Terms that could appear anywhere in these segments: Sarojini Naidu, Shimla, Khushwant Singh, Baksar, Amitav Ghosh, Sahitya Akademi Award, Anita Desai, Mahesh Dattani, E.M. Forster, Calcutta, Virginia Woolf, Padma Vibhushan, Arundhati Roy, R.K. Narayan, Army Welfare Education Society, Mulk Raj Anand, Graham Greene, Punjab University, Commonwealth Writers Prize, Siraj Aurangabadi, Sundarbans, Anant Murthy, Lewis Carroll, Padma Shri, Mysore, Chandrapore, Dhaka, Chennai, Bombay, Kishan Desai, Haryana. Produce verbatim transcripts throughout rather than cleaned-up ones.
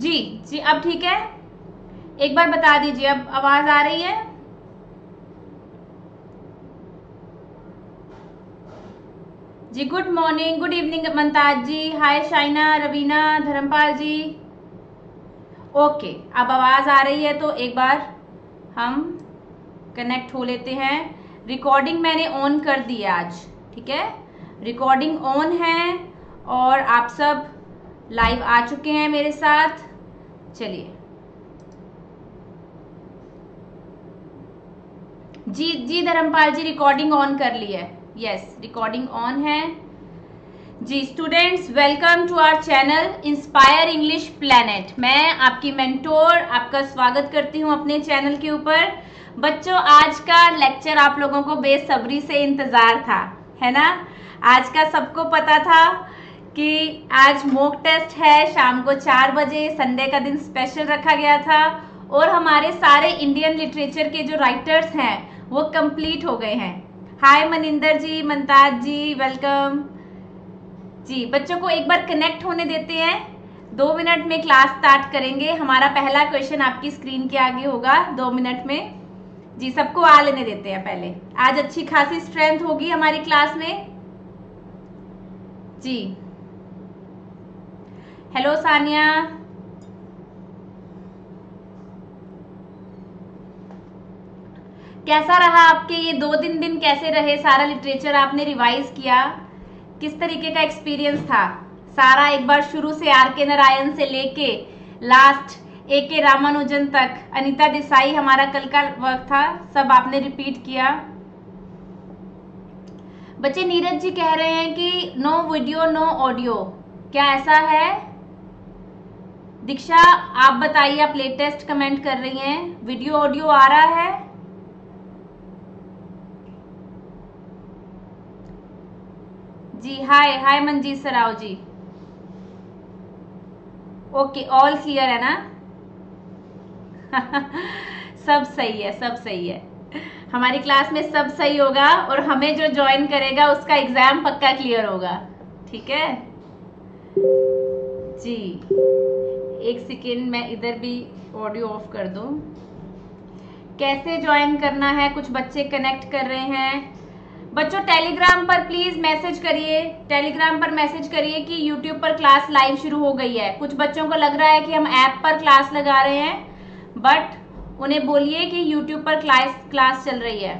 जी जी अब ठीक है, एक बार बता दीजिए, अब आवाज आ रही है? जी good morning, good evening Mumtaz ji, hi Shaina, Raveena, Dharampal ji, okay अब आवाज आ रही है तो एक बार हम कनेक्ट हो लेते हैं। रिकॉर्डिंग मैंने ऑन कर दी है आज, ठीक है, रिकॉर्डिंग ऑन है और आप सब लाइव आ चुके हैं मेरे साथ। चलिए जी जी धर्मपाल जी रिकॉर्डिंग ऑन कर ली है, यस रिकॉर्डिंग ऑन है जी। Students welcome to our channel Inspire English Planet, मैं आपकी मेंटोर आपका स्वागत करती हूं अपने चैनल के ऊपर। बच्चों आज का लेक्चर आप लोगों को बेसब्री से इंतजार था, है ना? आज का सबको पता था कि आज मॉक टेस्ट है शाम को चार बजे, संडे का दिन स्पेशल रखा गया था और हमारे सारे इंडियन लिटरेचर के जो राइटर्स हैं वो कंप्लीट हो गए हैं। हाय मनिंदर जी, ममताज जी वेलकम जी। बच्चों को एक बार कनेक्ट होने देते हैं, दो मिनट में क्लास स्टार्ट करेंगे। हमारा पहला क्वेश्चन आपकी स्क्रीन के आगे होगा दो मिनट में जी। सबको आ लेने देते हैं पहले, आज अच्छी खासी स्ट्रेंथ होगी हमारी क्लास में जी। हेलो सानिया, कैसा रहा आपके ये दो दिन दिन कैसे रहे? सारा लिटरेचर आपने रिवाइज किया, किस तरीके का एक्सपीरियंस था सारा? एक बार शुरू से आर के नारायण से लेके लास्ट ए के रामानुजन तक, अनीता देसाई हमारा कल का वर्क था, सब आपने रिपीट किया। बच्चे नीरज जी कह रहे हैं कि नो वीडियो नो ऑडियो, क्या ऐसा है? दीक्षा आप बताइए, आप लेटेस्ट कमेंट कर रही हैं, वीडियो ऑडियो आ रहा है? जी हाय हाय मंजीत सराव जी, ओके ऑल क्लियर है ना? सब सही है, सब सही है, हमारी क्लास में सब सही होगा और हमें जो ज्वाइन करेगा उसका एग्जाम पक्का क्लियर होगा, ठीक है जी। एक सेकेंड मैं इधर भी ऑडियो ऑफ कर दूं। कैसे ज्वाइन करना है? कुछ बच्चे कनेक्ट कर रहे हैं। बच्चों टेलीग्राम पर प्लीज मैसेज करिए, टेलीग्राम पर मैसेज करिए कि यूट्यूब पर क्लास लाइव शुरू हो गई है। कुछ बच्चों को लग रहा है कि हम ऐप पर क्लास लगा रहे हैं, बट उन्हें बोलिए कि यूट्यूब पर क्लास क्लास चल रही है।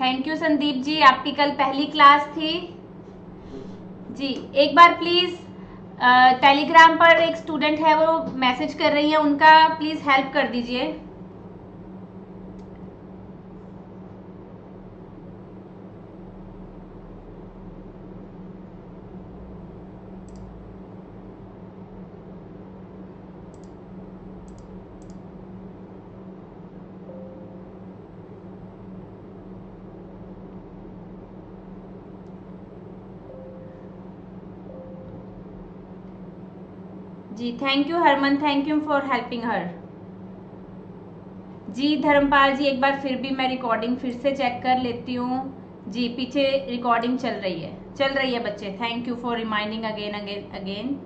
थैंक यू संदीप जी, आपकी कल पहली क्लास थी जी। एक बार प्लीज टेलीग्राम uh, पर एक स्टूडेंट है वो मैसेज कर रही है, उनका प्लीज हेल्प कर दीजिए। जी thank you Harman, thank you for helping हर जी। धर्मपाल जी एक बार फिर भी मैं रिकॉर्डिंग फिर से चेक कर लेती हूँ जी, पीछे रिकॉर्डिंग चल रही है, चल रही है बच्चे, thank you for reminding again again again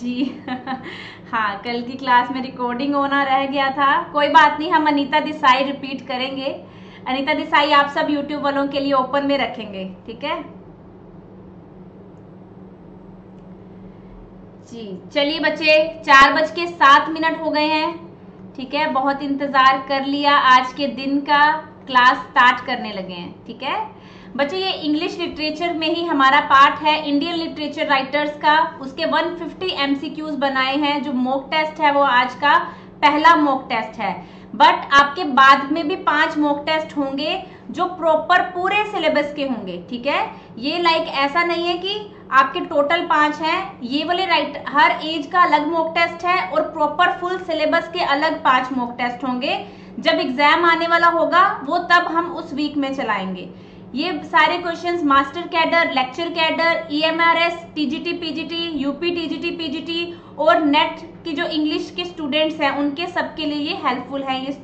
जी। हाँ कल की क्लास में रिकॉर्डिंग होना रह गया था, कोई बात नहीं, हम अनीता देसाई रिपीट करेंगे। अनीता देसाई आप सब यूट्यूब वालों के लिए ओपन में रखेंगे, ठीक है जी। चलिए बच्चे चार बज के सात मिनट हो गए हैं, ठीक है, बहुत इंतजार कर लिया, आज के दिन का क्लास स्टार्ट करने लगे हैं, ठीक है बच्चे। ये इंग्लिश लिटरेचर में ही हमारा पार्ट है इंडियन लिटरेचर राइटर्स का, उसके एक सौ पचास एमसीक्यूज बनाए हैं। जो मॉक टेस्ट है वो आज का पहला मॉक टेस्ट है, बट आपके बाद में भी पांच मॉक टेस्ट होंगे जो प्रॉपर पूरे सिलेबस के होंगे, ठीक है। ये लाइक ऐसा नहीं है कि आपके टोटल पांच हैं, ये वाले राइट हर एज का अलग मॉक टेस्ट है और प्रॉपर फुल सिलेबस के अलग पांच मॉक टेस्ट होंगे। जब एग्जाम आने वाला होगा वो तब हम उस वीक में चलाएंगे। ये सारे questions master cadre, lecture cadre, E M R S, T G T, P G T, UP T G T, P G T और नेट के जो इंग्लिश के स्टूडेंट्स हैं उनके सबके लिए ये हेल्पफुल है ये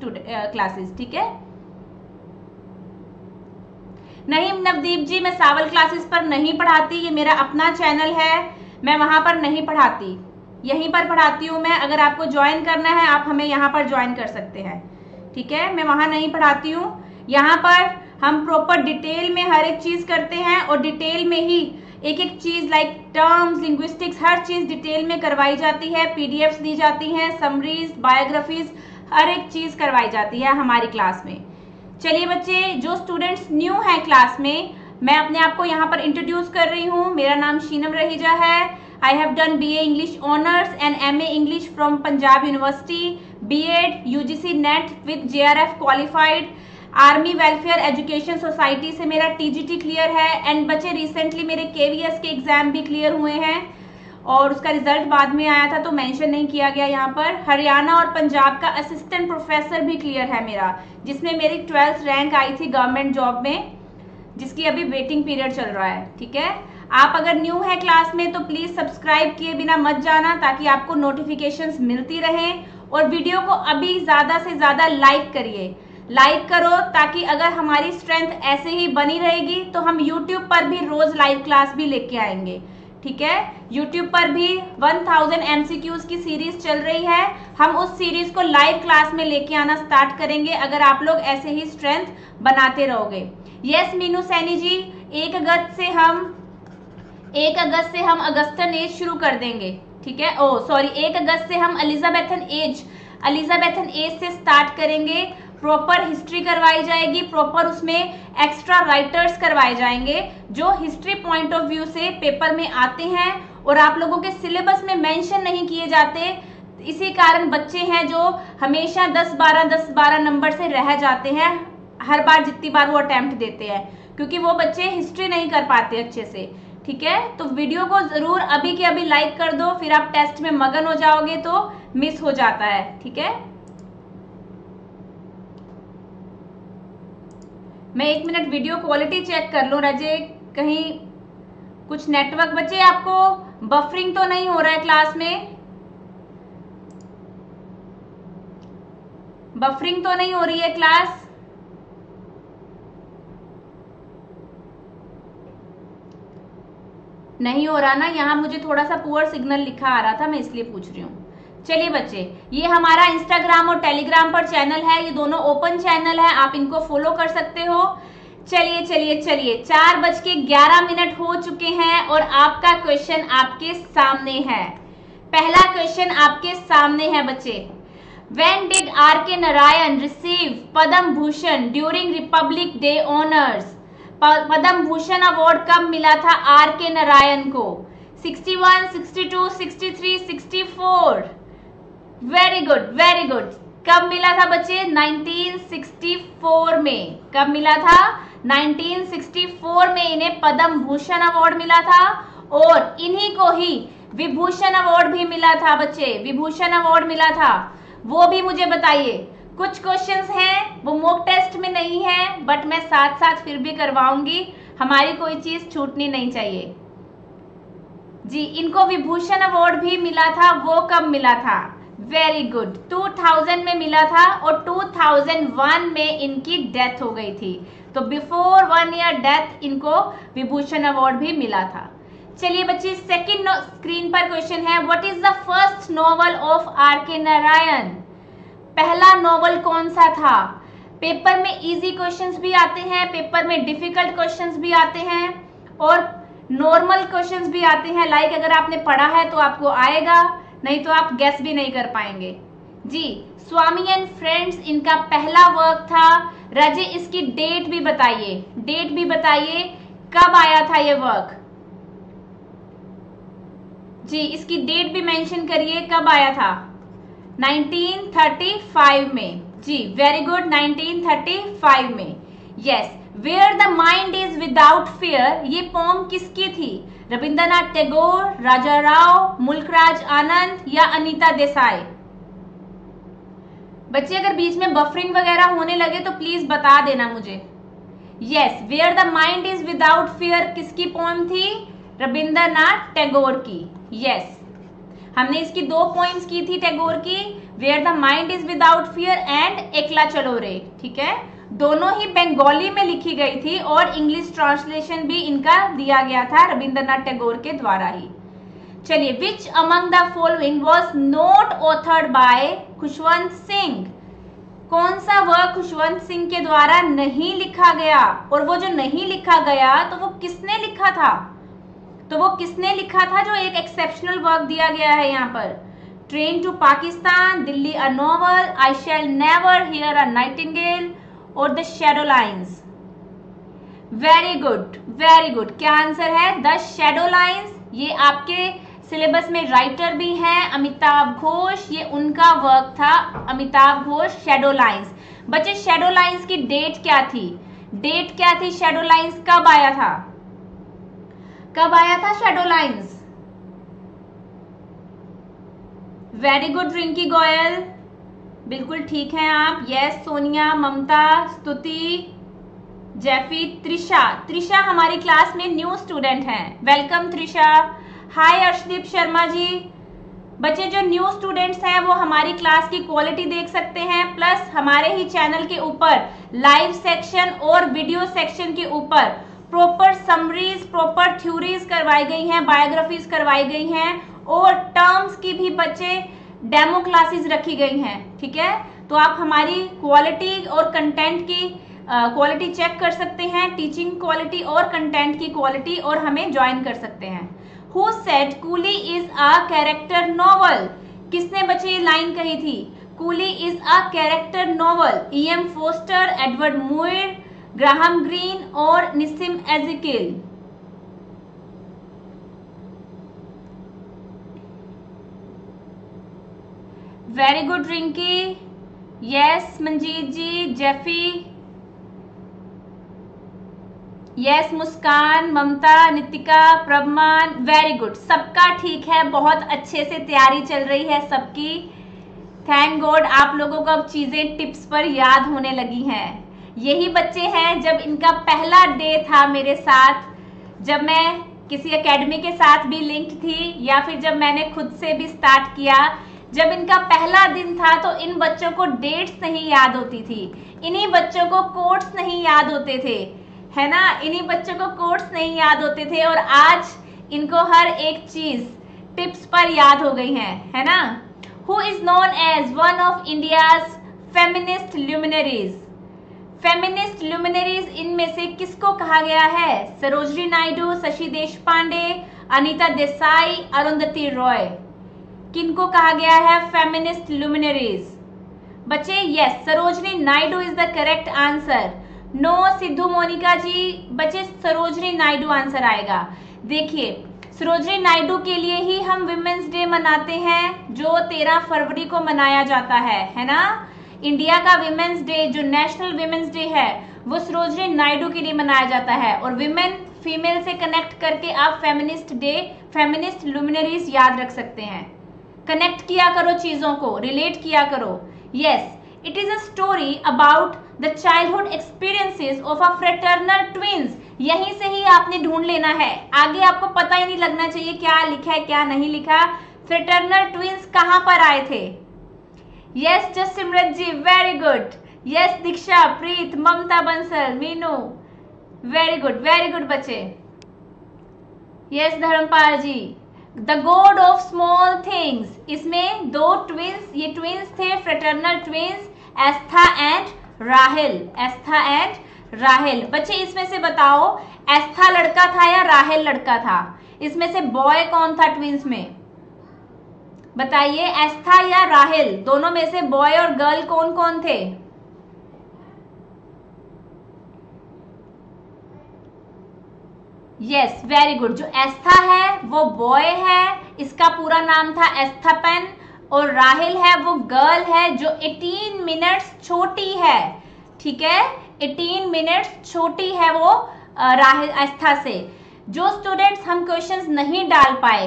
क्लासेस, ठीक है। नहीं नवदीप जी, मैं सावल क्लासेस पर नहीं पढ़ाती, ये मेरा अपना चैनल है, मैं वहाँ पर नहीं पढ़ाती, यहीं पर पढ़ाती हूँ मैं। अगर आपको ज्वाइन करना है आप हमें यहाँ पर ज्वाइन कर सकते हैं, ठीक है। मैं वहाँ नहीं पढ़ाती हूँ, यहाँ पर हम प्रॉपर डिटेल में हर एक चीज़ करते हैं और डिटेल में ही एक एक चीज़ लाइक टर्म्स, लिंग्विस्टिक्स, हर चीज़ डिटेल में करवाई जाती है। पीडीएफ्स दी जाती हैं, समरीज, बायोग्राफीज, हर एक चीज़ करवाई जाती है हमारी क्लास में। चलिए बच्चे, जो स्टूडेंट्स न्यू हैं क्लास में, मैं अपने आप को यहाँ पर इंट्रोड्यूस कर रही हूँ। मेरा नाम शीनम रहेजा है। I have done B A English honours and M A English from Punjab University, B Ed, U G C NET with J R F qualified, Army Welfare Education Society से मेरा टीजीटी क्लियर है। And बच्चे recently मेरे KVS के exam भी clear हुए हैं और उसका रिजल्ट बाद में आया था तो मेंशन नहीं किया गया यहाँ पर। हरियाणा और पंजाब का असिस्टेंट प्रोफेसर भी क्लियर है मेरा, जिसमें मेरी ट्वेल्थ रैंक आई थी गवर्नमेंट जॉब में, जिसकी अभी वेटिंग पीरियड चल रहा है, ठीक है। आप अगर न्यू है क्लास में तो प्लीज़ सब्सक्राइब किए बिना मत जाना, ताकि आपको नोटिफिकेशंस मिलती रहें। और वीडियो को अभी ज़्यादा से ज़्यादा लाइक करिए, लाइक करो, ताकि अगर हमारी स्ट्रेंथ ऐसे ही बनी रहेगी तो हम यूट्यूब पर भी रोज लाइव क्लास भी लेके आएंगे, ठीक है। यूट्यूब पर भी एक हज़ार एमसीक्यूज की सीरीज चल रही है, हम उस सीरीज को लाइव क्लास में लेके आना स्टार्ट करेंगे अगर आप लोग ऐसे ही स्ट्रेंथ बनाते रहोगे। यस मीनू सैनी जी, एक अगस्त से हम एक अगस्त से हम अगस्तन एज शुरू कर देंगे, ठीक है। ओ सॉरी, एक अगस्त से हम एलिजाबेथन एज एलिजाबेथन एज से स्टार्ट करेंगे। प्रॉपर हिस्ट्री करवाई जाएगी, प्रॉपर उसमें एक्स्ट्रा राइटर्स करवाए जाएंगे जो हिस्ट्री पॉइंट ऑफ व्यू से पेपर में आते हैं और आप लोगों के सिलेबस में मेंशन नहीं किए जाते। इसी कारण बच्चे हैं जो हमेशा दस बारह दस बारह नंबर से रह जाते हैं हर बार, जितनी बार वो अटैम्प्ट देते हैं, क्योंकि वो बच्चे हिस्ट्री नहीं कर पाते अच्छे से, ठीक है। तो वीडियो को जरूर अभी के अभी लाइक कर दो, फिर आप टेस्ट में मगन हो जाओगे तो मिस हो जाता है, ठीक है। मैं एक मिनट वीडियो क्वालिटी चेक कर लूँ राजे, कहीं कुछ नेटवर्क बचे, आपको बफरिंग तो नहीं हो रहा है क्लास में? बफरिंग तो नहीं हो रही है क्लास? नहीं हो रहा ना, यहाँ मुझे थोड़ा सा पुअर सिग्नल लिखा आ रहा था, मैं इसलिए पूछ रही हूँ। चलिए बच्चे, ये हमारा इंस्टाग्राम और टेलीग्राम पर चैनल है, ये दोनों ओपन चैनल है, आप इनको फॉलो कर सकते हो। चलिए चलिए चलिए, चार बज के ग्यारह मिनट हो चुके हैं और आपका क्वेश्चन आपके सामने है। पहला क्वेश्चन आपके सामने है बच्चे, when did R K. Narayan receive Padma Bhushan during Republic Day honours? Padma Bhushan award कब मिला था आर.के. नारायण को? Sixty one, sixty two, sixty three, sixty four. Very good very good. कब मिला था बच्चे? नाइनटीन सिक्सटी फोर में। कब मिला था? नाइनटीन सिक्सटी फोर में इन्हें पद्म भूषण अवार्ड मिला था और इन्हीं को ही विभूषण अवार्ड भी मिला था बच्चे, विभूषण अवार्ड मिला था। वो भी मुझे बताइए, कुछ क्वेश्चंस हैं वो मॉक टेस्ट में नहीं है, बट मैं साथ साथ फिर भी करवाऊंगी, हमारी कोई चीज छूटनी नहीं चाहिए जी। इनको विभूषण अवार्ड भी मिला था, वो कब मिला था? वेरी गुड, टू थाउज़ेंड में मिला था और टू थाउज़ेंड वन में इनकी डेथ हो गई थी, तो बिफोर वन ईयर डेथ इनको विभूषण अवार्ड भी मिला था। चलिए बच्चे, सेकंड स्क्रीन पर क्वेश्चन है, what is the first novel of R K. Narayan? पहला नॉवल कौन सा था? पेपर में इजी क्वेश्चंस भी आते हैं, पेपर में डिफिकल्ट क्वेश्चंस भी आते हैं और नॉर्मल क्वेश्चंस भी आते हैं, लाइक अगर आपने पढ़ा है तो आपको आएगा, नहीं तो आप गैस भी नहीं कर पाएंगे जी। स्वामी एंड फ्रेंड्स इनका पहला वर्क था। राजे, इसकी डेट भी बताइए, डेट भी बताइए कब आया था ये वर्क जी, इसकी डेट भी मेंशन करिए कब आया था। नाइनटीन थर्टी फाइव में जी, very good, nineteen thirty five में। Yes, where the mind is without fear, ये पोम किसकी थी? रविंद्रनाथ टैगोर, राजा राव, मुल्क राज आनंद या अनीता देसाई? बच्चे अगर बीच में बफरिंग वगैरह होने लगे तो प्लीज बता देना मुझे। Yes, where the mind is without fear किसकी पोएम थी? रविंद्रनाथ टैगोर की। Yes yes. हमने इसकी दो पोएम्स की थी टैगोर की, where the mind is without fear and Ekla Chalo रे, ठीक है, दोनों ही बंगाली में लिखी गई थी और इंग्लिश ट्रांसलेशन भी इनका दिया गया था रविंद्रनाथ टैगोर के द्वारा ही। चलिए, which among the following was not authored by Khushwant Singh, कौन सा वह खुशवंत सिंह के द्वारा नहीं लिखा गया, और वो जो नहीं लिखा गया तो वो किसने लिखा था, तो वो किसने लिखा था जो एक एक्सेप्शनल वर्क दिया गया है यहाँ पर, train to Pakistan, Delhi a novel, I shall never hear a nightingale और the shadow lines. Very good, very good, क्या आंसर है द शैडो लाइंस। ये आपके सिलेबस में राइटर भी हैं अमिताभ घोष, ये उनका वर्क था, अमिताभ घोष, शैडो लाइंस। बच्चे शैडो लाइंस की डेट क्या थी, डेट क्या थी, शैडो लाइंस कब आया था, कब आया था shadow lines. Very good Rinki Goyal, बिल्कुल ठीक हैं आप। यस सोनिया, ममता, स्तुति, जैफी, त्रिशा, त्रिशा हमारी क्लास में न्यू स्टूडेंट हैं, वेलकम त्रिशा। हाय अर्शदीप शर्मा जी। बच्चे जो न्यू स्टूडेंट्स हैं वो हमारी क्लास की क्वालिटी देख सकते हैं, प्लस हमारे ही चैनल के ऊपर लाइव सेक्शन और वीडियो सेक्शन के ऊपर प्रॉपर समरीज, प्रॉपर थ्योरीज करवाई गई हैं, बायोग्राफीज करवाई गई हैं और टर्म्स की भी बच्चे डेमो क्लासेस रखी गई हैं, ठीक है। तो आप हमारी क्वालिटी और कंटेंट की क्वालिटी चेक कर सकते हैं, टीचिंग क्वालिटी और कंटेंट की क्वालिटी, और हमें ज्वाइन कर सकते हैं। Who said coolie is a character novel, किसने बच्चे ये लाइन कही थी, coolie is a character novel. E M Forster, Edward Muir, Graham Greene और Nissim Ezekiel. Very good Rinki, yes Manjeet ji, जेफी, yes Muskan, Mamta, Nitika, Prabhman, very good, सबका ठीक है, बहुत अच्छे से तैयारी चल रही है सबकी। थैंक गॉड आप लोगों को अब चीजें टिप्स पर याद होने लगी हैं। यही बच्चे हैं जब इनका पहला डे था मेरे साथ, जब मैं किसी एकेडमी के साथ भी लिंक थी या फिर जब मैंने खुद से भी स्टार्ट किया, जब इनका पहला दिन था तो इन बच्चों को डेट्स नहीं याद होती थी, इन्हीं बच्चों को कोट्स नहीं याद होते थे, है ना, इन्हीं बच्चों को कोट्स नहीं याद होते थे, और आज इनको हर एक चीज टिप्स पर याद हो गई है, है ना। Who is known as one of India's feminist luminaries, feminist luminaries इनमें से किसको कहा गया है, सरोजिनी नायडू, शशि देश पांडे, अनीता देसाई, अरुंधति रॉय, किनको कहा गया है फेमिनिस्ट ल्यूमिनरीज बच्चे। Yes Sarojini Naidu is the correct answer. No Sidhu Monika ji, बच्चे सरोजिनी नायडू आंसर आएगा। देखिए सरोजिनी नायडू के लिए ही हम विमेन्स डे मनाते हैं जो तेरह फरवरी को मनाया जाता है, है ना। इंडिया का विमेन्स डे जो नेशनल विमेन्स डे है वो सरोजिनी नायडू के लिए मनाया जाता है, और विमेन फीमेल से कनेक्ट करके आप फेमिनिस्ट डे, फेमिनिस्ट ल्यूमिनरीज याद रख सकते हैं। कनेक्ट किया करो चीजों को, रिलेट किया करो। Yes, it is a story about the childhood experiences of a fraternal twins. यहीं से ही आपने ढूंढ लेना है, आगे आपको पता ही नहीं लगना चाहिए क्या लिखा है क्या नहीं लिखा। फ्रेटर्नल ट्विंस कहां पर आए थे। Yes just Simrat ji, very good. Yes Diksha, Preet, Mamta Bansal, Meenu, very good, very good बच्चे। Yes Dharampal ji, the God of small things, इसमें दो ट्विंस, ये ट्विंस थे fraternal twins, Estha and Rahel, Estha and Rahel. बच्चे इसमें से बताओ एस्था लड़का था या राहेल लड़का था, इसमें से बॉय कौन था ट्विंस में, बताइए एस्था या राहेल, दोनों में से बॉय और गर्ल कौन कौन थे। यस वेरी गुड, जो एस्था है वो बॉय है, इसका पूरा नाम था एस्थापन, और राहेल है वो गर्ल है जो अठारह मिनट्स छोटी है, ठीक है, अठारह मिनट्स छोटी है वो राहेल एस्था से। जो स्टूडेंट्स हम क्वेश्चंस नहीं डाल पाए,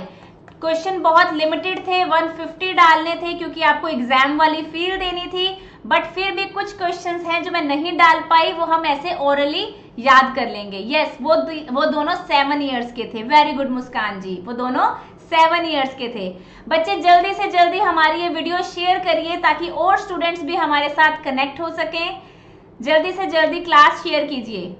क्वेश्चन बहुत लिमिटेड थे, एक सौ पचास डालने थे क्योंकि आपको एग्जाम वाली फील देनी थी, बट फिर भी कुछ क्वेश्चंस हैं जो मैं नहीं डाल पाई, वो हम ऐसे ओरली याद कर लेंगे। यस yes, वो वो दोनों सेवन ईयर्स के थे। वेरी गुड मुस्कान जी, वो दोनों सेवन ईयर्स के थे। बच्चे जल्दी से जल्दी हमारी ये वीडियो शेयर करिए ताकि और स्टूडेंट्स भी हमारे साथ कनेक्ट हो सकें। जल्दी से जल्दी क्लास शेयर कीजिए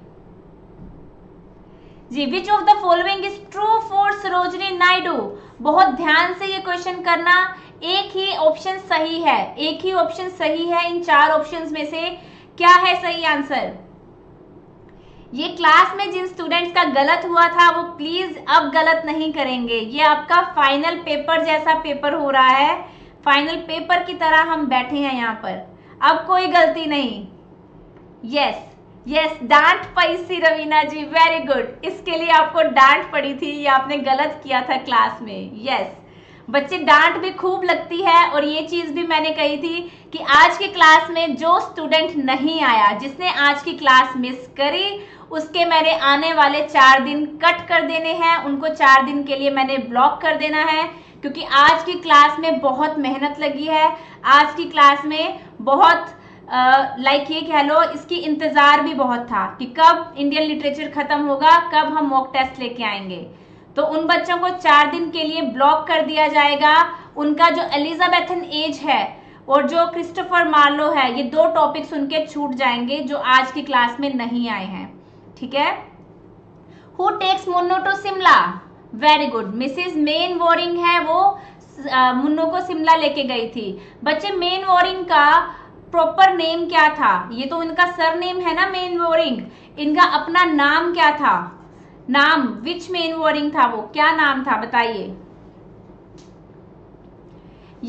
जी। Which of the following is true for Sarojini Naidu? बहुत ध्यान से ये क्वेश्चन करना, एक ही ऑप्शन सही है, एक ही ऑप्शन सही है इन चार ऑप्शंस में से क्या है सही आंसर। ये क्लास में जिन स्टूडेंट्स का गलत हुआ था वो प्लीज अब गलत नहीं करेंगे। ये आपका फाइनल पेपर जैसा पेपर हो रहा है, फाइनल पेपर की तरह हम बैठे हैं यहाँ पर, अब कोई गलती नहीं। यस यस, डांट पड़ी सी रवीना जी, वेरी गुड, इसके लिए आपको डांट पड़ी थी, ये आपने गलत किया था क्लास में। यस, बच्चे डांट भी खूब लगती है और ये चीज भी मैंने कही थी कि आज की क्लास में जो स्टूडेंट नहीं आया, जिसने आज की क्लास मिस करी, उसके मेरे आने वाले चार दिन कट कर देने हैं, उनको चार दिन के लिए मैंने ब्लॉक कर देना है, क्योंकि आज की क्लास में बहुत मेहनत लगी है, आज की क्लास में बहुत लाइक ये कह लो इसकी इंतजार भी बहुत था कि कब इंडियन लिटरेचर खत्म होगा, कब हम मॉक टेस्ट लेके आएंगे। तो उन बच्चों को चार दिन के लिए ब्लॉक कर दिया जाएगा। उनका जो एलिजाबेथन एज है और जो क्रिस्टोफर मार्लो है, ये दो टॉपिक्स उनके छूट जाएंगे जो आज की क्लास में नहीं आए हैं, ठीक है। Who takes Munro to Shimla? Very good, Mrs Mainwaring है, वो मुन्नो को शिमला लेके गई थी। बच्चे मेन वॉरिंग का प्रॉपर नेम क्या था? ये तो उनका सरनेम है ना मेन वॉरिंग, इनका अपना नाम क्या था? नाम विच मेन वॉरिंग था, वो क्या नाम था बताइए।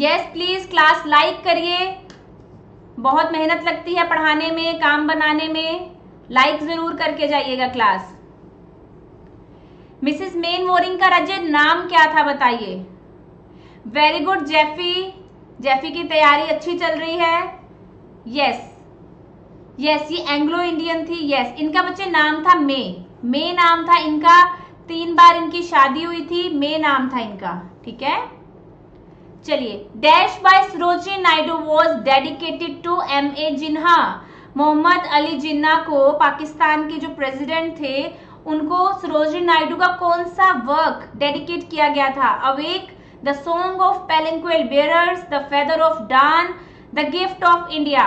यस प्लीज क्लास लाइक करिए, बहुत मेहनत लगती है पढ़ाने में, काम बनाने में, लाइक जरूर करके जाइएगा क्लास। मिसेस मेन वॉरिंग का राज्य नाम क्या था बताइए। वेरी गुड जेफी, जेफी की तैयारी अच्छी चल रही है। यस यस, ये एंग्लो इंडियन थी। यस, इनका बच्चे नाम था मे, मे नाम था इनका, तीन बार इनकी शादी हुई थी, मे नाम था इनका, ठीक है। चलिए, dash by Sarojini Naidu was dedicated to M A Jinnah, Mohammad Ali Jinnah को, पाकिस्तान के जो प्रेसिडेंट थे, उनको सरोजिनी नायडू का कौन सा वर्क डेडिकेट किया गया था? Awake, the song of palanquin bearers, the feather of dawn, the gift of India.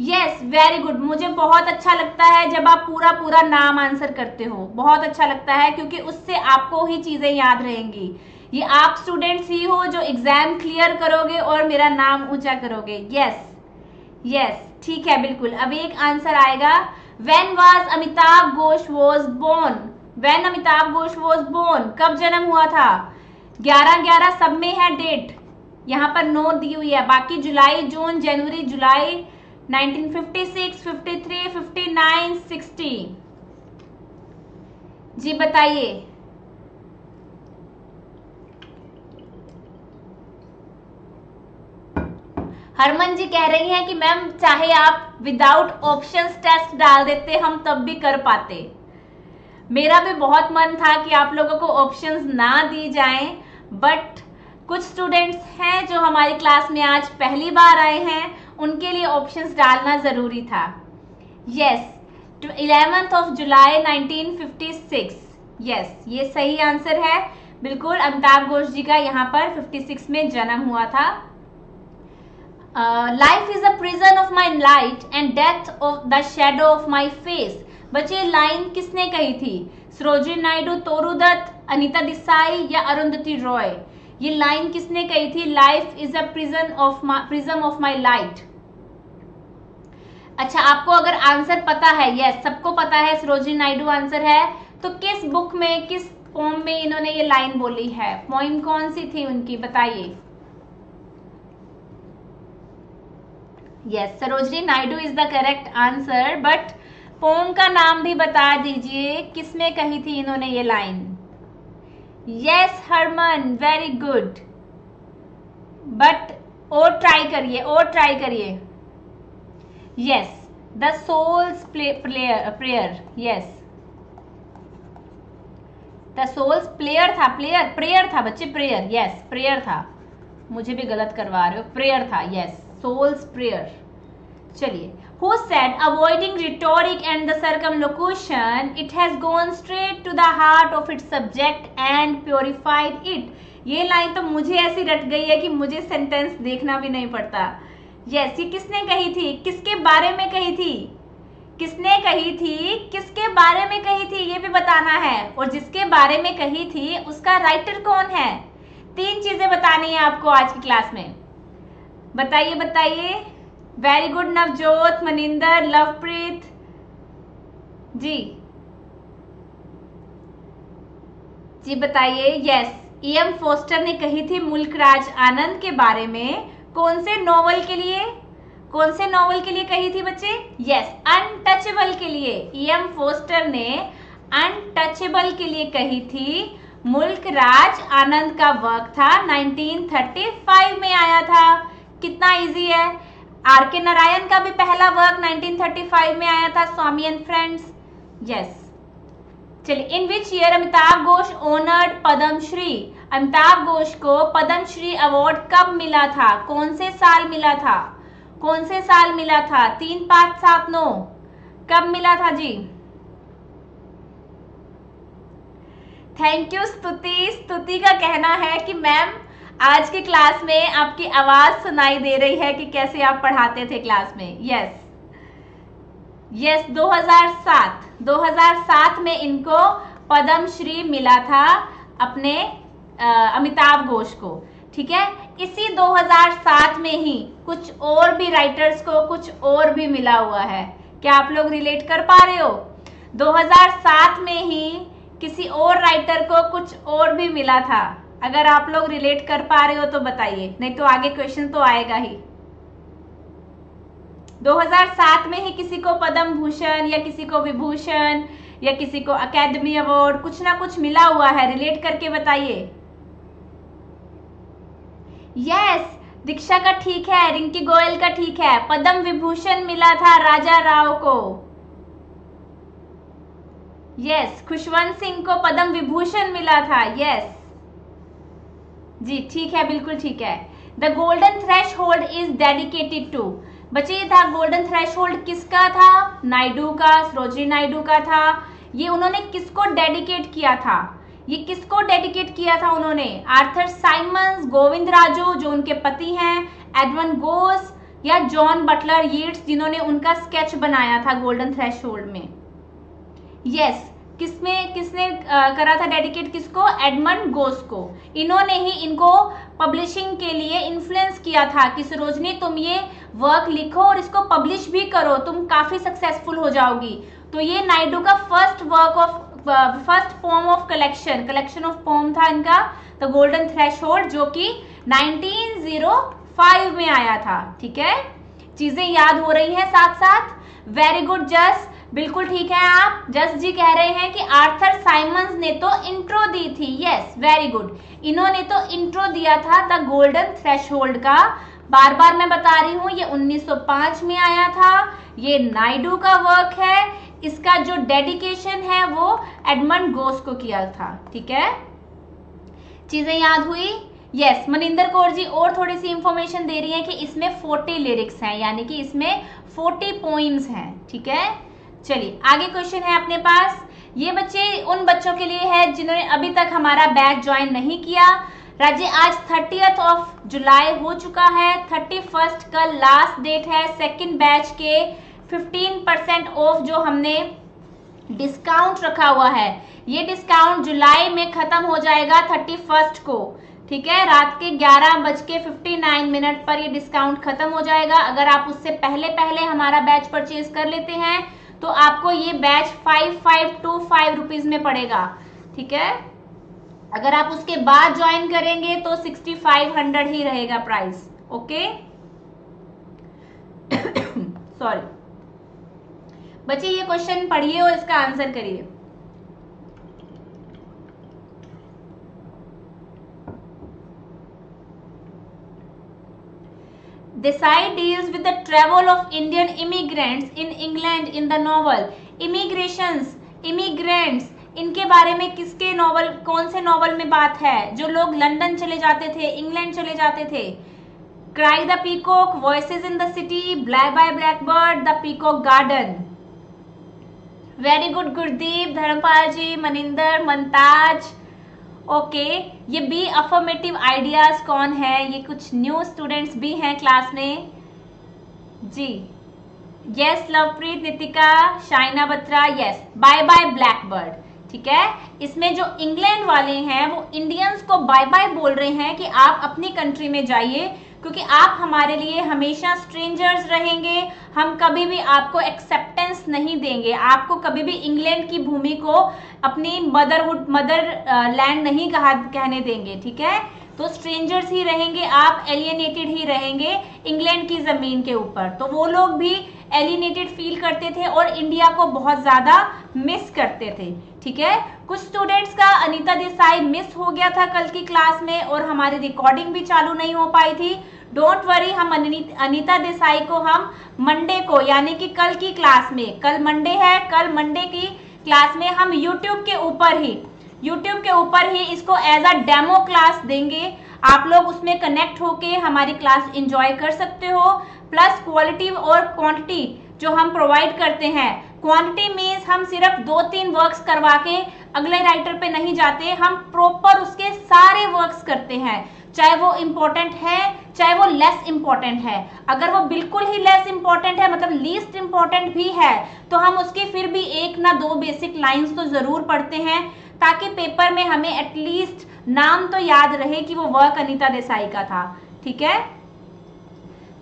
Yes very good, मुझे बहुत अच्छा लगता है जब आप पूरा पूरा नाम आंसर करते हो, बहुत अच्छा लगता है, क्योंकि उससे आपको ही चीजें याद रहेंगी। ये आप स्टूडेंट्स ही हो जो एग्जाम क्लियर करोगे और मेरा नाम ऊंचा करोगे। यस यस, ठीक है, बिल्कुल, अब एक आंसर आएगा। When was Amitabh Ghosh was born? When Amitabh Ghosh was born, कब जन्म हुआ था? ग्यारह ग्यारह सब में है डेट, यहाँ पर नो दी हुई है, बाकी जुलाई, जून, जनवरी, जुलाई, nineteen fifty six, fifty three, fifty nine, sixty. जी बताइए, हरमन जी कह रही हैं कि मैम चाहे आप विदाउट ऑप्शंस टेस्ट डाल देते हम तब भी कर पाते। मेरा भी बहुत मन था कि आप लोगों को ऑप्शंस ना दी जाएं, बट कुछ स्टूडेंट्स हैं जो हमारी क्लास में आज पहली बार आए हैं, उनके लिए ऑप्शंस डालना जरूरी था। Yes, eleventh of July nineteen fifty six. Yes, ये सही आंसर है, बिल्कुल, अमिताभ घोष जी का यहाँ पर फिफ्टी सिक्स में जन्म हुआ था। Life is a prison of my light and death of the shadow of my face. बच्चे लाइन किसने कही थी? सरोजिनी नायडू, तोरू दत्त, अनीता देसाई या अरुंधति रॉय? ये लाइन किसने कही थी? Life is a prison of prism of my light. अच्छा, आपको अगर आंसर पता है, यस सबको पता है सरोजिनी नायडू आंसर है, तो किस बुक में, किस पोएम में इन्होंने ये लाइन बोली है? पोएम कौन सी थी उनकी बताइए। Yes, Sarojini Naidu is the correct answer, but poem का नाम भी बता दीजिए, किसमें कही थी इन्होंने ये line. Yes yes, Harman, very good, but और ट्राई करिए, और ट्राई करिए। Yes, the soul's prayer. Yes, the soul's player था, प्लेयर प्रेयर था बच्चे, प्रेयर। यस yes, प्रेयर था, मुझे भी गलत करवा रहे हो, प्रेयर था। Yes, soul's prayer. चलिए, who said avoiding rhetoric and the circumlocution it has gone straight to the heart of its subject and purified it. ये लाइन तो मुझे ऐसी रट गई है कि मुझे सेंटेंस देखना भी नहीं पड़ता। यस yes, ये किसने कही थी, किसके बारे में कही थी? किसने कही थी, किसके बारे में कही थी ये भी बताना है, और जिसके बारे में कही थी उसका राइटर कौन है। तीन चीजें बतानी है आपको आज की क्लास में। बताइए बताइए। वेरी गुड नवजोत, मनिंदर, लवप्रीत जी जी बताइए। यस, ई एम फोस्टर ने कही थी मुल्क राज आनंद के बारे में। कौन से नॉवल के लिए, कौन से नॉवल के लिए कही थी बच्चे? यस, अनटचेबल के लिए। ई एम फोस्टर ने अनटचेबल के लिए कही थी। मुल्क राज आनंद का वर्क था, नाइनटीन थर्टी फाइव में आया था। कितना इजी है। आर के नारायण का भी पहला वर्क नाइनटीन थर्टी फाइव में आया था, स्वामी एंड फ्रेंड्स। यस, चलिए। In which year Amitabh Ghosh honoured Padmashri. Amitabh Ghosh को पद्मश्री अवार्ड कब मिला था, कौन से साल मिला था, कौन से साल मिला था? तीन पांच सात नौ कब मिला था जी? थैंक यू स्तुति। स्तुति का कहना है कि मैम आज के क्लास में आपकी आवाज सुनाई दे रही है कि कैसे आप पढ़ाते थे क्लास में। यस यस, दो हज़ार सात में इनको पद्मश्री मिला था अपने अमिताभ घोष को, ठीक है। इसी दो हज़ार सात में ही कुछ और भी राइटर्स को कुछ और भी मिला हुआ है। क्या आप लोग रिलेट कर पा रहे हो? दो हज़ार सात में ही किसी और राइटर को कुछ और भी मिला था। अगर आप लोग रिलेट कर पा रहे हो तो बताइए, नहीं तो आगे क्वेश्चन तो आएगा ही। दो हज़ार सात में ही किसी को पद्म भूषण या किसी को विभूषण या किसी को अकेडमी अवार्ड कुछ ना कुछ मिला हुआ है। रिलेट करके बताइए। यस yes, दीक्षा का ठीक है, रिंकी गोयल का ठीक है। पद्म विभूषण मिला था राजा राव को। यस yes, खुशवंत सिंह को पद्म विभूषण मिला था। यस yes, जी ठीक है, बिल्कुल ठीक है। The golden threshold is dedicated to. बच्चे ये था गोल्डन थ्रेश होल्ड किसका था? नायडू का, सरोजिनी नायडू का था। ये उन्होंने किसको डेडिकेट किया था, ये किसको डेडिकेट किया था उन्होंने? आर्थर साइमंस, गोविंद राजू जो उनके पति हैं, एडवन गोस या जॉन बटलर यीट्स जिन्होंने उनका स्केच बनाया था गोल्डन थ्रेशोल्ड में। यस yes, किसमें किसने करा था डेडिकेट? किसको? एडमंड गोस को। इन्होंने ही इनको पब्लिशिंग के लिए इन्फ्लुएंस किया था कि सरोजनी तुम ये वर्क लिखो और इसको पब्लिश भी करो, तुम काफी सक्सेसफुल हो जाओगी। तो ये नायडू का first work of first poem of collection collection of poem था इनका, द गोल्डन थ्रेशोल्ड, जो कि नाइनटीन ओ फाइव में आया था, ठीक है। चीजें याद हो रही हैं साथ साथ। वेरी गुड जस, बिल्कुल ठीक है आप। जस जी कह रहे हैं कि आर्थर साइमंस ने तो इंट्रो दी थी। यस, वेरी गुड, इन्होंने तो इंट्रो दिया था द गोल्डन थ्रेशोल्ड का। बार बार मैं बता रही हूँ, ये उन्नीस सौ पाँच में आया था। ये नायडू का वर्क है। इसका जो डेडिकेशन है वो एडमंड गोस को किया था, ठीक है। चीजें याद हुई। यस yes, मनिंदर कौर जी और थोड़ी सी इंफॉर्मेशन दे रही है कि इसमें चालीस लिरिक्स हैं, यानी कि इसमें चालीस पोइम्स हैं, ठीक है। चलिए आगे क्वेश्चन है अपने पास। ये बच्चे उन बच्चों के लिए है जिन्होंने अभी तक हमारा बैच ज्वाइन नहीं किया। राज्य आज थर्टीएथ ऑफ जुलाई हो चुका है, थर्टी फर्स्ट का लास्ट डेट है। सेकेंड बैच के पंद्रह परसेंट ऑफ जो हमने डिस्काउंट रखा हुआ है, ये डिस्काउंट जुलाई में खत्म हो जाएगा इकतीस को, ठीक है। रात के ग्यारह बज के फिफ्टी नाइन मिनट पर ये डिस्काउंट खत्म हो जाएगा। अगर आप उससे पहले पहले हमारा बैच परचेज कर लेते हैं तो आपको ये batch five five two five rupees में पड़ेगा, ठीक है। अगर आप उसके बाद ज्वाइन करेंगे तो सिक्सटी फाइव हंड्रेड ही रहेगा प्राइस, ओके। सॉरी बच्चे, ये क्वेश्चन पढ़िए और इसका आंसर करिए। Desai deals with the travel of Indian immigrants in England in the novel. Immigrations, immigrants, इनके बारे में किसके नॉवल, कौन से नॉवल में बात है? जो लोग लंदन चले जाते थे, इंग्लैंड चले जाते थे। Cry the peacock, voices in the city, bye bye blackbird, the peacock garden. Very good Gurdeep, Dharampal ji, Maninder, मनताज, okay. ये बी अफर्मेटिव आइडियाज कौन है? ये कुछ न्यू स्टूडेंट्स भी हैं क्लास में जी। Yes Lovepreet, Nitika, Shaina Batra, yes bye bye blackbird. ठीक है, इसमें जो इंग्लैंड वाले हैं वो इंडियंस को बाय बाय बोल रहे हैं कि आप अपनी कंट्री में जाइए क्योंकि आप हमारे लिए हमेशा स्ट्रेंजर्स रहेंगे, हम कभी भी आपको एक्सेप्टेंस नहीं देंगे, आपको कभी भी इंग्लैंड की भूमि को अपनी मदरहुड मदर लैंड नहीं कहा कहने देंगे। ठीक है, तो स्ट्रेंजर्स ही रहेंगे आप, एलियनेटेड ही रहेंगे इंग्लैंड की ज़मीन के ऊपर। तो वो लोग भी एलियनेटेड फील करते थे और इंडिया को बहुत ज़्यादा मिस करते थे। ठीक है, कुछ स्टूडेंट्स का अनीता देसाई मिस हो गया था कल की क्लास में और हमारी रिकॉर्डिंग भी चालू नहीं हो पाई थी। डोंट वरी, हम अनीता देसाई को हम मंडे को यानी कि कल की क्लास में, कल मंडे है, कल मंडे की क्लास में हम यूट्यूब के ऊपर ही यूट्यूब के ऊपर ही इसको एज अ डेमो क्लास देंगे। आप लोग उसमें कनेक्ट होके हमारी क्लास एंजॉय कर सकते हो। प्लस क्वालिटी और क्वांटिटी जो हम प्रोवाइड करते हैं, क्वांटिटी मीन्स हम सिर्फ दो तीन वर्क्स करवा के अगले राइटर पे नहीं जाते, हम प्रॉपर उसके सारे वर्क्स करते हैं, चाहे वो इम्पोर्टेंट है चाहे वो लेस इम्पोर्टेंट है। अगर वो बिल्कुल ही लेस इम्पोर्टेंट है मतलब लीस्ट इम्पोर्टेंट भी है तो हम उसकी फिर भी एक ना दो बेसिक लाइन्स तो ज़रूर पढ़ते हैं ताकि पेपर में हमें एटलीस्ट नाम तो याद रहे कि वो वर्क अनीता देसाई का था। ठीक है,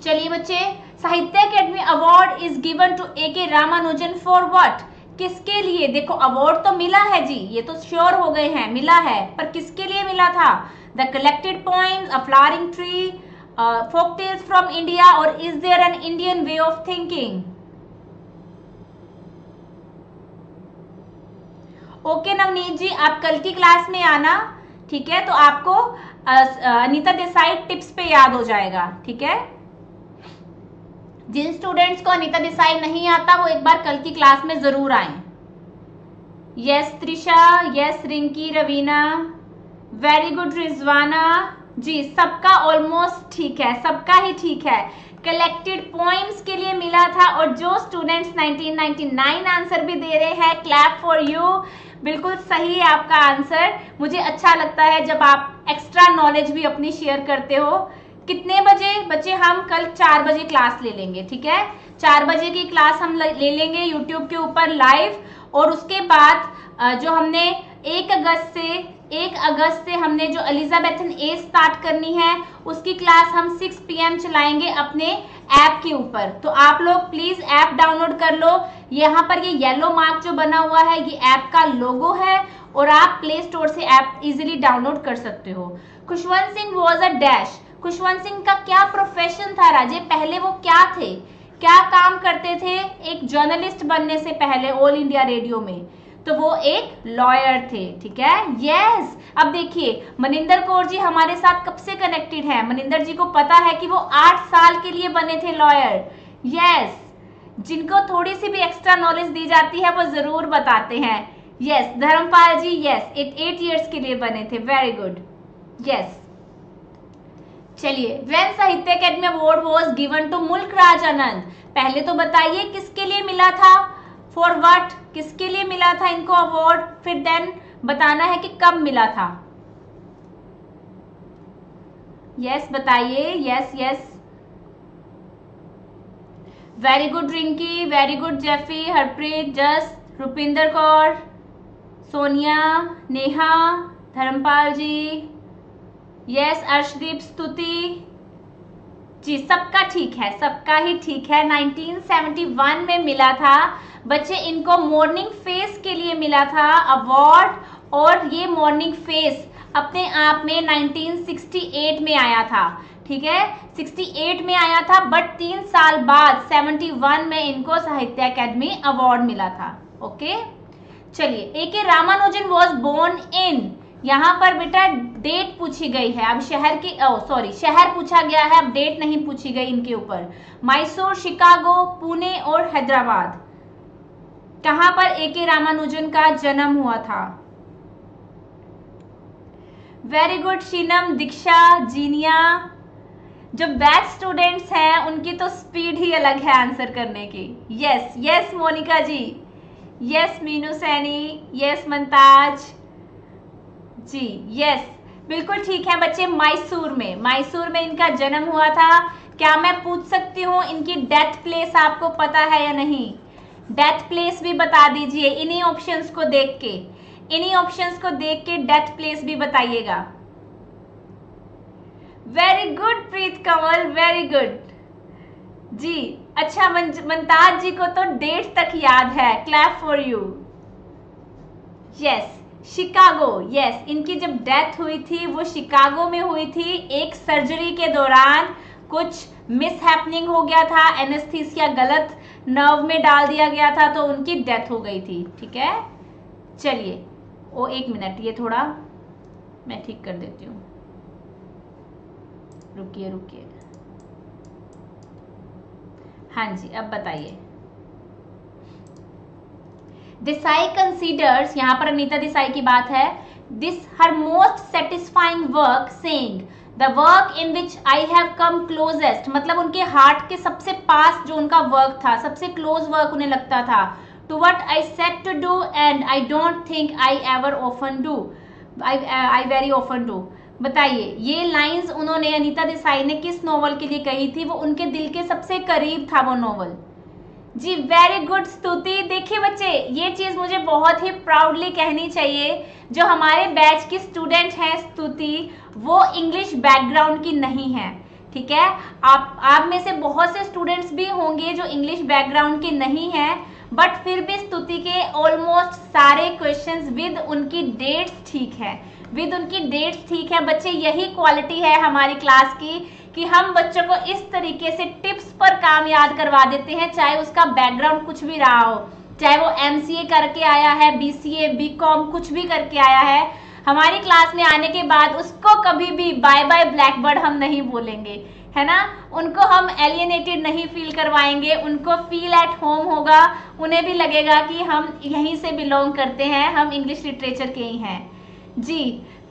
चलिए बच्चे, Sahitya academy award is given to A K Ramanujan for what, किसके लिए? देखो अवार्ड तो मिला है जी, ये तो श्योर हो गए हैं मिला है, पर किसके लिए मिला था? The collected poems, a flowering tree, folk tales from India और is there an Indian way of thinking. Okay Navneet ji, आप कल की क्लास में आना। ठीक है, तो आपको अनीता देसाई टिप्स पे याद हो जाएगा। ठीक है, जिन स्टूडेंट्स को अनीता देसाई नहीं आता वो एक बार कल की क्लास में जरूर आए। Yes Trisha, yes Rinki, Raveena, very good Rizwana ji, सबका ऑलमोस्ट ठीक है, सबका ही ठीक है। कलेक्टेड पॉइंट्स के लिए मिला था और जो students nineteen ninety nine answer भी दे रहे हैं, क्लैप फॉर यू, बिल्कुल सही है आपका आंसर। मुझे अच्छा लगता है जब आप एक्स्ट्रा नॉलेज भी अपनी शेयर करते हो। कितने बजे बच्चे? हम कल चार बजे क्लास ले लेंगे। ठीक है, चार बजे की क्लास हम ले लेंगे यूट्यूब के ऊपर लाइव, और उसके बाद जो हमने एक अगस्त से एक अगस्त से हमने जो एलिजाबेथन ए स्टार्ट करनी है उसकी क्लास हम सिक्स पी एम चलाएंगे अपने ऐप के ऊपर। तो आप लोग प्लीज़ ऐप डाउनलोड कर लो। यहाँ पर ये येलो मार्क जो बना हुआ है ये ऐप का लोगो है और आप प्ले स्टोर से ऐप इजीली डाउनलोड कर सकते हो। Khushwant Singh was a dash, Khushwant Singh का क्या प्रोफेशन था राजे? पहले वो क्या थे, क्या काम करते थे? एक जर्नलिस्ट बनने से पहले ऑल इंडिया रेडियो में तो वो एक लॉयर थे। ठीक है, यस। अब देखिए मनिंदर कौर जी हमारे साथ कब से कनेक्टेड है, मनिंदर जी को पता है कि वो आठ साल के लिए बने थे लॉयर। यस, जिनको थोड़ी सी भी एक्स्ट्रा नॉलेज दी जाती है वो जरूर बताते हैं। Yes Dharampal ji, yes eight eight years के लिए बने थे, वेरी गुड। यस, चलिए, when Sahitya academy award was given to Mulk Raj आनंद, पहले तो बताइए किसके लिए मिला था, फॉर व्हाट, किसके लिए मिला था इनको अवार्ड, फिर देन बताना है कि कब मिला था। यस yes, बताइए। Yes yes, very good Rinki, very good Jeffy, Harpreet, just, Rupinder Kaur, Sonia, Neha, Dharampal ji, yes yes, Arshdeep, Stuti ji, सबका ठीक है, सबका ही ठीक है। नाइनटीन सेवेंटी वन में मिला था बच्चे, इनको मॉर्निंग फेस के लिए मिला था अवार्ड, और ये मॉर्निंग फेस अपने आप में नाइनटीन सिक्सटी एट में आया था। ठीक है, अड़सठ में आया था, बट तीन साल बाद इकहत्तर में इनको साहित्य अकादमी अवार्ड मिला था। ओके, चलिए, ए K Ramanujan was born in, यहाँ पर बेटा डेट पूछी गई है, अब शहर की सॉरी शहर पूछा गया है, अब डेट नहीं पूछी गई इनके ऊपर। मैसूर, शिकागो, पुणे और हैदराबाद, कहां पर एके रामानुजन का जन्म हुआ था। वेरी गुड शीनम, दीक्षा, जीनिया, जो बैच स्टूडेंट्स हैं उनकी तो स्पीड ही अलग है आंसर करने की। Yes yes Monika ji, yes Meenu Saini, yes मंताज ji, yes बिल्कुल ठीक है बच्चे। मैसूर में मैसूर में इनका जन्म हुआ था। क्या मैं पूछ सकती हूँ इनकी डेथ प्लेस आपको पता है या नहीं? डेथ प्लेस भी बता दीजिए, इन्हीं ऑप्शंस को देख के, इन्हीं ऑप्शंस को देख के डेथ प्लेस भी बताइएगा। Very good Preet Kanwal, very good जी। अच्छा, मनताज जी को तो डेट तक याद है, clap for you. Yes, Chicago. Yes, इनकी जब डेथ हुई थी वो शिकागो में हुई थी। एक सर्जरी के दौरान कुछ मिसहैपनिंग हो गया था, एनेस्थीसिया गलत नर्व में डाल दिया गया था तो उनकी डेथ हो गई थी। ठीक है, चलिए। ओ एक मिनट, ये थोड़ा मैं ठीक कर देती हूँ, रुकिए रुकिए। हाँ जी, अब बताइए। देसाई कंसीडर्स, यहाँ पर अनीता देसाई की बात है, this her most satisfying work saying the work in which I have come closest, मतलब उनके हार्ट के सबसे पास जो उनका वर्क था, सबसे क्लोज वर्क उन्हें लगता था। To what I set to do and I don't think I ever often do, I I very often do. बताइए, ये लाइंस उन्होंने, अनीता देसाई ने किस नॉवल के लिए कही थी? वो उनके दिल के सबसे करीब था वो नॉवल। जी वेरी गुड स्तुति। देखिए बच्चे, ये चीज़ मुझे बहुत ही प्राउडली कहनी चाहिए, जो हमारे बैच की स्टूडेंट हैं स्तुति, वो इंग्लिश बैकग्राउंड की नहीं है। ठीक है, आप आप में से बहुत से स्टूडेंट्स भी होंगे जो इंग्लिश बैकग्राउंड के नहीं हैं, बट फिर भी स्तुति के ऑलमोस्ट सारे क्वेश्चंस विद उनकी डेट्स ठीक है, विद उनकी डेट्स ठीक है। बच्चे, यही क्वालिटी है हमारी क्लास की कि हम बच्चों को इस तरीके से टिप्स पर काम याद करवा देते हैं, चाहे उसका बैकग्राउंड कुछ भी रहा हो, चाहे वो एमसीए करके आया है, बीसीए, बीकॉम कुछ भी करके आया है। हमारी क्लास में आने के बाद उसको कभी भी बाय बाय ब्लैकबर्ड हम नहीं बोलेंगे, है ना। उनको हम एलियनेटेड नहीं फील करवाएंगे, उनको फील एट होम होगा, उन्हें भी लगेगा कि हम यहीं से बिलोंग करते हैं, हम इंग्लिश लिटरेचर के ही हैं। जी,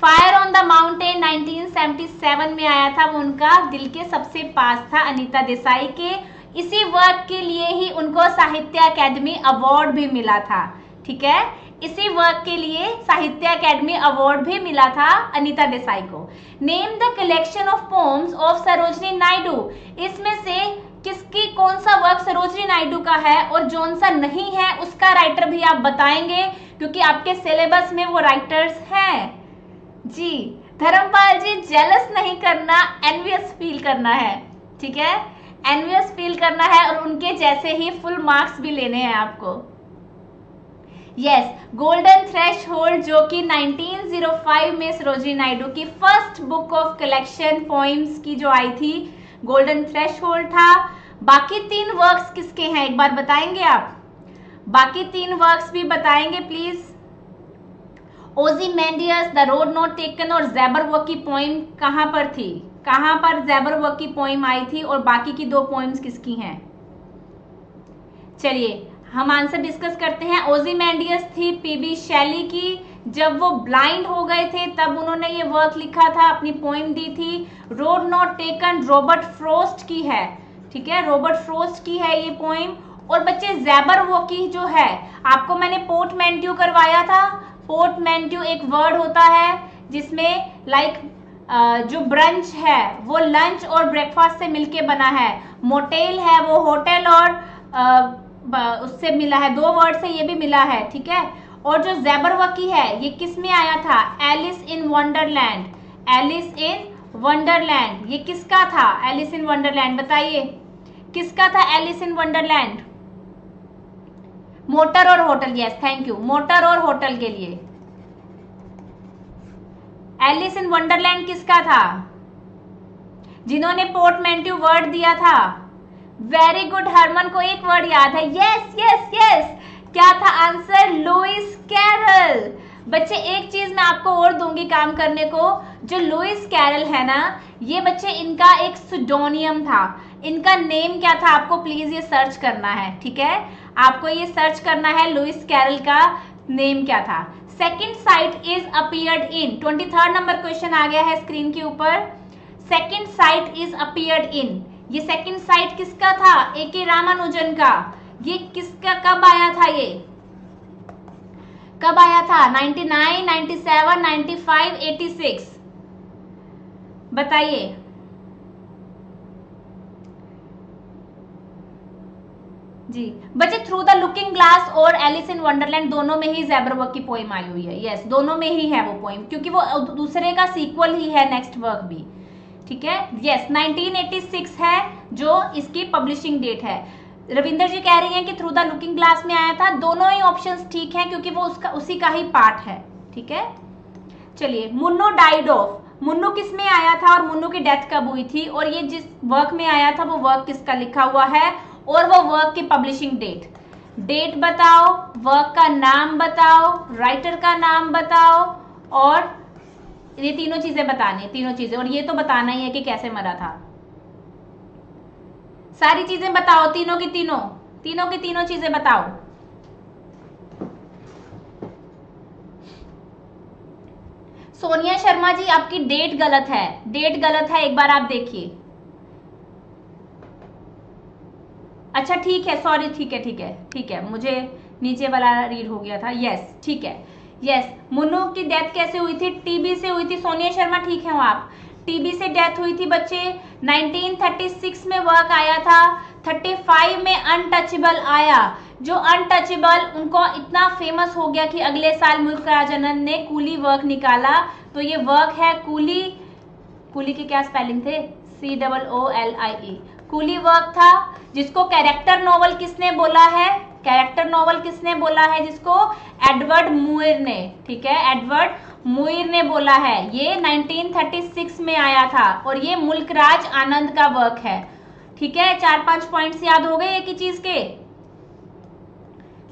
fire on the mountain nineteen seventy seven में आया था, वो उनका दिल के सबसे पास था। अनीता देसाई के इसी वर्क के लिए ही उनको साहित्य अकेडमी अवार्ड भी मिला था। ठीक है, इसी वर्क के लिए साहित्य अकेडमी अवार्ड भी मिला था अनीता देसाई को। Name the collection of poems of Sarojini Naidu, इसमें से किसकी कौन सा वर्क सरोजनी नायडू का है और जौन सा नहीं है, उसका राइटर भी आप बताएंगे, क्योंकि आपके सिलेबस में वो राइटर्स हैं। जी धर्मपाल जी, जेलस नहीं करना, एनवियस फील करना है। ठीक है, एनवियस फील करना है और उनके जैसे ही फुल मार्क्स भी लेने हैं आपको। यस, गोल्डन थ्रेशहोल्ड, जो कि नाइनटीन ओ फाइव में सरोजिनी नायडू की first book of collection poems की जो आई थी, गोल्डन थ्रेशहोल्ड था। बाकी तीन वर्क्स किसके हैं एक बार बताएंगे आप? बाकी तीन वर्क्स भी बताएंगे please. Ozymandias, the road not taken और ज़ैबरवॉक की पोइम कहाँ पर थी? कहाँ पर ज़ैबरवॉक की पोइम आई थी और बाकी की दो पोइम्स किसकी हैं? चलिए हम आंसर डिस्कस करते हैं। ओजीमेंडियस थी पीबी शैली की, जब वो ब्लाइंड हो गए थे तब उन्होंने ये वर्क लिखा था, अपनी पोइम दी थी। Road not taken Robert Frost की है, ठीक है, रॉबर्ट फ्रॉस्ट की है ये पोइम। और बच्चे ज़ैबरवॉक की जो है, आपको मैंने पोर्टमैंट्यू करवाया था। पोर्टमैंट्यू एक वर्ड होता है जिसमें लाइक like, जो ब्रंच है वो लंच और ब्रेकफास्ट से मिलके बना है, मोटेल है वो होटल और आ, उससे मिला है, दो वर्ड से ये भी मिला है। ठीक है, और जो ज़ैबरवॉकी है ये किस में आया था? Alice in Wonderland, Alice in Wonderland. ये किसका था एलिस इन वंडरलैंड? बताइए किसका था एलिस इन वंडरलैंड? मोटर और hotel. Yes thank you, motor और होटल के लिए। एलिस इन वंडरलैंड किसका था? जिन्होंने पोर्टमैंट्यू वर्ड दिया था। वेरी गुड हरमन को एक वर्ड याद है। यस यस यस, क्या था आंसर? Louis Carol. बच्चे एक चीज मैं आपको और दूंगी काम करने को, जो लुइस कैरल है ना, ये बच्चे इनका एक सुडोनियम था। इनका नेम क्या था? आपको प्लीज ये सर्च करना है, ठीक है, आपको ये सर्च करना है लुइस कैरल का नेम क्या था। Second sight is appeared in, twenty third number question आ गया है स्क्रीन के ऊपर। Second sight is appeared in, ये सेकंड साइट किसका था? ए के रामानुजन का। ये किसका, कब आया था? ये कब आया था? Ninety nine, ninety seven, ninety five, eighty six, बताइए जी बच्चे थ्रू द लुकिंग ग्लास और एलिस इन वंडरलैंड दोनों में ही ज़ैब्रवॉक की पोइम आई हुई है। यस, दोनों में ही है वो पोइम क्योंकि वो दूसरे का सीक्वल ही है, नेक्स्ट वर्क भी, ठीक है। यस, नाइनटीन एटी सिक्स है जो इसकी पब्लिशिंग डेट है। रविंदर जी कह रही हैं कि थ्रू द लुकिंग ग्लास में आया था, दोनों ही ऑप्शंस ठीक हैं क्योंकि वो उसका उसी का ही पार्ट है, ठीक है। चलिए, मुन्नो डाइड ऑफ, मुन्नू किस में आया था और मुन्नू की डेथ कब हुई थी और ये जिस वर्क में आया था वो वर्क किसका लिखा हुआ है और वो वर्क की पब्लिशिंग डेट, डेट बताओ, वर्क का नाम बताओ, राइटर का नाम बताओ और ये तीनों चीजें बतानी, तीनों चीजें, और ये तो बताना ही है कि कैसे मरा था। सारी चीजें बताओ, तीनों की तीनों, तीनों की तीनों चीजें बताओ। सोनिया शर्मा जी आपकी डेट गलत है, डेट गलत है, एक बार आप देखिए। अच्छा ठीक है, सॉरी, ठीक है ठीक है ठीक है, मुझे नीचे वाला रीड हो गया था। यस ठीक है, यस, मुन्नू की डेथ कैसे हुई थी? टीबी से हुई थी। सोनिया शर्मा ठीक है आप, टीबी से डेथ हुई थी बच्चे। नाइनटीन थर्टी सिक्स में वर्क आया था, थर्टी फाइव में अनटचेबल आया, जो अनटचेबल उनको इतना फेमस हो गया कि अगले साल मुल्क राज आनंद ने कूली वर्क निकाला। तो ये वर्क है कूली, कूली के क्या स्पेलिंग थे, C double O L I E, Coolie work था, जिसको कैरेक्टर नॉवल किसने बोला है, कैरेक्टर नॉवल किसने बोला है, जिसको एडवर्ड मुइर ने, ठीक है, एडवर्ड मुइर ने बोला है। ये नाइनटीन थर्टी सिक्स में आया था और ये मुल्क राज आनंद का वर्क है, ठीक है। चार पांच पॉइंट्स याद हो गए एक ही चीज के।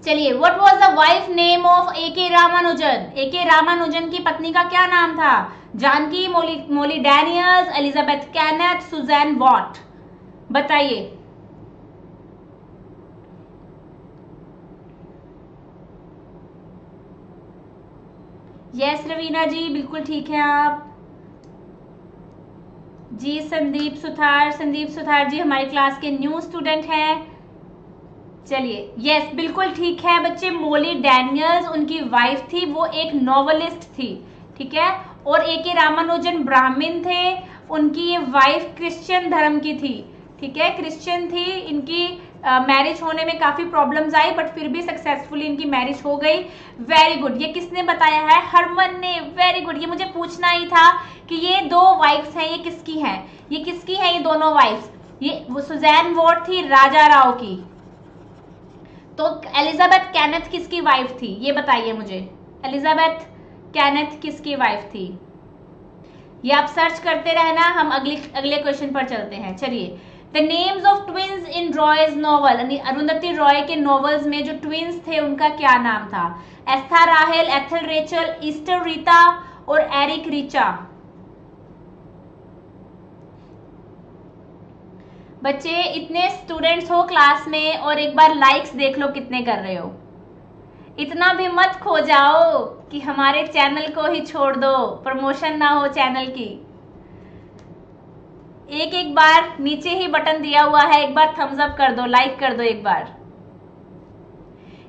चलिए, what was the wife name of A K Ramanujan? A K Ramanujan की पत्नी का क्या नाम था? Janaki, Molly, Molly Daniels, Elizabeth Kenneth, Suzanne Watt, बताइए। यस yes, रवीना जी बिल्कुल ठीक है आप जी। संदीप सुथार, संदीप सुथार जी हमारे क्लास के न्यू स्टूडेंट हैं। चलिए, यस yes, बिल्कुल ठीक है बच्चे। मोली डैनियल्स उनकी वाइफ थी, वो एक नॉवेलिस्ट थी, ठीक है। और ए के रामानुजन ब्राह्मण थे, उनकी ये वाइफ क्रिश्चियन धर्म की थी, ठीक है, क्रिश्चियन थी। इनकी मैरिज होने में काफ़ी प्रॉब्लम्स आई बट फिर भी सक्सेसफुली इनकी मैरिज हो गई। वेरी गुड, ये किसने बताया है? हरमन ने, वेरी गुड। ये मुझे पूछना ही था कि ये दो वाइफ्स हैं, ये किसकी हैं, ये किसकी हैं ये दोनों वाइफ्स? ये वो सुजैन वॉट थी राजा राव की, तो एलिजाबेथ कैनेथ किसकी वाइफ थी ये बताइए मुझे। एलिजाबेथ कैनेथ किसकी वाइफ थी? ये आप सर्च करते रहना, हम अगले अगले क्वेश्चन पर चलते हैं। चलिए, the names of twins in Roy's novel, Arundhati Roy के नॉवेल्स में जो ट्विंस थे उनका क्या नाम था? Estha Rahel, Ethel Rachel, Esther Rita और एरिक रिचा। बच्चे इतने स्टूडेंट्स हो क्लास में और एक बार लाइक्स देख लो कितने कर रहे हो। इतना भी मत खो जाओ कि हमारे चैनल को ही छोड़ दो, प्रमोशन ना हो चैनल की। एक एक बार नीचे ही बटन दिया हुआ है, एक बार थम्स अप कर दो, लाइक कर दो एक बार।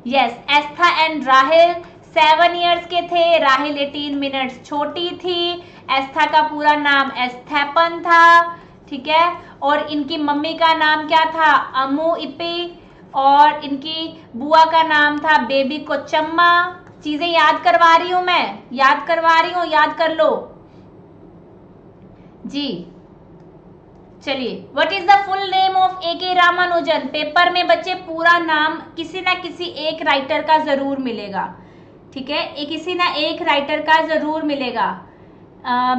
Yes, Estha and Rahel seven years के थे, राहिल एटीन मिनट्स छोटी थी। एस्था का पूरा नाम एस्थेपन था, ठीक है। और इनकी मम्मी का नाम क्या था? अमू इपे। और इनकी बुआ का नाम था बेबी कोचम्मा। चीजें याद करवा रही हूं मैं, याद करवा रही हूं, याद कर लो जी। चलिए, what is the full name of A K Ramanujan? Paper में बच्चे पूरा नाम किसी ना किसी एक राइटर का जरूर मिलेगा, ठीक है, एक किसी ना एक राइटर का जरूर मिलेगा।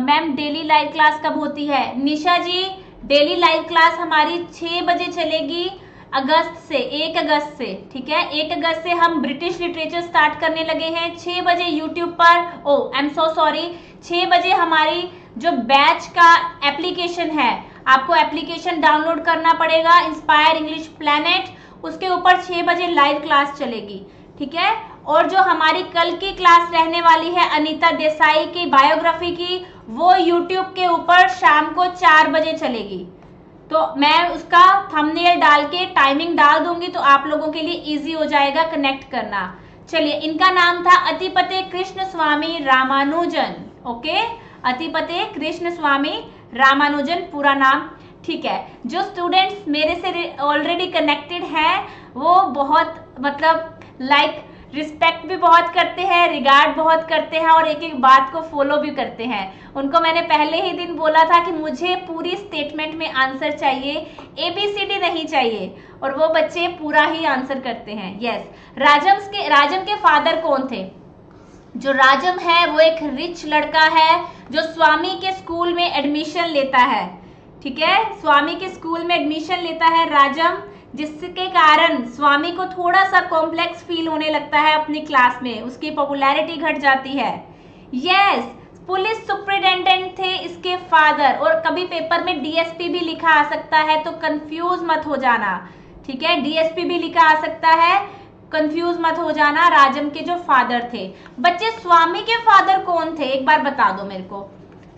मैम डेली लाइव क्लास कब होती है? Nisha ji, daily live class हमारी छः बजे चलेगी अगस्त से, एक अगस्त से, ठीक है। एक अगस्त से हम ब्रिटिश लिटरेचर स्टार्ट करने लगे हैं, छः बजे यूट्यूब पर, ओ आई एम सो सॉरी, छः बजे हमारी जो बैच का एप्लीकेशन है, आपको एप्लीकेशन डाउनलोड करना पड़ेगा, इंस्पायर इंग्लिश प्लैनेट, उसके ऊपर छह बजे लाइव क्लास चलेगी, ठीक है। और जो हमारी कल की क्लास रहने वाली है अनीता देसाई की बायोग्राफी की, वो यूट्यूब के ऊपर शाम को चार बजे चलेगी। तो मैं उसका थंबनेल डाल के टाइमिंग डाल दूंगी तो आप लोगों के लिए इजी हो जाएगा कनेक्ट करना। चलिए, इनका नाम था अतिपते कृष्ण स्वामी रामानुजन, ओके, अतिपते कृष्ण स्वामी रामानुजन पूरा नाम। ठीक है। जो स्टूडेंट्स मेरे से ऑलरेडी कनेक्टेड हैं वो बहुत मतलब लाइक like, रिस्पेक्ट भी बहुत करते हैं, रिगार्ड बहुत करते हैं और एक एक बात को फॉलो भी करते हैं। उनको मैंने पहले ही दिन बोला था कि मुझे पूरी स्टेटमेंट में आंसर चाहिए, ए बी सी डी नहीं चाहिए, और वो बच्चे पूरा ही आंसर करते हैं। यस, राजम्स के राजम के फादर कौन थे? जो राजम है वो एक रिच लड़का है जो स्वामी के स्कूल में एडमिशन लेता है, ठीक है, स्वामी के स्कूल में एडमिशन लेता है राजम, जिसके कारण स्वामी को थोड़ा सा कॉम्प्लेक्स फील होने लगता है अपनी क्लास में, उसकी पॉपुलैरिटी घट जाती है। यस, पुलिस सुपरिटेंडेंट थे इसके फादर, और कभी पेपर में डीएसपी भी लिखा आ सकता है तो कंफ्यूज मत हो जाना, ठीक है, डीएसपी भी लिखा आ सकता है, कंफ्यूज मत हो जाना। राजम के जो फादर थे, बच्चे स्वामी के फादर कौन थे एक बार बता दो मेरे को,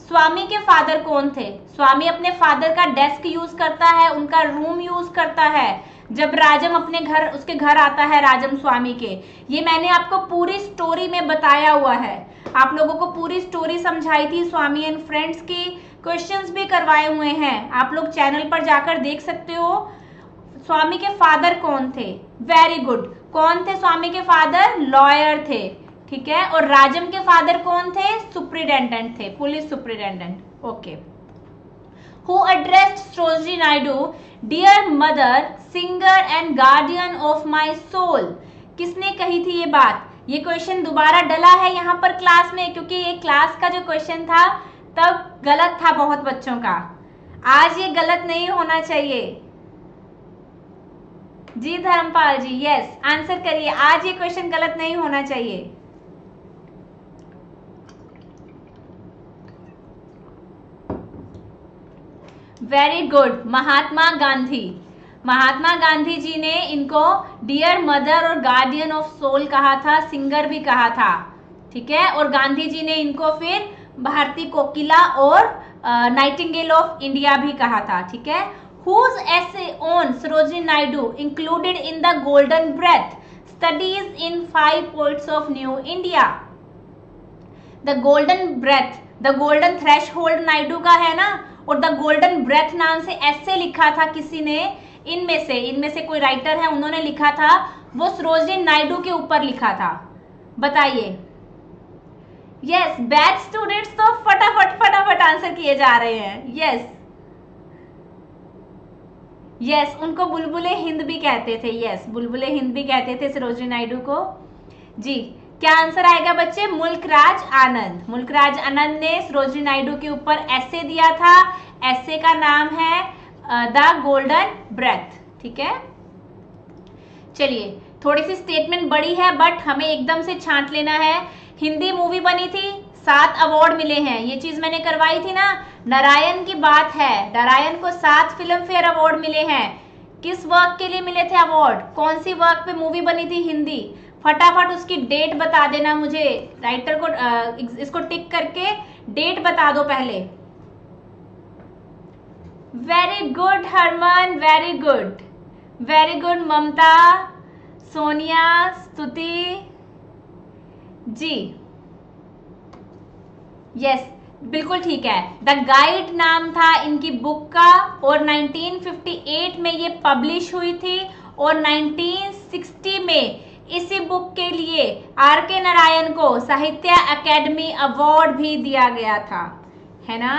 स्वामी के फादर कौन थे? स्वामी अपने फादर का डेस्क यूज करता है, उनका रूम यूज करता है जब राजम अपने घर उसके घर आता है राजम स्वामी के। ये मैंने आपको पूरी स्टोरी में बताया हुआ है, आप लोगों को पूरी स्टोरी समझाई थी, स्वामी एंड फ्रेंड्स की क्वेश्चंस भी करवाए हुए हैं, आप लोग चैनल पर जाकर देख सकते हो। स्वामी के फादर कौन थे? वेरी गुड, कौन थे स्वामी के फादर? लॉयर थे, ठीक है। और राजम के फादर कौन थे? सुपरिटेंडेंट थे, police superintendent. Okay, who addressed Sarojini Naidu, dear mother, singer and guardian of my soul, किसने कही थी ये बात? ये क्वेश्चन दोबारा डला है यहाँ पर क्लास में, क्योंकि ये क्लास का जो क्वेश्चन था तब गलत था बहुत बच्चों का, आज ये गलत नहीं होना चाहिए। जी धर्मपाल जी, यस आंसर करिए, आज ये क्वेश्चन गलत नहीं होना चाहिए। वेरी गुड, महात्मा गांधी, महात्मा गांधी जी ने इनको डियर मदर और गार्डियन ऑफ सोल कहा था, सिंगर भी कहा था, ठीक है। और गांधी जी ने इनको फिर भारतीय कोकिला और नाइटिंगेल ऑफ इंडिया भी कहा था, ठीक है। Whose essay on Sarojini Naidu included in the golden breath studies in five points of new India? The golden breath, the golden threshold Naidu का है ना, और द गोल्डन ब्रेथ नाम से ऐसे लिखा था किसी ने, इनमें से इनमें से कोई राइटर है उन्होंने लिखा था, वो सरोजिनी नायडू के ऊपर लिखा था, बताइए। यस, बैच स्टूडेंट्स तो फटाफट फटाफट आंसर किए जा रहे हैं। यस यस, उनको बुलबुले हिंद भी कहते थे। यस, बुलबुले हिंद भी कहते थे सरोजिनी नायडू को। जी, क्या आंसर आएगा बच्चे? मुल्क राज आनंद, मुल्क राज आनंद ने सरोजिनी नायडू के ऊपर ऐसे दिया था, ऐसे का नाम है द गोल्डन ब्रेथ, ठीक है। चलिए, थोड़ी सी स्टेटमेंट बड़ी है बट हमें एकदम से छांट लेना है। हिंदी मूवी बनी थी, सात अवार्ड मिले हैं, ये चीज मैंने करवाई थी ना, नारायण की बात है, नारायण को सात फिल्म फेयर अवार्ड मिले हैं। किस वर्क के लिए मिले थे अवार्ड? कौन सी वर्क पे मूवी बनी थी हिंदी? फटाफट उसकी डेट बता देना मुझे, राइटर को आ, इसको टिक करके डेट बता दो पहले। Very good Harman, very good, very good Mamta, Sonia, Stuti ji, yes बिल्कुल ठीक है। द गाइड नाम था इनकी बुक का, और नाइनटीन फिफ्टी एट में ये पब्लिश हुई थी, और नाइनटीन सिक्सटी में इसी बुक के लिए आर के नारायण को साहित्य अकेडमी अवार्ड भी दिया गया था, है ना,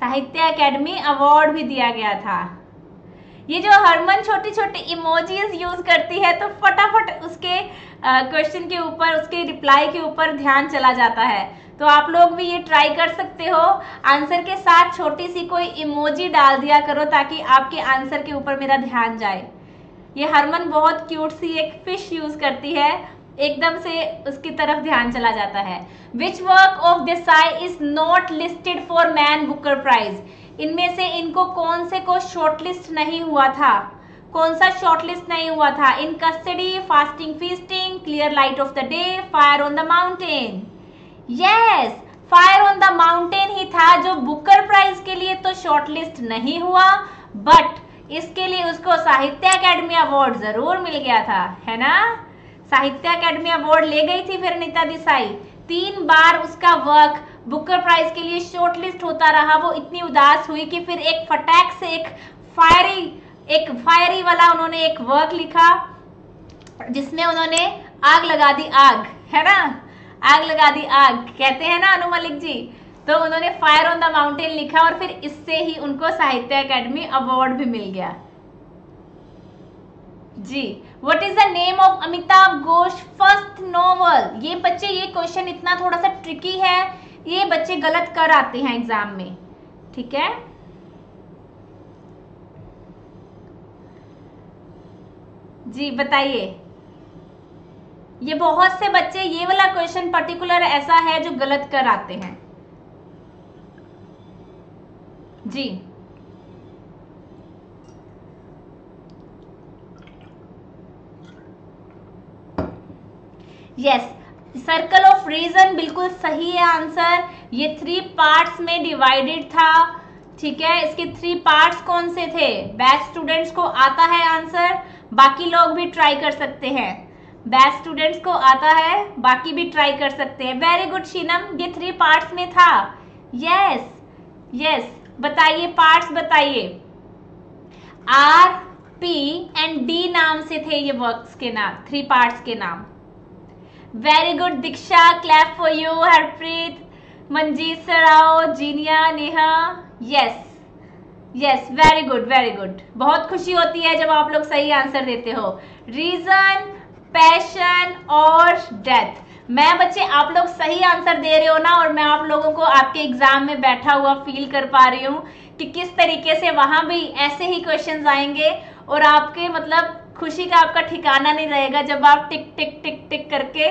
साहित्य अकेडमी अवार्ड भी दिया गया था। ये जो हरमन छोटी छोटी इमोजीज यूज करती है तो फटाफट उसके क्वेश्चन के ऊपर, उसके रिप्लाई के ऊपर ध्यान चला जाता है, तो आप लोग भी ये ट्राई कर सकते हो, आंसर के साथ छोटी सी कोई इमोजी डाल दिया करो ताकि आपके आंसर के ऊपर मेरा ध्यान जाए। ये हरमन बहुत क्यूट सी एक फिश यूज करती है, एकदम से उसकी तरफ ध्यान चला जाता है। Which work of Desai is not listed for man Booker prize? इनमें से इनको कौन से को शॉर्टलिस्ट नहीं हुआ था, कौन सा शॉर्टलिस्ट नहीं हुआ था? In custody, fasting feasting, clear light of the day, fire on the mountain. Yes, fire on the mountain ही था जो बुकर प्राइज के लिए तो शॉर्टलिस्ट नहीं हुआ, बट इसके लिए उसको साहित्य अकेडमी अवार्ड जरूर मिल गया था, है ना। साहित्य अकेडमी अवार्ड ले गई थी फिर अनीता देसाई, तीन बार उसका वर्क बुकर प्राइज के लिए शॉर्टलिस्ट होता रहा, वो इतनी उदास हुई कि फिर एक फटाक से एक फायरी एक फायरी वाला उन्होंने एक वर्क लिखा जिसमें उन्होंने आग लगा दी आग, है ना, आग लगा दी आग कहते हैं ना अनु मलिक जी। तो उन्होंने फायर ऑन द माउंटेन लिखा और फिर इससे ही उनको साहित्य अकादमी अवार्ड भी मिल गया जी। What is the name of Amitabh Ghosh first novel. ये बच्चे ये क्वेश्चन इतना थोड़ा सा ट्रिकी है, ये बच्चे गलत कर आते हैं एग्जाम में, ठीक है। जी बताइए, ये बहुत से बच्चे ये वाला क्वेश्चन पर्टिकुलर ऐसा है जो गलत कर आते हैं जी। यस, सर्कल ऑफ रीजन बिल्कुल सही है आंसर। ये थ्री पार्ट्स में डिवाइडेड था, ठीक है। इसके थ्री पार्ट्स कौन से थे, बैच स्टूडेंट्स को आता है आंसर, बाकी लोग भी ट्राई कर सकते हैं। बैच स्टूडेंट्स को आता है, बाकी भी ट्राई कर सकते हैं। वेरी गुड शीनम, ये थ्री पार्ट्स में था। यस यस, बताइए पार्ट्स बताइए। आर पी एंड डी नाम से थे ये वर्क्स के नाम, थ्री पार्ट्स के नाम। Very good Diksha, clap for you. Harpreet, Manjeet Sarao, जीनिया, Neha. Yes yes, very good very good. बहुत खुशी होती है जब आप लोग सही आंसर देते हो। रीजन, पैशन और डेथ। मैं बच्चे आप लोग सही आंसर दे रहे हो ना, और मैं आप लोगों को आपके एग्जाम में बैठा हुआ फील कर पा रही हूँ कि किस तरीके से वहां भी ऐसे ही क्वेश्चंस आएंगे और आपके मतलब खुशी का आपका ठिकाना नहीं रहेगा जब आप टिक टिक टिक टिक करके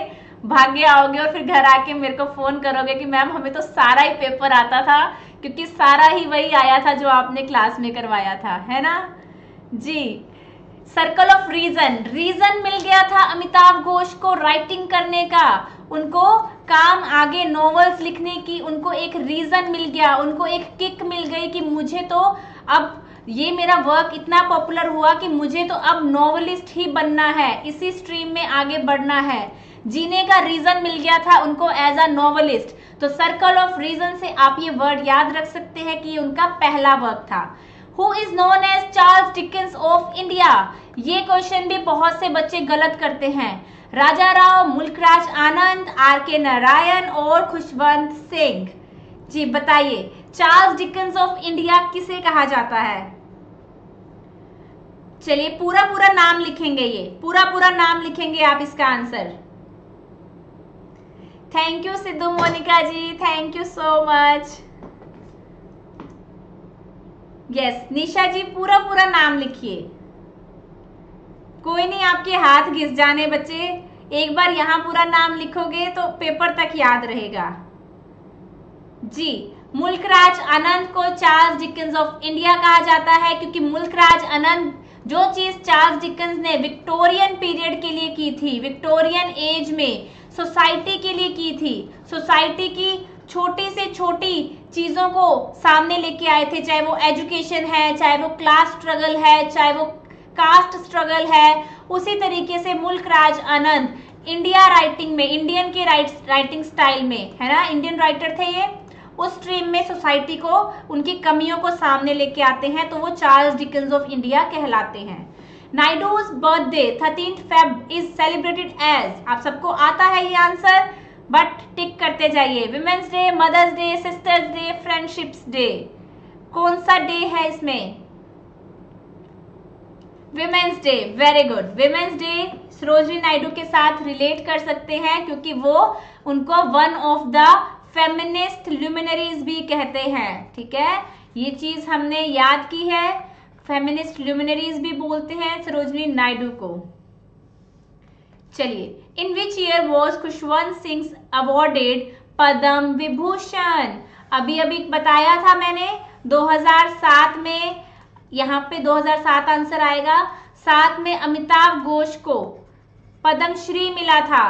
भागे आओगे और फिर घर आके मेरे को फोन करोगे कि मैम हमें तो सारा ही पेपर आता था, क्योंकि सारा ही वही आया था जो आपने क्लास में करवाया था, है ना जी। सर्कल ऑफ रीजन, रीजन मिल गया था अमिताभ घोष को राइटिंग करने का, उनको काम आगे नॉवेल्स लिखने की, उनको एक रीजन मिल गया, उनको एक किक मिल गई कि मुझे तो अब ये मेरा वर्क इतना पॉपुलर हुआ कि मुझे तो अब नॉवेलिस्ट ही बनना है, इसी स्ट्रीम में आगे बढ़ना है। जीने का रीजन मिल गया था उनको एज अ नॉवेलिस्ट। तो सर्कल ऑफ रीजन से आप ये वर्ड याद रख सकते हैं कि ये उनका पहला वर्क था। Who is known as Charles Dickens of India? ये क्वेश्चन भी बहुत से बच्चे गलत करते हैं। राजा राव, मुल्क राज आनंद, आर के नारायण और खुशवंत सिंह जी। बताइए चार्ल्स डिकेंस ऑफ इंडिया किसे कहा जाता है। चलिए पूरा पूरा नाम लिखेंगे, ये पूरा पूरा नाम लिखेंगे आप इसका answer. Thank you Sidhu Monika ji, thank you so much. Yes yes, Nisha ji पूरा पूरा नाम लिखिए, कोई नहीं आपके हाथ घिस जाने बच्चे, एक बार यहाँ पूरा नाम लिखोगे तो पेपर तक याद रहेगा जी। मुल्कराज आनंद को चार्ल्स डिकेंस ऑफ इंडिया कहा जाता है क्योंकि मुल्कराज आनंद जो चीज चार्ल्स डिकेंस ने विक्टोरियन पीरियड के लिए की थी, विक्टोरियन एज में सोसाइटी के लिए की थी, सोसाइटी की छोटी से छोटी चीज़ों को सामने लेके आए थे, चाहे वो एजुकेशन है, चाहे वो क्लास स्ट्रगल है, चाहे वो कास्ट स्ट्रगल है। उसी तरीके से मुल्क राज आनंद इंडिया राइटिंग में, इंडियन के राइट राइटिंग स्टाइल में, है ना, इंडियन राइटर थे ये, उस स्ट्रीम में सोसाइटी को, उनकी कमियों को सामने लेके आते हैं, तो वो चार्ल्स डिकेंस ऑफ इंडिया कहलाते हैं। Naidu's birthday thirteenth Feb is celebrated as, आप सबको आता है ये आंसर बट टिक करते जाइए। Women's day, mother's day, sister's day, friendships day, कौन सा डे है इसमें। Women's day, very good. Women's day Sarojini Naidu के साथ रिलेट कर सकते हैं क्योंकि वो उनको one of the feminist luminaries भी कहते हैं, ठीक है, ये चीज हमने याद की है, फेमिनिस्ट ल्यूमिनरीज भी बोलते हैं सरोजिनी नायडू को। चलिए, In which year was Khushwant Singh awarded Padma Vibhushan? अभी अभी बताया था मैंने दो हज़ार सात में, यहाँ पे दो हज़ार सात आंसर आएगा। सात में अमिताभ घोष को पद्म श्री मिला था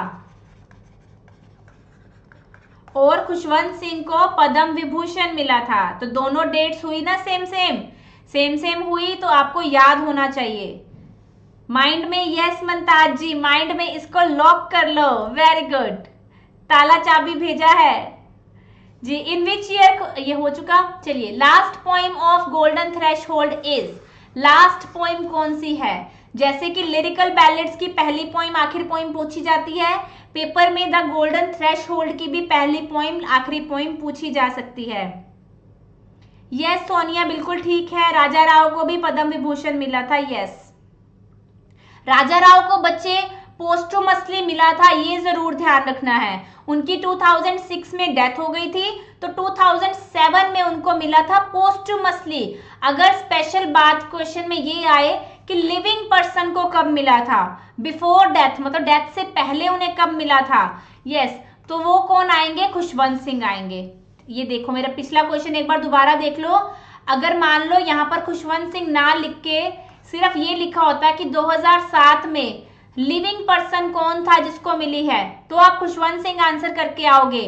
और खुशवंत सिंह को पद्म विभूषण मिला था, तो दोनों डेट्स हुई ना सेम सेम सेम सेम हुई, तो आपको याद होना चाहिए माइंड में। यस मनताज जी, माइंड में इसको लॉक कर लो, वेरी गुड। ताला चाबी भेजा है जी इन विच ईयर ये हो चुका। चलिए last poem of golden threshold is, last poem कौन सी है? जैसे कि लिरिकल बैलेट्स की पहली पोएम आखिरी पोएम पूछी जाती है, पेपर में द गोल्डन थ्रेश होल्ड की भी पहली पोएम आखिरी पोएम पूछी जा सकती है। यस yes, सोनिया बिल्कुल ठीक है। राजा राव को भी पद्म विभूषण मिला था। Yes yes. राजा राव को बच्चे पोस्टुमसली मिला था, ये जरूर ध्यान रखना है। उनकी दो हज़ार छह में डेथ हो गई थी तो दो हज़ार सात में उनको मिला था पोस्टुमसली। अगर स्पेशल बात क्वेश्चन में ये आए कि लिविंग पर्सन को कब मिला था, बिफोर डेथ मतलब डेथ से पहले उन्हें कब मिला था, यस yes, तो वो कौन आएंगे? खुशवंत सिंह आएंगे। ये देखो मेरा पिछला क्वेश्चन एक बार दोबारा देख लो। अगर मान लो यहाँ पर खुशवंत सिंह ना लिख के सिर्फ ये लिखा होता कि दो हज़ार सात में लिविंग पर्सन कौन था जिसको मिली है, तो आप खुशवंत सिंह आंसर करके आओगे।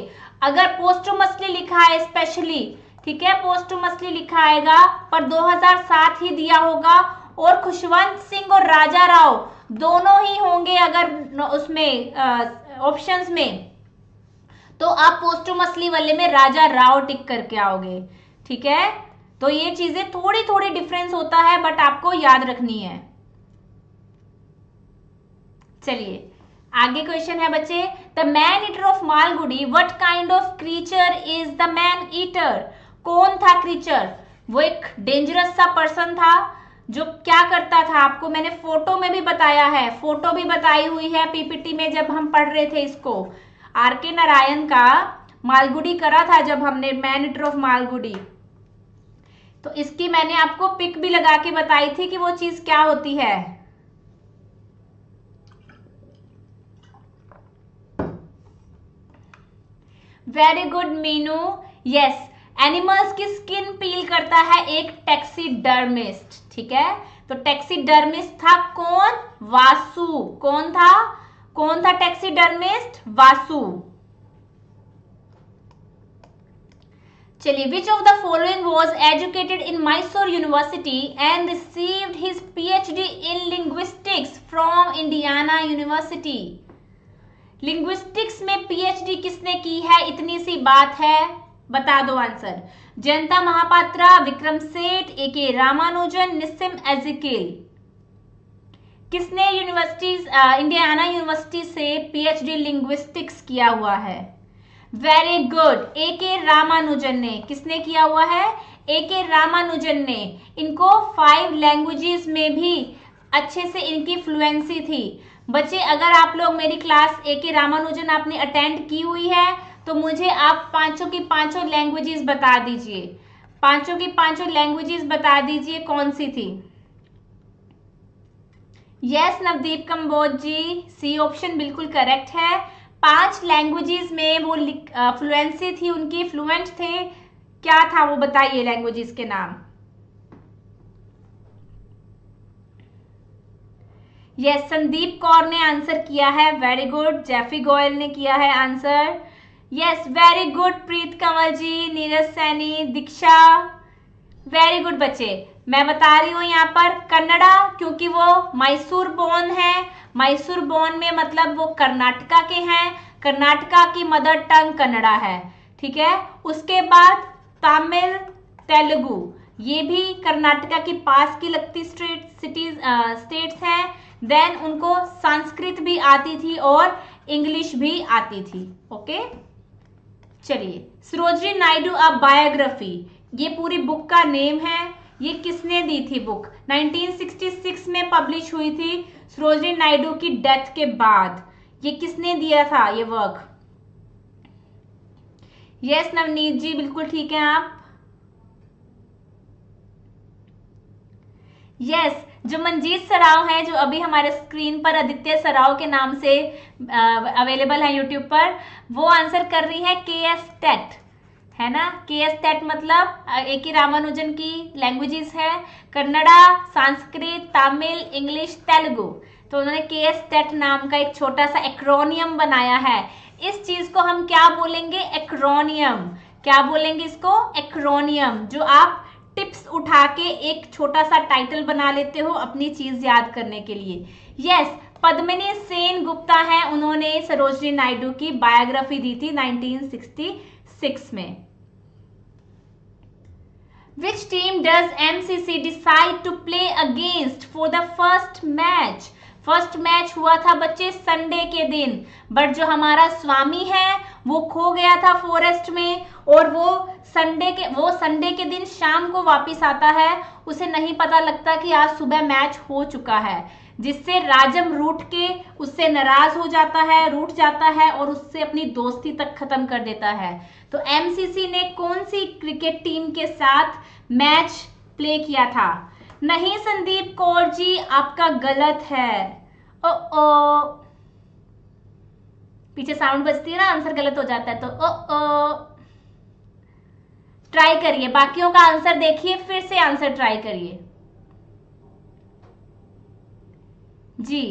अगर पोस्टुमसली लिखा है स्पेशली, ठीक है, पोस्टुमसली लिखा आएगा, पर दो हज़ार सात ही दिया होगा और खुशवंत सिंह और राजा राव दोनों ही होंगे अगर उसमें ऑप्शंस में, तो आप पोस्टुमसली वाले में राजा राव टिक करके आओगे। ठीक है, तो ये चीजें थोड़ी थोड़ी डिफरेंस होता है बट आपको याद रखनी है। चलिए आगे क्वेश्चन है बच्चे, the man eater of Malgudi what kind of creature is the man eater? कौन था क्रीचर? वो एक डेंजरस सा पर्सन था जो क्या करता था, आपको मैंने फोटो में भी बताया है, फोटो भी बताई हुई है पीपीटी में जब हम पढ़ रहे थे इसको। आर के नारायण का मालगुडी करा था जब हमने, मैन ईटर ऑफ मालगुडी, तो इसकी मैंने आपको पिक भी लगा के बताई थी कि वो चीज क्या होती है। Very good Meenu. Yes, animals की स्किन पील करता है एक टैक्सीडर्मिस्ट। ठीक है, तो टैक्सीडर्मिस्ट था कौन? वासु। कौन था कौन था टैक्सीडर्मिस्ट? वासु। चलिए, which of the following was educated in Mysore university and received his PhD in linguistics from Indiana university? Linguistics में पीएचडी किसने की है? इतनी सी बात है, बता दो answer. Jayanta Mahapatra, Vikram Seth, A K Ramanujan, Nissim Ezekiel. किसने यूनिवर्सिटीज इंडियाना यूनिवर्सिटी से पीएचडी लिंग्विस्टिक्स किया हुआ है? वेरी गुड, ए के रामानुजन ने। किसने किया हुआ है? ए के रामानुजन ने। इनको फाइव लैंग्वेजेस में भी अच्छे से इनकी फ्लुएंसी थी। बच्चे अगर आप लोग मेरी क्लास ए के रामानुजन आपने अटेंड की हुई है तो मुझे आप पांचों की पांचों लैंग्वेजेस बता दीजिए, पांचों की पांचों लैंग्वेजेस बता दीजिए कौन सी थी। Yes Navdeep Kamboj ji, C option बिल्कुल करेक्ट है। पांच लैंग्वेजेस में वो फ्लुएंसी थी उनकी, फ्लुएंट थे। क्या था वो बताइए लैंग्वेजेस के नाम। यस yes, संदीप कौर ने आंसर किया है, वेरी गुड। जैफी गोयल ने किया है answer, yes very good. Preet Kanwal ji, Neeraj Saini, Diksha, very good. बच्चे मैं बता रही हूँ यहाँ पर कन्नड़ा, क्योंकि वो मैसूर बोर्न है, मैसूर बोर्न में मतलब वो कर्नाटका के हैं, कर्नाटका की मदर टंग कन्नड़ा है। ठीक है, उसके बाद तमिल, तेलुगु, ये भी कर्नाटका के पास की लगती स्टेट सिटीज स्टेट्स हैं। देन उनको संस्कृत भी आती थी और इंग्लिश भी आती थी। ओके, चलिए सरोजिनी नायडू अ बायोग्राफी, ये पूरी बुक का नेम है। ये किसने दी थी बुक? नाइनटीन सिक्सटी सिक्स में पब्लिश हुई थी सरोजिनी नायडू की डेथ के बाद। ये किसने दिया था ये वर्क? यस नवनीत जी बिल्कुल ठीक है आप। यस yes, जो मंजीत सराव हैं, जो अभी हमारे स्क्रीन पर आदित्य सराव के नाम से अवेलेबल है यूट्यूब पर, वो आंसर कर रही है के एस टेट, है ना। के एस टेट मतलब ए के रामानुजन की लैंग्वेजेस है, कन्नड़ा, संस्कृत, तमिल, इंग्लिश, तेलुगु। तो उन्होंने के एस टेट नाम का एक छोटा सा एक्रोनियम बनाया है। इस चीज को हम क्या बोलेंगे? एक्रोनियम। क्या बोलेंगे इसको? एक्रोनियम। जो आप टिप्स उठा के एक छोटा सा टाइटल बना लेते हो अपनी चीज याद करने के लिए। यस yes, पद्मिनी सेन गुप्ता हैं, उन्होंने सरोजिनी नायडू की बायोग्राफी दी थी नाइनटीन सिक्सटी सिक्स में। Which team does M C C decide to play against for the first match? First match हुआ था बच्चे संडे के दिन, बट जो हमारा स्वामी है वो खो गया था फॉरेस्ट में, और वो संडे के वो संडे के दिन शाम को वापस आता है, उसे नहीं पता लगता कि आज सुबह मैच हो चुका है, जिससे राजम रूठ के उससे नाराज हो जाता है, रूठ जाता है और उससे अपनी दोस्ती तक खत्म कर देता है। तो एमसीसी ने कौन सी क्रिकेट टीम के साथ मैच प्ले किया था? नहीं संदीप कौर जी, आपका गलत है। ओ ओ पीछे साउंड बजती है ना, आंसर गलत हो जाता है। तो ओ ओ ट्राई करिए, बाकियों का आंसर देखिए, फिर से आंसर ट्राई करिए जी।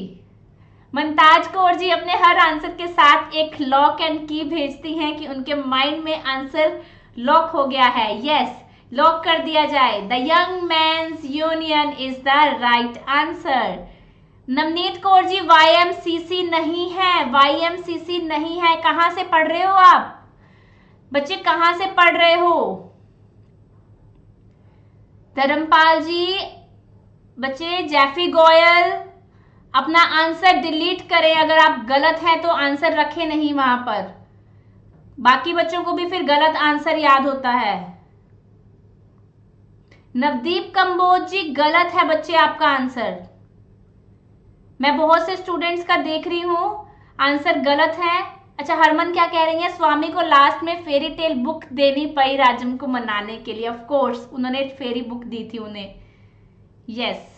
मनताज कौर जी अपने हर आंसर के साथ एक लॉक एंड की भेजती हैं कि उनके माइंड में आंसर लॉक हो गया है। यस, लॉक कर दिया जाए। The young mains union is the right answer. Navneet Kaur ji Y M C C नहीं है, वाई एम सी सी नहीं है। कहाँ से पढ़ रहे हो आप बच्चे, कहाँ से पढ़ रहे हो? धर्मपाल जी बच्चे, जैफी गोयल अपना आंसर डिलीट करें, अगर आप गलत हैं तो आंसर रखें नहीं वहां पर, बाकी बच्चों को भी फिर गलत आंसर याद होता है। नवदीप कंबोज जी गलत है बच्चे आपका आंसर, मैं बहुत से स्टूडेंट्स का देख रही हूं आंसर गलत है। अच्छा हरमन क्या कह रही है, स्वामी को लास्ट में फेरी टेल बुक देनी पड़ी राजम को मनाने के लिए, ऑफ कोर्स उन्होंने फेरी बुक दी थी उन्हें। यस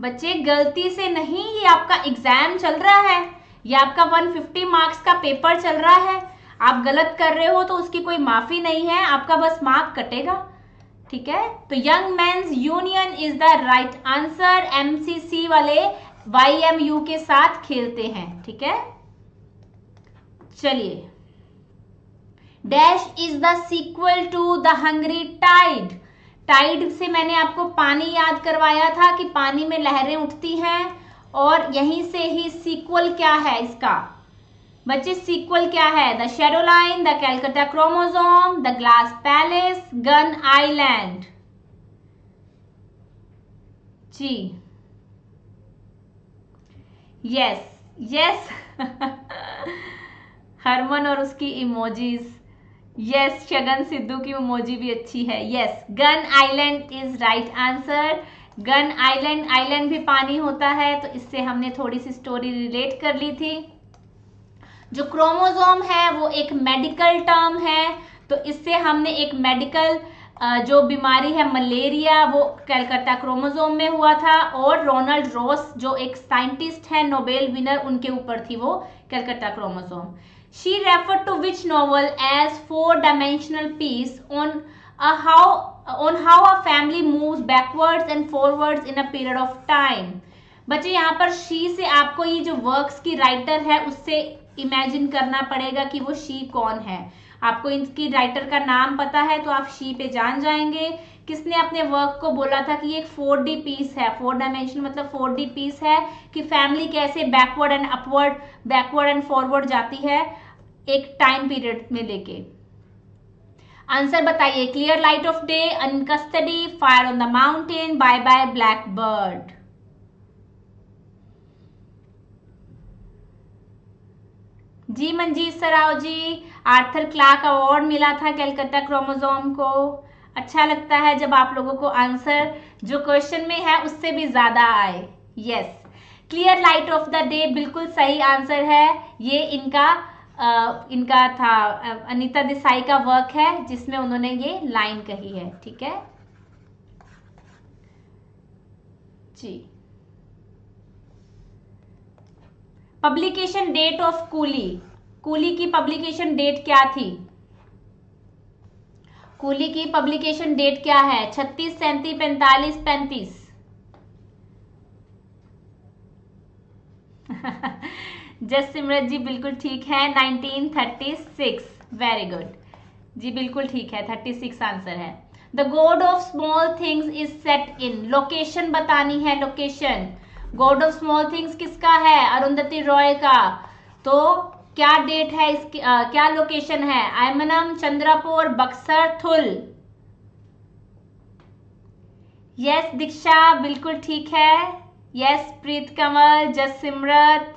बच्चे, गलती से नहीं, ये आपका एग्जाम चल रहा है, ये आपका एक सौ पचास मार्क्स का पेपर चल रहा है, आप गलत कर रहे हो तो उसकी कोई माफी नहीं है, आपका बस मार्क कटेगा, ठीक है। तो young men's union is the right answer, MCC वाले वाईएमयू के साथ खेलते हैं, ठीक है। चलिए, dash is the sequel to the hungry tide. Tide से मैंने आपको पानी याद करवाया था कि पानी में लहरें उठती हैं, और यहीं से ही सीक्वल क्या है इसका बच्चे, सीक्वल क्या है? The shadow line, the Calcutta chromosome, the glass palace, gun island जी। यस यस हरमन और उसकी इमोजीज, यस शगन सिद्धू की इमोजी भी अच्छी है। Yes, gun island is right answer. Gun island, island भी पानी होता है, तो इससे हमने थोड़ी सी स्टोरी रिलेट कर ली थी। जो क्रोमोसोम है वो एक मेडिकल टर्म है, तो इससे हमने एक मेडिकल जो बीमारी है मलेरिया वो कलकत्ता क्रोमोसोम में हुआ था, और रोनाल्ड रॉस जो एक साइंटिस्ट है नोबेल विनर उनके ऊपर थी वो Calcutta chromosome. She refer to which novel as four dimensional piece on how on how a family moves backwards and forwards in a period of time. बच्चे यहाँ पर शी से आपको ये जो वर्क्स की राइटर है उससे इमेजिन करना पड़ेगा कि वो शी कौन है। आपको इनकी राइटर का नाम पता है तो आप शी पे जान जाएंगे, किसने अपने वर्क को बोला था कि ये एक फोर डी पीस है, फोर डायमेंशन मतलब फोर डी पीस है, कि फैमिली कैसे backward and upward, backward and forward जाती है एक टाइम पीरियड में लेके। आंसर बताइए, clear light of day, in custody, fire on the mountain, bye bye black bird. जी मंजीत सराव जी, आर्थर क्लार्क अवार्ड मिला था कलकत्ता क्रोमोसोम को। अच्छा लगता है जब आप लोगों को आंसर जो क्वेश्चन में है उससे भी ज्यादा आए। Yes, clear light of the day बिल्कुल सही आंसर है, ये इनका आ, इनका था अनीता देसाई का वर्क है जिसमें उन्होंने ये लाइन कही है, ठीक है जी। Publication date of coolie, coolie की पब्लिकेशन डेट क्या थी? कूली की पब्लिकेशन डेट क्या है? छत्तीस, सैंतीस, पैंतालीस, पैंतीस जस्ट सिमरत जी बिल्कुल ठीक है, nineteen thirty six, very good जी, बिल्कुल ठीक है, छत्तीस आंसर है। The God of small things is set in, location बतानी है, location. God of small things किसका है? अरुंधति रॉय का। तो क्या डेट है इसकी, आ, क्या लोकेशन है? आयमनम, चंद्रपुर, बक्सर, थुल। यस दीक्षा बिल्कुल ठीक है। यस प्रीत कमल, जससिमरत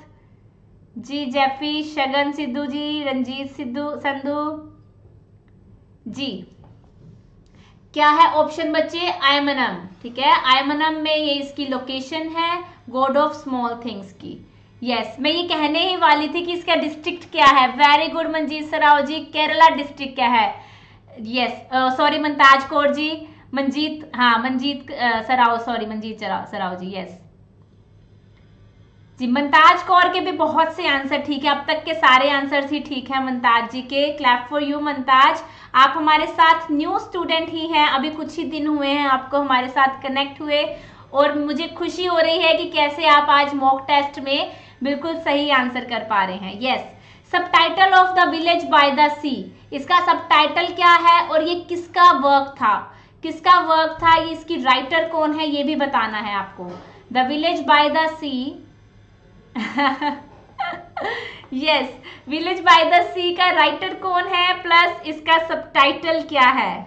जी, जैफी, शगन सिद्धू जी, रंजीत सिद्धू संधू जी। क्या है ऑप्शन बच्चे? आयमनम, ठीक है। आयमनम में ये इसकी लोकेशन है, गॉड ऑफ स्मॉल थिंग्स की। यस yes, मैं ये कहने ही वाली थी कि इसका डिस्ट्रिक्ट क्या है। वेरी गुड मंजीत सराव जी, केरला डिस्ट्रिक्ट क्या है? यस सॉरी मनताज कौर जी, मंजीत, हाँ मंजीत uh, सराव, सॉरी मंजीत सराव जी। Yes yes. जी मनताज कौर के भी बहुत से आंसर ठीक है, अब तक के सारे आंसर ही ठीक है मनताज जी के। क्लैप फॉर यू मनताज, आप हमारे साथ न्यू स्टूडेंट ही हैं, अभी कुछ ही दिन हुए हैं आपको हमारे साथ कनेक्ट हुए, और मुझे खुशी हो रही है कि कैसे आप आज मॉक टेस्ट में बिल्कुल सही आंसर कर पा रहे हैं। Yes subtitle of the village by the sea, इसका सबटाइटल क्या है और ये किसका वर्क था, किसका वर्क था, ये इसकी राइटर कौन है ये भी बताना है आपको। The village by the sea, yes village by the sea का राइटर कौन है प्लस इसका सबटाइटल क्या है।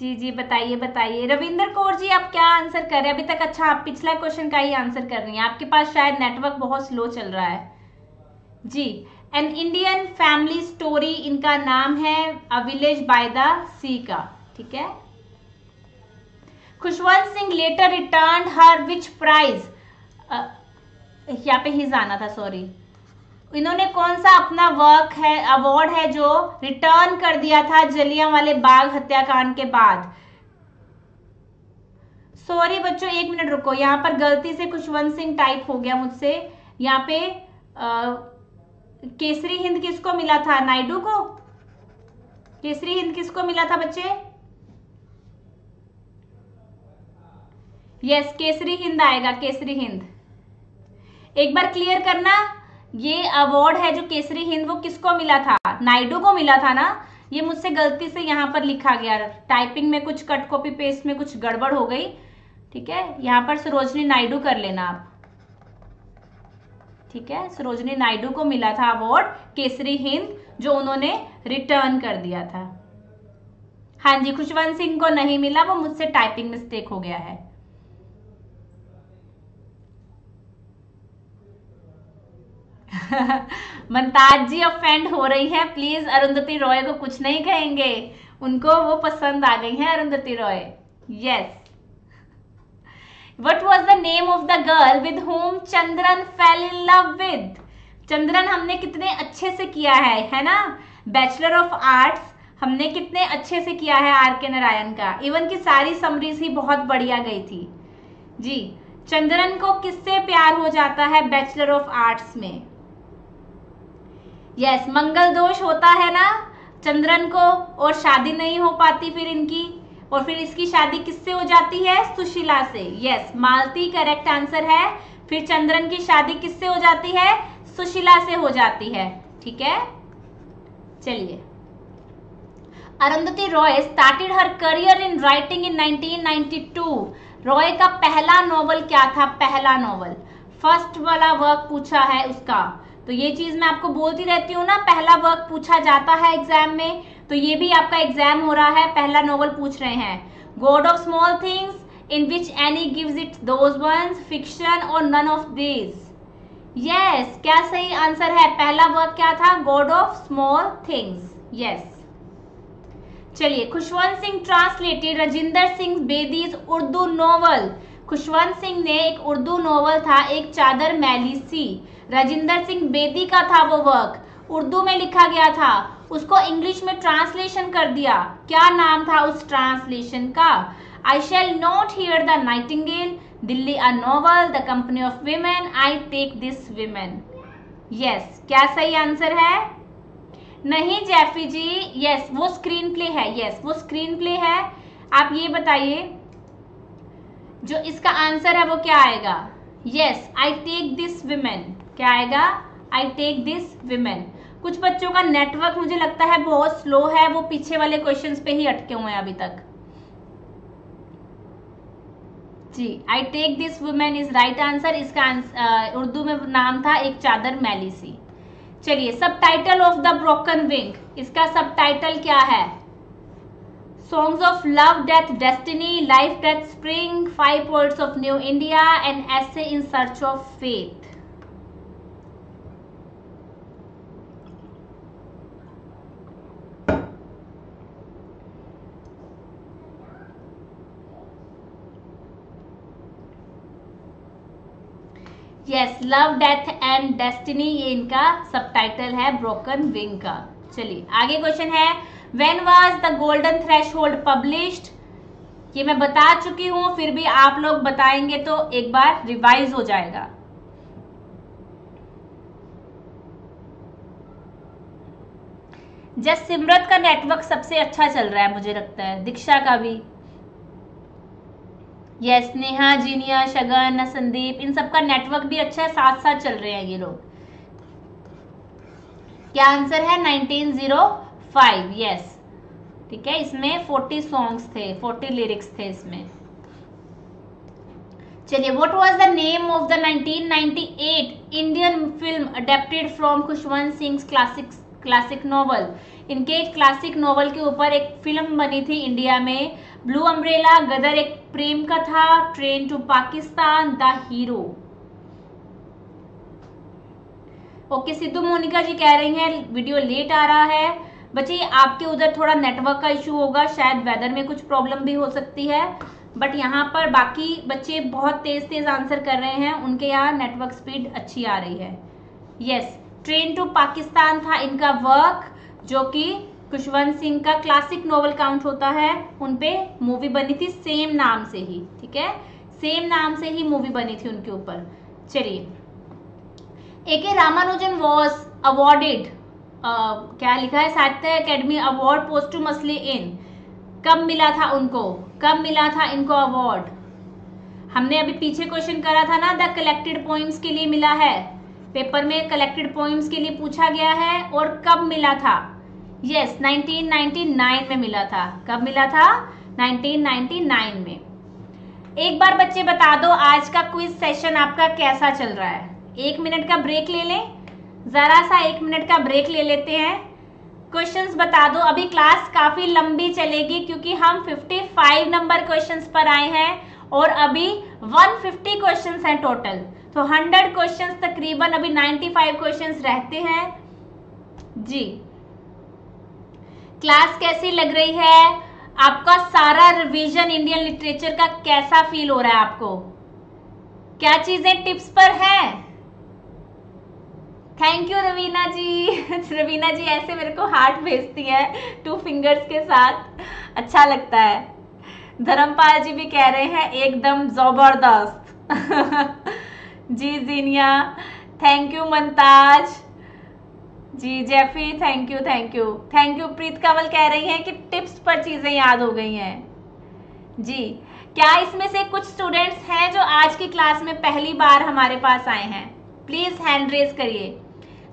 जी जी बताइए बताइए रविंद्र कौर जी, आप क्या आंसर कर रहे हैं अभी तक? अच्छा आप पिछला क्वेश्चन का ही आंसर कर रही हैं, आपके पास शायद नेटवर्क बहुत स्लो चल रहा है जी। एन इंडियन फैमिली स्टोरी इनका नाम है, a village by the sea का, ठीक है। Khushwant Singh later return her which prize, यहाँ पे ही जाना था सॉरी। इन्होंने कौन सा अपना वर्क है, अवार्ड है जो रिटर्न कर दिया था जलियांवाले बाग हत्याकांड के बाद। सॉरी बच्चों एक मिनट रुको, यहाँ पर गलती से खुशवंत सिंह टाइप हो गया मुझसे। यहाँ पे आ, केसरी हिंद किसको मिला था? नायडू को। केसरी हिंद किसको मिला था बच्चे? यस केसरी हिंद आएगा, केसरी हिंद। एक बार क्लियर करना, ये अवार्ड है जो केसरी हिंद वो किसको मिला था? नायडू को मिला था ना। ये मुझसे गलती से यहाँ पर लिखा गया, टाइपिंग में कुछ कट कॉपी पेस्ट में कुछ गड़बड़ हो गई, ठीक है। यहाँ पर सरोजिनी नायडू कर लेना आप, ठीक है। सरोजिनी नायडू को मिला था अवार्ड केसरी हिंद जो उन्होंने रिटर्न कर दिया था। हाँ जी खुशवंत सिंह को नहीं मिला, वो मुझसे टाइपिंग मिस्टेक हो गया है। मनताज जी ऑफेंड हो रही है, प्लीज अरुंधति रॉय को कुछ नहीं कहेंगे, उनको वो पसंद आ गई है Arundhati Roy. Yes What was the name of the girl with whom Chandran fell in love with? Chandran हमने कितने अच्छे से किया है, है ना। बैचलर ऑफ आर्ट्स हमने कितने अच्छे से किया है आर के नारायण का, इवन की सारी समरीज ही बहुत बढ़िया गई थी जी। चंद्रन को किससे प्यार हो जाता है बैचलर ऑफ आर्ट्स में? यस yes, मंगल दोष होता है ना चंद्रन को, और शादी नहीं हो पाती फिर इनकी, और फिर इसकी शादी किससे हो जाती है? सुशीला से। Yes yes, Malati correct answer है। फिर चंद्रन की शादी किससे हो जाती है? सुशीला से हो जाती है, ठीक है। चलिए Arundhati Roy started her career in writing in nineteen ninety two. Roy का पहला नॉवल क्या था? पहला नॉवल, फर्स्ट वाला वर्क पूछा है उसका, तो ये चीज मैं आपको बोलती रहती हूँ ना, पहला वर्क पूछा जाता है एग्जाम में, तो ये भी आपका एग्जाम हो रहा है, पहला नॉवल पूछ रहे हैं। God of small things in which Annie gives it those ones, fiction और नन ऑफ दिस। यस क्या सही आंसर है? पहला वर्क क्या था? God of small things. Yes चलिए खुशवंत सिंह ट्रांसलेटेड राजिंदर सिंह बेदीज उर्दू नॉवल। खुशवंत सिंह ने एक उर्दू नॉवल था एक चादर मैली सी, राजिंदर सिंह बेदी का था वो वर्क, उर्दू में लिखा गया था, उसको इंग्लिश में ट्रांसलेशन कर दिया। क्या नाम था उस ट्रांसलेशन का? I shall not hear the nightingale, Delhi a novel, the company of women, I take this women. Yes क्या सही आंसर है? नहीं जैफी जी। यस yes, वो स्क्रीन प्ले है। यस yes, वो स्क्रीन प्ले है। आप ये बताइए जो इसका आंसर है वो क्या आएगा? Yes I take this women, क्या आएगा? I take this women. कुछ बच्चों का नेटवर्क मुझे लगता है बहुत स्लो है, वो पीछे वाले क्वेश्चंस पे ही अटके हुए हैं अभी तक। जी, I take this women is right answer. इसका आंसर उर्दू में नाम था एक चादर मैली सी। चलिए, subtitle of the broken wing, इसका सबटाइटल क्या है? Songs of Love, Death, Destiny, Life, Death, Spring, Five Poets of New India, an Essay in Search of Faith. Yes, Love, Death and Destiny ये इनका subtitle है Broken Wing का। चलिए आगे question है When was the golden threshold published? ये मैं बता चुकी हूँ, फिर भी आप लोग बताएंगे तो एक बार रिवाइज हो जाएगा। जस्ट सिमरत का नेटवर्क सबसे अच्छा चल रहा है मुझे लगता है, दीक्षा का भी। यस, नेहा, जीनिया, शगन, संदीप, इन सबका नेटवर्क भी अच्छा है, साथ साथ चल रहे हैं ये लोग। क्या आंसर है? Nineteen zero five. यस, ठीक है, इसमें फोर्टी सॉन्ग्स थे, फोर्टी लिरिक्स थे इसमें। चलिए, what was the name of the nineteen ninety eight Indian film adapted from Khushwant Singh classic classic novel? इनके क्लासिक नॉवल के ऊपर एक फिल्म बनी थी इंडिया में। ब्लू अम्ब्रेला, गदर एक प्रेम का था, train to Pakistan, the hero. Okay, Sidhu Monika ji कह रही हैं वीडियो लेट आ रहा है। बच्चे, आपके उधर थोड़ा नेटवर्क का इशू होगा, शायद वेदर में कुछ प्रॉब्लम भी हो सकती है, बट यहाँ पर बाकी बच्चे बहुत तेज तेज आंसर कर रहे हैं, उनके यहाँ नेटवर्क स्पीड अच्छी आ रही है। यस, ट्रेन टू पाकिस्तान था इनका वर्क, जो कि खुशवंत सिंह का क्लासिक नॉवल काउंट होता है। उनपे मूवी बनी थी सेम नाम से ही, ठीक है, सेम नाम से ही मूवी बनी थी उनके ऊपर। चलिए, ए.के. रामानुजन वॉज अवॉर्डेड, क्या लिखा है, साहित्य अकेडमी अवार्ड पोस्टुमसली इन, कब मिला था उनको, कब मिला था इनको अवार्ड? हमने अभी पीछे क्वेश्चन करा था ना, द कलेक्टेड पॉइंट्स के लिए मिला है, पेपर में कलेक्टेड पॉइंट्स के लिए पूछा गया है, और कब मिला था? यस, नाइनटीन नाइंटी नाइन में मिला था। कब मिला था? नाइनटीन नाइंटी नाइन में। एक बार बच्चे बता दो आज का क्विज सेशन आपका कैसा चल रहा है? एक मिनट का ब्रेक ले लें, जरा सा एक मिनट का ब्रेक ले लेते हैं, क्वेश्चंस बता दो। अभी क्लास काफी लंबी चलेगी क्योंकि हम पचपन नंबर क्वेश्चंस पर आए हैं और अभी एक सौ पचास क्वेश्चंस हैं टोटल, तो सौ क्वेश्चंस तकरीबन, अभी पचानवे क्वेश्चंस रहते हैं। जी, क्लास कैसी लग रही है? आपका सारा रिवीजन इंडियन लिटरेचर का कैसा फील हो रहा है आपको? क्या चीजें टिप्स पर है? Thank you Raveena ji. रवीना जी ऐसे मेरे को हार्ट भेजती है टू फिंगर्स के साथ, अच्छा लगता है। धर्मपाल जी भी कह रहे हैं एकदम जबरदस्त। जी जीनिया, thank you Mantaj ji, Jaffy, thank you thank you thank you. Preet Kanwal कह रही हैं कि टिप्स पर चीज़ें याद हो गई हैं। जी, क्या इसमें से कुछ स्टूडेंट्स हैं जो आज की क्लास में पहली बार हमारे पास आए हैं? प्लीज़ हैंड रेज करिए।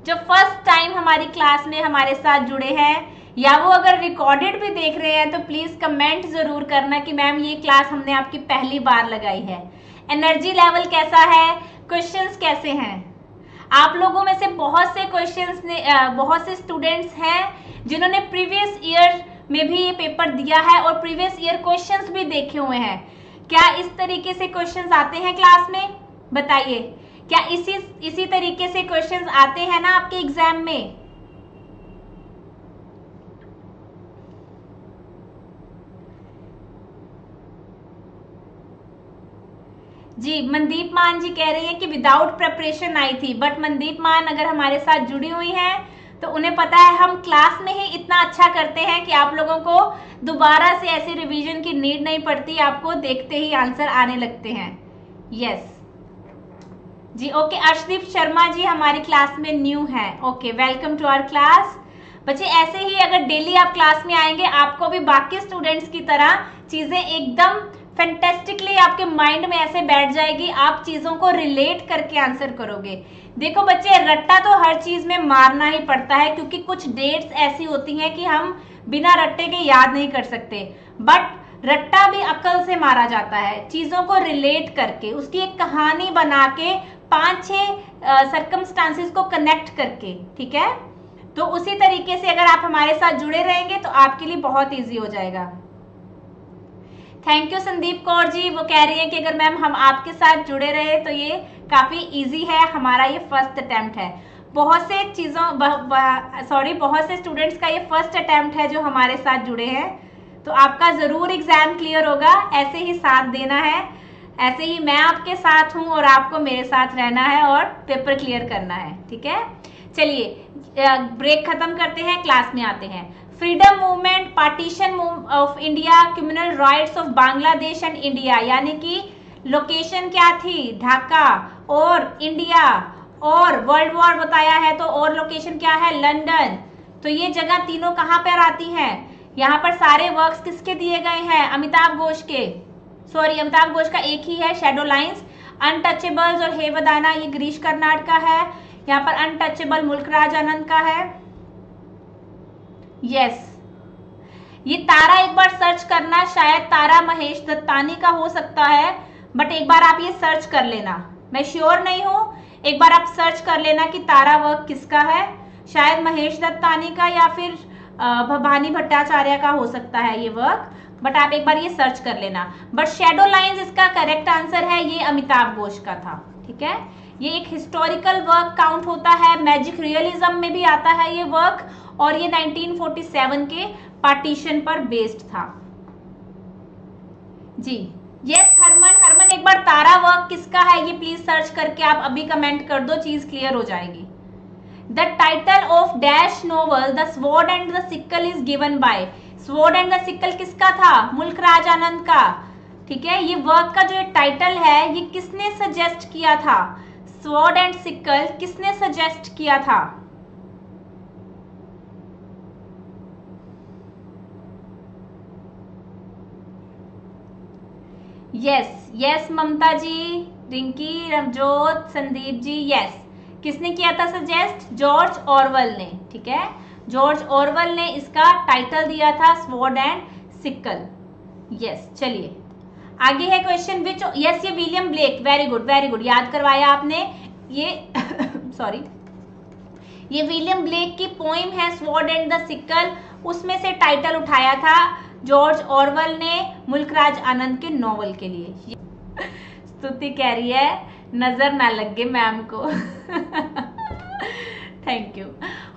जो फर्स्ट टाइम हमारी क्लास में हमारे साथ जुड़े हैं, या वो अगर रिकॉर्डेड भी देख रहे हैं तो प्लीज़ कमेंट ज़रूर करना कि मैम ये क्लास हमने आपकी पहली बार लगाई है। एनर्जी लेवल कैसा है? क्वेश्चंस कैसे हैं? आप लोगों में से बहुत से क्वेश्चंस ने बहुत से स्टूडेंट्स हैं जिन्होंने प्रीवियस ईयर में भी ये पेपर दिया है और प्रीवियस ईयर क्वेश्चंस भी देखे हुए हैं। क्या इस तरीके से क्वेश्चंस आते हैं क्लास में? बताइए, क्या इसी इसी तरीके से क्वेश्चंस आते हैं ना आपके एग्जाम में? जी, मनदीप मान जी कह रही है कि विदाउट प्रिपरेशन आई थी, बट मनदीप मान अगर हमारे साथ जुड़ी हुई हैं तो उन्हें पता है हम क्लास में ही इतना अच्छा करते हैं कि आप लोगों को दोबारा से ऐसे रिवीजन की नीड नहीं पड़ती, आपको देखते ही आंसर आने लगते हैं। यस जी, ओके। अर्शदीप शर्मा जी हमारी क्लास में न्यू हैं। Okay, welcome to our class. बच्चे, ऐसे ही अगर डेली आप क्लास में आएंगे, आपको भी बाकी स्टूडेंट्स की तरह चीज़ें एकदम फैंटास्टिकली आपके माइंड में ऐसे बैठ जाएगी, आप चीजों को रिलेट करके आंसर करोगे। देखो बच्चे, रट्टा तो हर चीज में मारना ही पड़ता है क्योंकि कुछ डेट्स ऐसी होती हैं कि हम बिना रट्टे के याद नहीं कर सकते, बट रट्टा भी अक्ल से मारा जाता है, चीजों को रिलेट करके, उसकी एक कहानी बना के, पांच छह सर्कमस्टांसेस को कनेक्ट करके, ठीक है। तो उसी तरीके से अगर आप हमारे साथ जुड़े रहेंगे तो आपके लिए बहुत ईजी हो जाएगा। थैंक यू संदीप कौर जी, वो कह रही है कि अगर मैम हम आपके साथ जुड़े रहे तो ये काफ़ी इजी है, हमारा ये फर्स्ट अटैम्प्ट है। बहुत से चीज़ों सॉरी बहुत से स्टूडेंट्स का ये फर्स्ट अटैम्प्ट है जो हमारे साथ जुड़े हैं, तो आपका ज़रूर एग्ज़ाम क्लियर होगा। ऐसे ही साथ देना है, ऐसे ही मैं आपके साथ हूँ और आपको मेरे साथ रहना है और पेपर क्लियर करना है, ठीक है। चलिए ब्रेक ख़त्म करते हैं, क्लास में आते हैं। Freedom movement, partition of India, criminal rights of Bangladesh and India, यानी कि लोकेशन क्या थी, ढाका और इंडिया, और वर्ल्ड वॉर बताया है तो और लोकेशन क्या है, लंदन। तो ये जगह तीनों कहाँ पर आती हैं? यहाँ पर सारे वर्क्स किसके दिए गए हैं, अमिताव घोष के, सॉरी अमिताव घोष का एक ही है, शेडो लाइन्स, अनटचेबल्स और हेवदाना ये गिरीश कर्नाड का है, यहाँ पर अनटचेबल मुल्क राज आनंद का है। Yes yes. ये तारा एक बार सर्च करना, शायद तारा महेश दत्तानी का हो सकता है, बट एक बार आप ये सर्च कर लेना, मैं श्योर नहीं हूँ, एक बार आप सर्च कर लेना कि तारा वर्क किसका है, शायद महेश दत्तानी का या फिर भवानी भट्टाचार्य का हो सकता है ये वर्क, बट आप एक बार ये सर्च कर लेना। बट शेडो लाइंस इसका करेक्ट आंसर है, ये अमिताव घोष का था, ठीक है। ये एक हिस्टोरिकल वर्क काउंट होता है, मैजिक रियलिज्म में भी आता है ये वर्क, और ये नाइनटीन फोर्टी सेवन के पार्टीशन पर बेस्ड था जी। यस हरमन, हरमन एक बार तारा वर्क किसका है ये प्लीज सर्च करके आप अभी कमेंट कर दो, चीज क्लियर हो जाएगी। The title of dash novel the sword and the sickle is given by, sword and the sickle किसका था, मुल्क राज आनंद का, ठीक है। ये वर्क का जो टाइटल है ये किसने सजेस्ट किया था, स्वॉर्ड एंड सिकल किसने सजेस्ट किया था? Yes yes, yes yes, Mamta ji, Rinki, Ravjot, Sandeep ji, yes yes. किसने किया था सजेस्ट, जॉर्ज ऑरवेल ने, ठीक है। जॉर्ज ऑरवेल ने इसका टाइटल दिया था स्वॉर्ड एंड सिकल। यस चलिए आगे है क्वेश्चन विच, यस ये William Blake, very good very good, याद करवाया आपने ये सॉरी ये विलियम ब्लेक की पोइम है स्वॉर्ड एंड द सिकल, उसमें से टाइटल उठाया था जॉर्ज ऑरवेल ने मुल्कराज आनंद के नॉवल के लिए। स्तुति कह रही है नजर ना लग गए मैम को, thank you.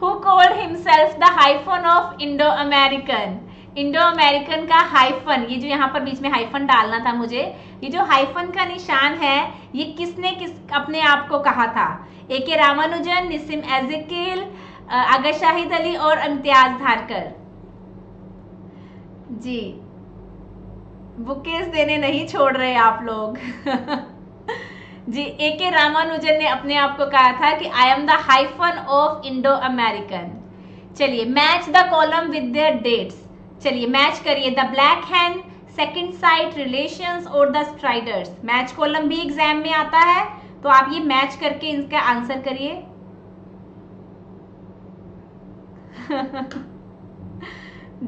Who called himself the hyphen of Indo American, Indo American का हाइफन, ये जो यहाँ पर बीच में हाइफन डालना था मुझे, ये जो हाइफन का निशान है ये किसने किस अपने आप को कहा था, ए के रामानुजन, निसिम एज़ेकिल, आगा शाहिद अली और इम्तियाज धारकर जी। बुकेस देने नहीं छोड़ रहे आप लोग जी। ए के रामानुजन ने अपने आप को कहा था कि I am the hyphen of Indo American. चलिए match the column with their dates, चलिए मैच करिए the black hand, second sight, relations और द स्ट्राइडर्स। मैच कॉलम भी एग्जाम में आता है तो आप ये मैच करके इनका आंसर करिए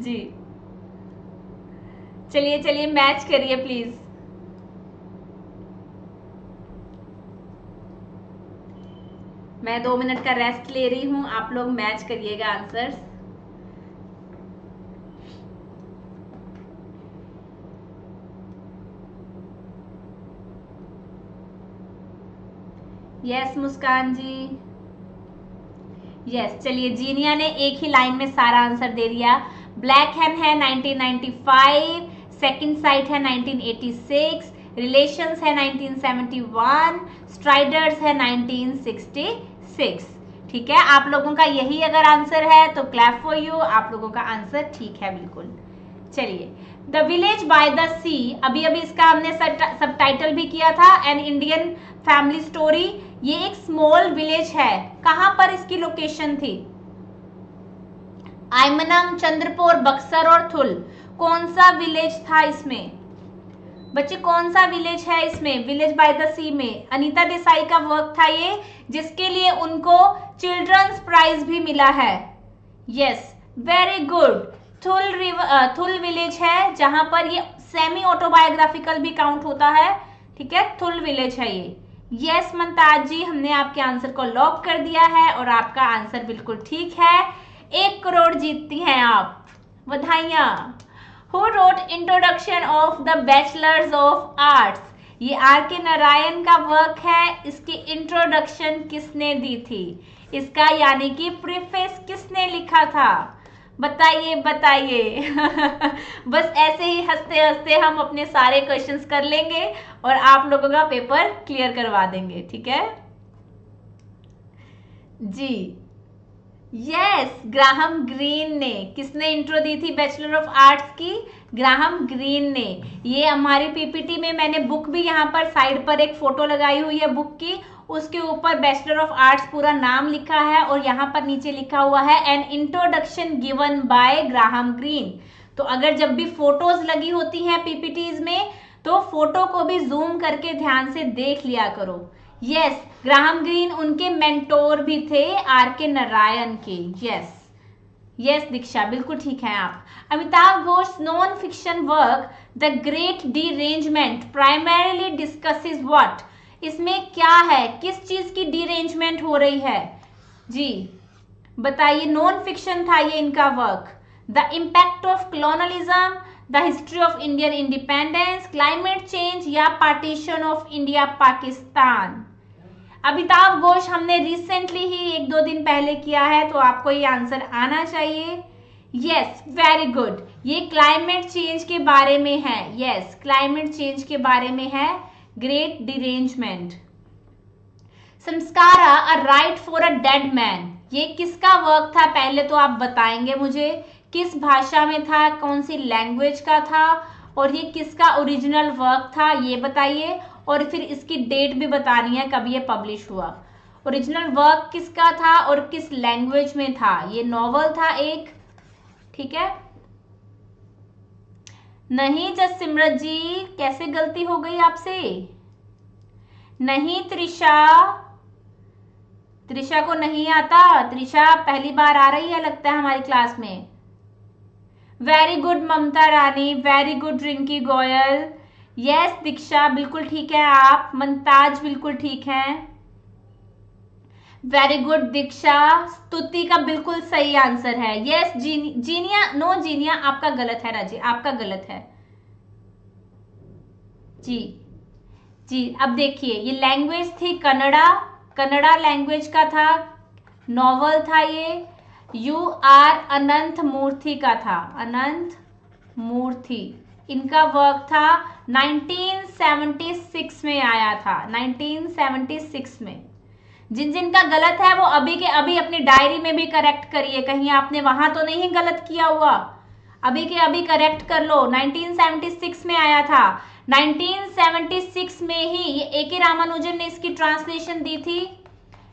जी। चलिए चलिए मैच करिए प्लीज। मैं दो मिनट का रेस्ट ले रही हूं, आप लोग मैच करिएगा answers. Yes Muskan ji, yes चलिए जीनिया ने एक ही लाइन में सारा आंसर दे दिया। ब्लैक हैम है nineteen ninety five, second sight है नाइनटीन एटी सिक्स, रिलेशंस है नाइनटीन सेवेंटी वन, स्ट्राइडर्स है नाइनटीन सिक्सटी सिक्स, ठीक है। आप लोगों का यही अगर आंसर है तो क्लैप फॉर यू, आप लोगों का आंसर ठीक है बिल्कुल। चलिए the village by the sea, अभी अभी इसका हमने सब टाइटल भी किया था, एन इंडियन फैमिली स्टोरी। ये एक स्मॉल विलेज है, कहाँ पर इसकी लोकेशन थी, आयमनम, चंद्रपुर, बक्सर और थुल। कौन सा विलेज था इसमें, बच्चे कौन सा विलेज है इसमें, विलेज बाय द सी में अनीता देसाई का वर्क था ये, जिसके लिए उनको चिल्ड्रंस प्राइज भी मिला है। Yes, very good. Thul river, Thul village है जहां पर ये सेमी ऑटोबायोग्राफिकल भी काउंट होता है, ठीक है, थुल विलेज है ये। यस मंताज जी, हमने आपके आंसर को लॉक कर दिया है और आपका आंसर बिल्कुल ठीक है। एक करोड़ जीतती हैं आप, बधाइयां। Who wrote Introduction of the Bachelors of Arts? ये आर.के. नारायण का वर्क है, इसकी इंट्रोडक्शन किसने दी थी, इसका यानी कि प्रीफेस किसने लिखा था, बताइए बताइए। बस ऐसे ही हंसते हंसते हम अपने सारे क्वेश्चंस कर लेंगे और आप लोगों का पेपर क्लियर करवा देंगे, ठीक है जी। यस, ग्राहम ग्रीन ने, किसने इंट्रो दी थी बैचलर ऑफ आर्ट्स की, ग्राहम ग्रीन ने। ये हमारी पीपीटी में मैंने बुक भी यहाँ पर साइड पर एक फोटो लगाई हुई है बुक की, उसके ऊपर बैचलर ऑफ आर्ट्स पूरा नाम लिखा है और यहाँ पर नीचे लिखा हुआ है an introduction given by Graham Greene. तो अगर जब भी फोटोज लगी होती हैं पीपीटीज में तो फोटो को भी जूम करके ध्यान से देख लिया करो। यस yes, ग्राहम ग्रीन उनके मेंटोर भी थे आर.के. नारायण के। यस यस दीक्षा, बिल्कुल ठीक है आप। Amitav Ghosh non fiction work the great derangement primarily discusses what, इसमें क्या है, किस चीज की डीरेंजमेंट हो रही है जी, बताइए। नॉन फिक्शन था ये इनका work. The impact of colonialism, the history of Indian independence, climate change या partition of India Pakistan. Amitav Ghosh हमने रिसेंटली ही एक दो दिन पहले किया है तो आपको ये आंसर आना चाहिए। Yes, very good. ये क्लाइमेट चेंज के बारे में है। यस yes, क्लाइमेट चेंज के बारे में है great derangement. Samskara a rite for a dead man, ये किसका वर्क था पहले तो आप बताएंगे मुझे, किस भाषा में था, कौन सी लैंग्वेज का था और ये किसका ओरिजिनल वर्क था ये बताइए, और फिर इसकी डेट भी बतानी है कब ये पब्लिश हुआ। ओरिजिनल वर्क किसका था और किस लैंग्वेज में था, ये नॉवल था एक, ठीक है। नहीं जससिमरत जी, कैसे गलती हो गई आपसे। नहीं त्रिशा, त्रिशा को नहीं आता, त्रिशा पहली बार आ रही है लगता है हमारी क्लास में। Very good Mamta Rani, very good Rinki Goyal. Yes yes, Diksha बिल्कुल ठीक है आप। मंताज बिल्कुल ठीक है, वेरी गुड दीक्षा। स्तुति का बिल्कुल सही आंसर है। यस yes, जी, जीनिया नो जीनिया आपका गलत है राजी, आपका गलत है जी जी। अब देखिए ये लैंग्वेज थी कन्नड़ा, कन्नड़ा लैंग्वेज का था, नॉवल था ये। यू आर अनंत मूर्ति का था, अनंत मूर्ति इनका वर्क था, नाइनटीन सेवेंटी सिक्स में आया था, नाइनटीन सेवेंटी सिक्स में। जिन जिन का गलत है वो अभी के अभी अपनी डायरी में भी करेक्ट करिए, कहीं आपने वहां तो नहीं गलत किया हुआ, अभी के अभी करेक्ट कर लो। नाइनटीन सेवेंटी सिक्स में आया था, नाइनटीन सेवेंटी सिक्स में ही ये ए.के. रामानुजन ने इसकी ट्रांसलेशन दी थी,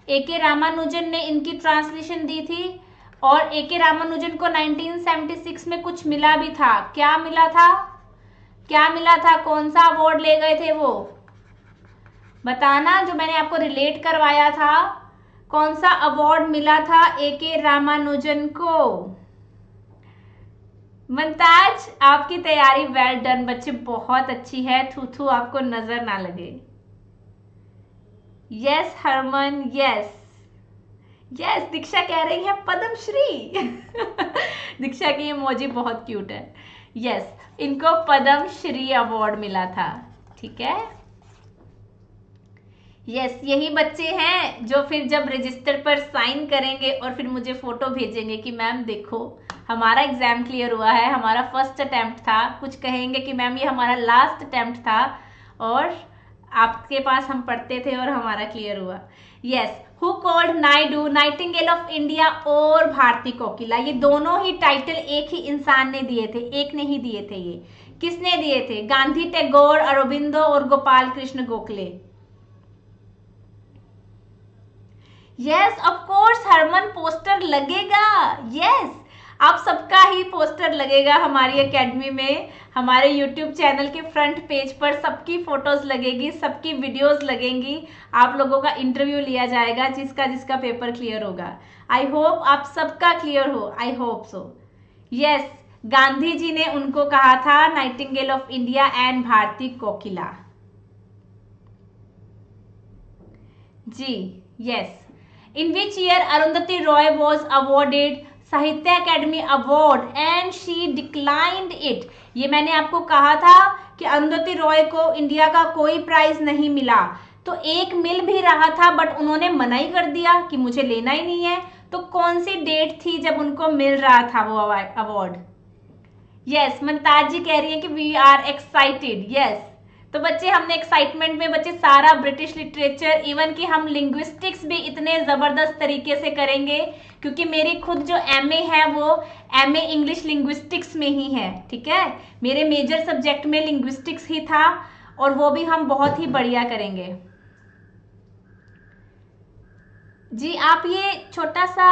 ए.के. रामानुजन ने इनकी ट्रांसलेशन दी थी। और ए.के. रामानुजन को नाइनटीन सेवेंटी सिक्स में कुछ मिला भी था, क्या मिला था, क्या मिला था, कौन सा अवार्ड ले गए थे वो बताना, जो मैंने आपको रिलेट करवाया था, कौन सा अवार्ड मिला था ए.के. रामानुजन को। मंताज आपकी तैयारी वेल डन, बच्चे बहुत अच्छी है, थूथू आपको नजर ना लगे। Yes yes, Harman yes yes. Yes yes, Diksha कह रही है पद्मश्री। दीक्षा की ये इमोजी बहुत क्यूट है। यस yes, इनको पद्मश्री अवार्ड मिला था, ठीक है। यस yes, यही बच्चे हैं जो फिर जब रजिस्टर पर साइन करेंगे और फिर मुझे फोटो भेजेंगे कि मैम देखो हमारा एग्जाम क्लियर हुआ है, हमारा फर्स्ट अटेम्प्ट था, कुछ कहेंगे कि मैम ये हमारा लास्ट अटेम्प्ट था और आपके पास हम पढ़ते थे और हमारा क्लियर हुआ। Yes yes, Who called Naidu nightingale of India और भारती कोकिला, ये दोनों ही टाइटल एक ही इंसान ने दिए थे, एक ने ही दिए थे। ये किसने दिए थे, गांधी टैगोर, अरबिंदो और Gopal Krishna Gokhale. Yes of course Harman, poster लगेगा। यस yes, आप सबका ही पोस्टर लगेगा हमारी एकेडमी में, हमारे यूट्यूब चैनल के फ्रंट पेज पर सबकी फोटोज लगेगी, सबकी वीडियोस लगेंगी, आप लोगों का इंटरव्यू लिया जाएगा जिसका जिसका पेपर क्लियर होगा। आई होप आप सबका क्लियर हो, I hope so. Yes, Gandhi ji ने उनको कहा था nightingale of India and Bharati Kokila. जी yes. In which year Arundhati Roy was awarded Sahitya academy award and she declined it. ये मैंने आपको कहा था कि अरुंधति रॉय को इंडिया का कोई प्राइज नहीं मिला, तो एक मिल भी रहा था बट उन्होंने मना ही कर दिया कि मुझे लेना ही नहीं है। तो कौन सी डेट थी जब उनको मिल रहा था वो अवार्ड? यस, मनताज जी कह रही है कि वी आर एक्साइटेड। यस, तो बच्चे हमने एक्साइटमेंट में बच्चे सारा ब्रिटिश लिटरेचर, इवन कि हम लिंग्विस्टिक्स भी इतने ज़बरदस्त तरीके से करेंगे क्योंकि मेरी खुद जो एमए है वो एमए इंग्लिश लिंग्विस्टिक्स में ही है। ठीक है, मेरे मेजर सब्जेक्ट में लिंग्विस्टिक्स ही था और वो भी हम बहुत ही बढ़िया करेंगे। जी, आप ये छोटा सा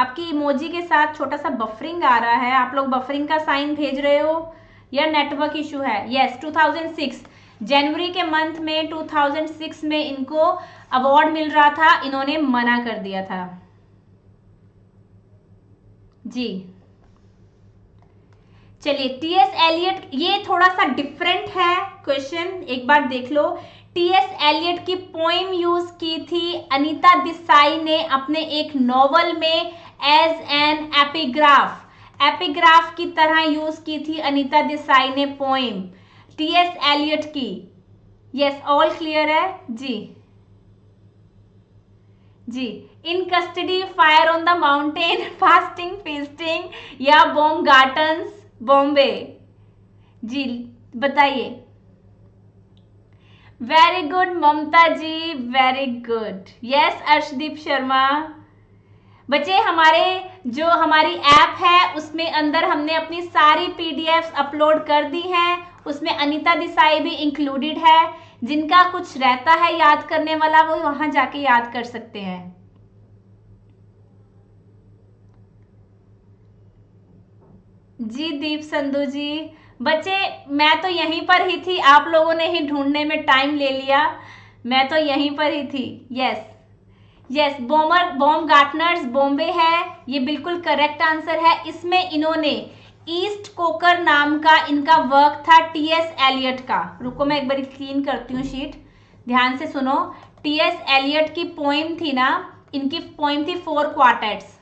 आपकी इमोजी के साथ छोटा सा बफरिंग आ रहा है, आप लोग बफरिंग का साइन भेज रहे हो या नेटवर्क इशू है? यस, दो हज़ार छह जनवरी के मंथ में दो हज़ार छह में इनको अवार्ड मिल रहा था, इन्होंने मना कर दिया था। जी चलिए, टी एस एलियट, ये थोड़ा सा डिफरेंट है क्वेश्चन, एक बार देख लो। टी एस एलियट की पोइम यूज की थी अनीता देसाई ने अपने एक नॉवल में एज एन एपिग्राफ। एपिग्राफ की तरह यूज की थी अनीता देसाई ने पोइम टी एस एलियट की। यस, ऑल क्लियर है? जी जी। In custody, fire on the mountain, fasting feasting या बॉम गार्टन्स बॉम्बे। जी बताइए। Very good Mamta ji, very good. Yes, Arshdeep Sharma. बच्चे हमारे जो हमारी ऐप है उसमें अंदर हमने अपनी सारी पीडीएफ्स अपलोड कर दी हैं, उसमें अनीता देसाई भी इंक्लूडेड है। जिनका कुछ रहता है याद करने वाला वो वहां जाके याद कर सकते हैं। जी दीप संधू जी। बच्चे मैं तो यहीं पर ही थी, आप लोगों ने ही ढूंढने में टाइम ले लिया, मैं तो यहीं पर ही थी। यस यस, बॉमर बॉम गार्टनर्स बॉम्बे है, ये बिल्कुल करेक्ट आंसर है। इसमें इन्होंने ईस्ट कोकर नाम का इनका वर्क था टी एस एलियट का। रुको मैं एक बार क्लीन करती हूँ शीट, ध्यान से सुनो। टी एस एलियट की पोइम थी ना, इनकी पोइम थी four quartets.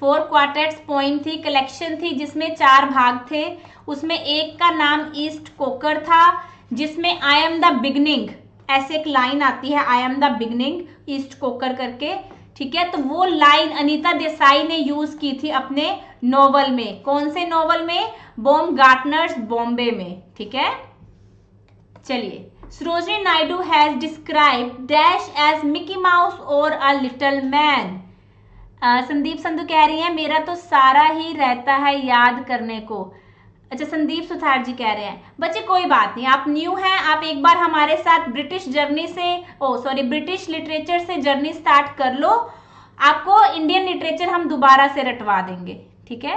Four quartets poem थी, कलेक्शन थी जिसमें चार भाग थे, उसमें एक का नाम ईस्ट कोकर था जिसमें आई एम द बिगनिंग ऐसे एक लाइन आती है, I am the beginning East Coker करके। ठीक है, तो वो लाइन अनीता देसाई ने यूज की थी अपने नोवेल में। कौन से नोवेल में? बॉम गार्टनर्स बॉम्बे में। ठीक है, चलिए। Sarojini Naidu has described dash as Mickey Mouse और a little man. Uh, Sandeep Sandhu कह रही है मेरा तो सारा ही रहता है याद करने को। अच्छा, संदीप सुथार जी कह रहे हैं। बच्चे कोई बात नहीं, आप न्यू हैं, आप एक बार हमारे साथ ब्रिटिश जर्नी से ओ सॉरी ब्रिटिश लिटरेचर से जर्नी स्टार्ट कर लो, आपको इंडियन लिटरेचर हम दोबारा से रटवा देंगे। ठीक है।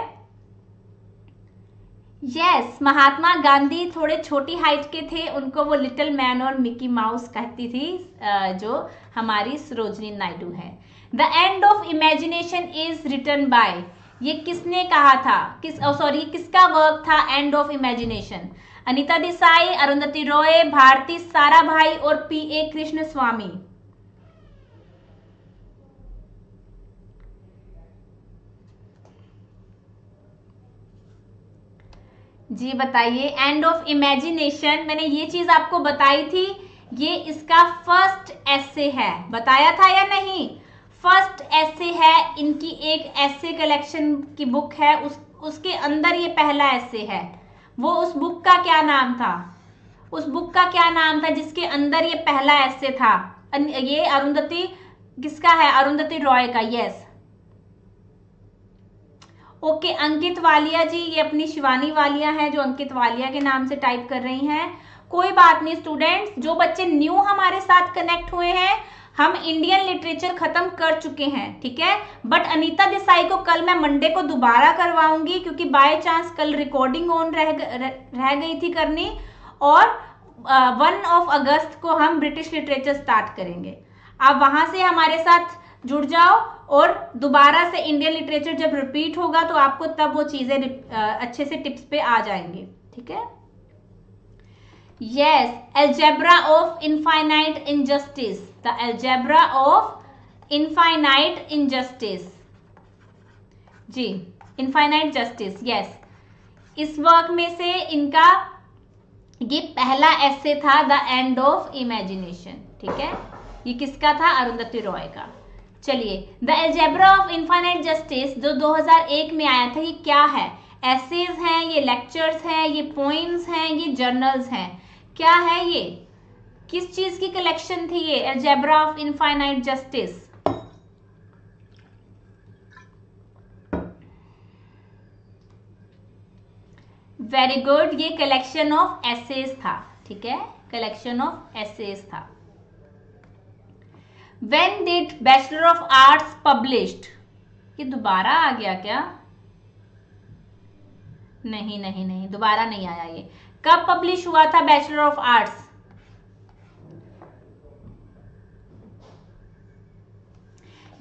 यस yes, महात्मा गांधी थोड़े छोटी हाइट के थे, उनको वो लिटिल मैन और मिकी माउस कहती थी जो हमारी सरोजिनी नायडू है। The end of imagination is written by, ये किसने कहा था? किस सॉरी oh, किसका वर्क था end of imagination? Anita Desai, Arundhati Roy, Bharati Sarabhai और पी ए कृष्ण स्वामी। जी बताइए। एंड ऑफ इमेजिनेशन मैंने ये चीज आपको बताई थी, ये इसका फर्स्ट एसे है, बताया था या नहीं? फर्स्ट एसे है, इनकी एक एसे कलेक्शन की बुक है, उस उसके अंदर ये पहला एसे है। वो उस बुक का क्या नाम था? उस बुक का क्या नाम था जिसके अंदर ये पहला एसे था? ये अरुंधति किसका है? अरुंधति रॉय का। Yes okay. अंकित वालिया जी, ये अपनी शिवानी वालिया है जो अंकित वालिया के नाम से टाइप कर रही हैं। कोई बात नहीं स्टूडेंट्स, जो बच्चे न्यू हमारे साथ कनेक्ट हुए हैं हम इंडियन लिटरेचर खत्म कर चुके हैं, ठीक है। बट अनीता देसाई को कल मैं मंडे को दोबारा करवाऊंगी, क्योंकि बाय चांस कल रिकॉर्डिंग ऑन रह, रह गई थी करनी, और वन ऑफ अगस्त को हम ब्रिटिश लिटरेचर स्टार्ट करेंगे। आप वहां से हमारे साथ जुड़ जाओ, और दोबारा से इंडियन लिटरेचर जब रिपीट होगा तो आपको तब वो चीजें अच्छे से टिप्स पे आ जाएंगे, ठीक है। Yes, algebra of infinite injustice, the algebra of infinite injustice, जी इनफाइनाइट जस्टिस। यस, इस वर्क में से इनका ये पहला एसे था, द एंड ऑफ इमेजिनेशन, ठीक है। ये किसका था? अरुंधति रॉय का। चलिए, the algebra of infinite justice जो दो हज़ार एक में आया था, ये क्या है? एसेज हैं, ये लेक्चर्स हैं, ये पोइम्स हैं, ये जर्नल्स हैं, क्या है ये? किस चीज की कलेक्शन थी ये algebra of infinite justice? Very good, ये कलेक्शन ऑफ एसेज था, ठीक है, कलेक्शन ऑफ एसेज था। When did Bachelor of Arts published? ये दोबारा आ गया क्या? नहीं नहीं नहीं, दोबारा नहीं आया। ये कब पब्लिश हुआ था bachelor of arts?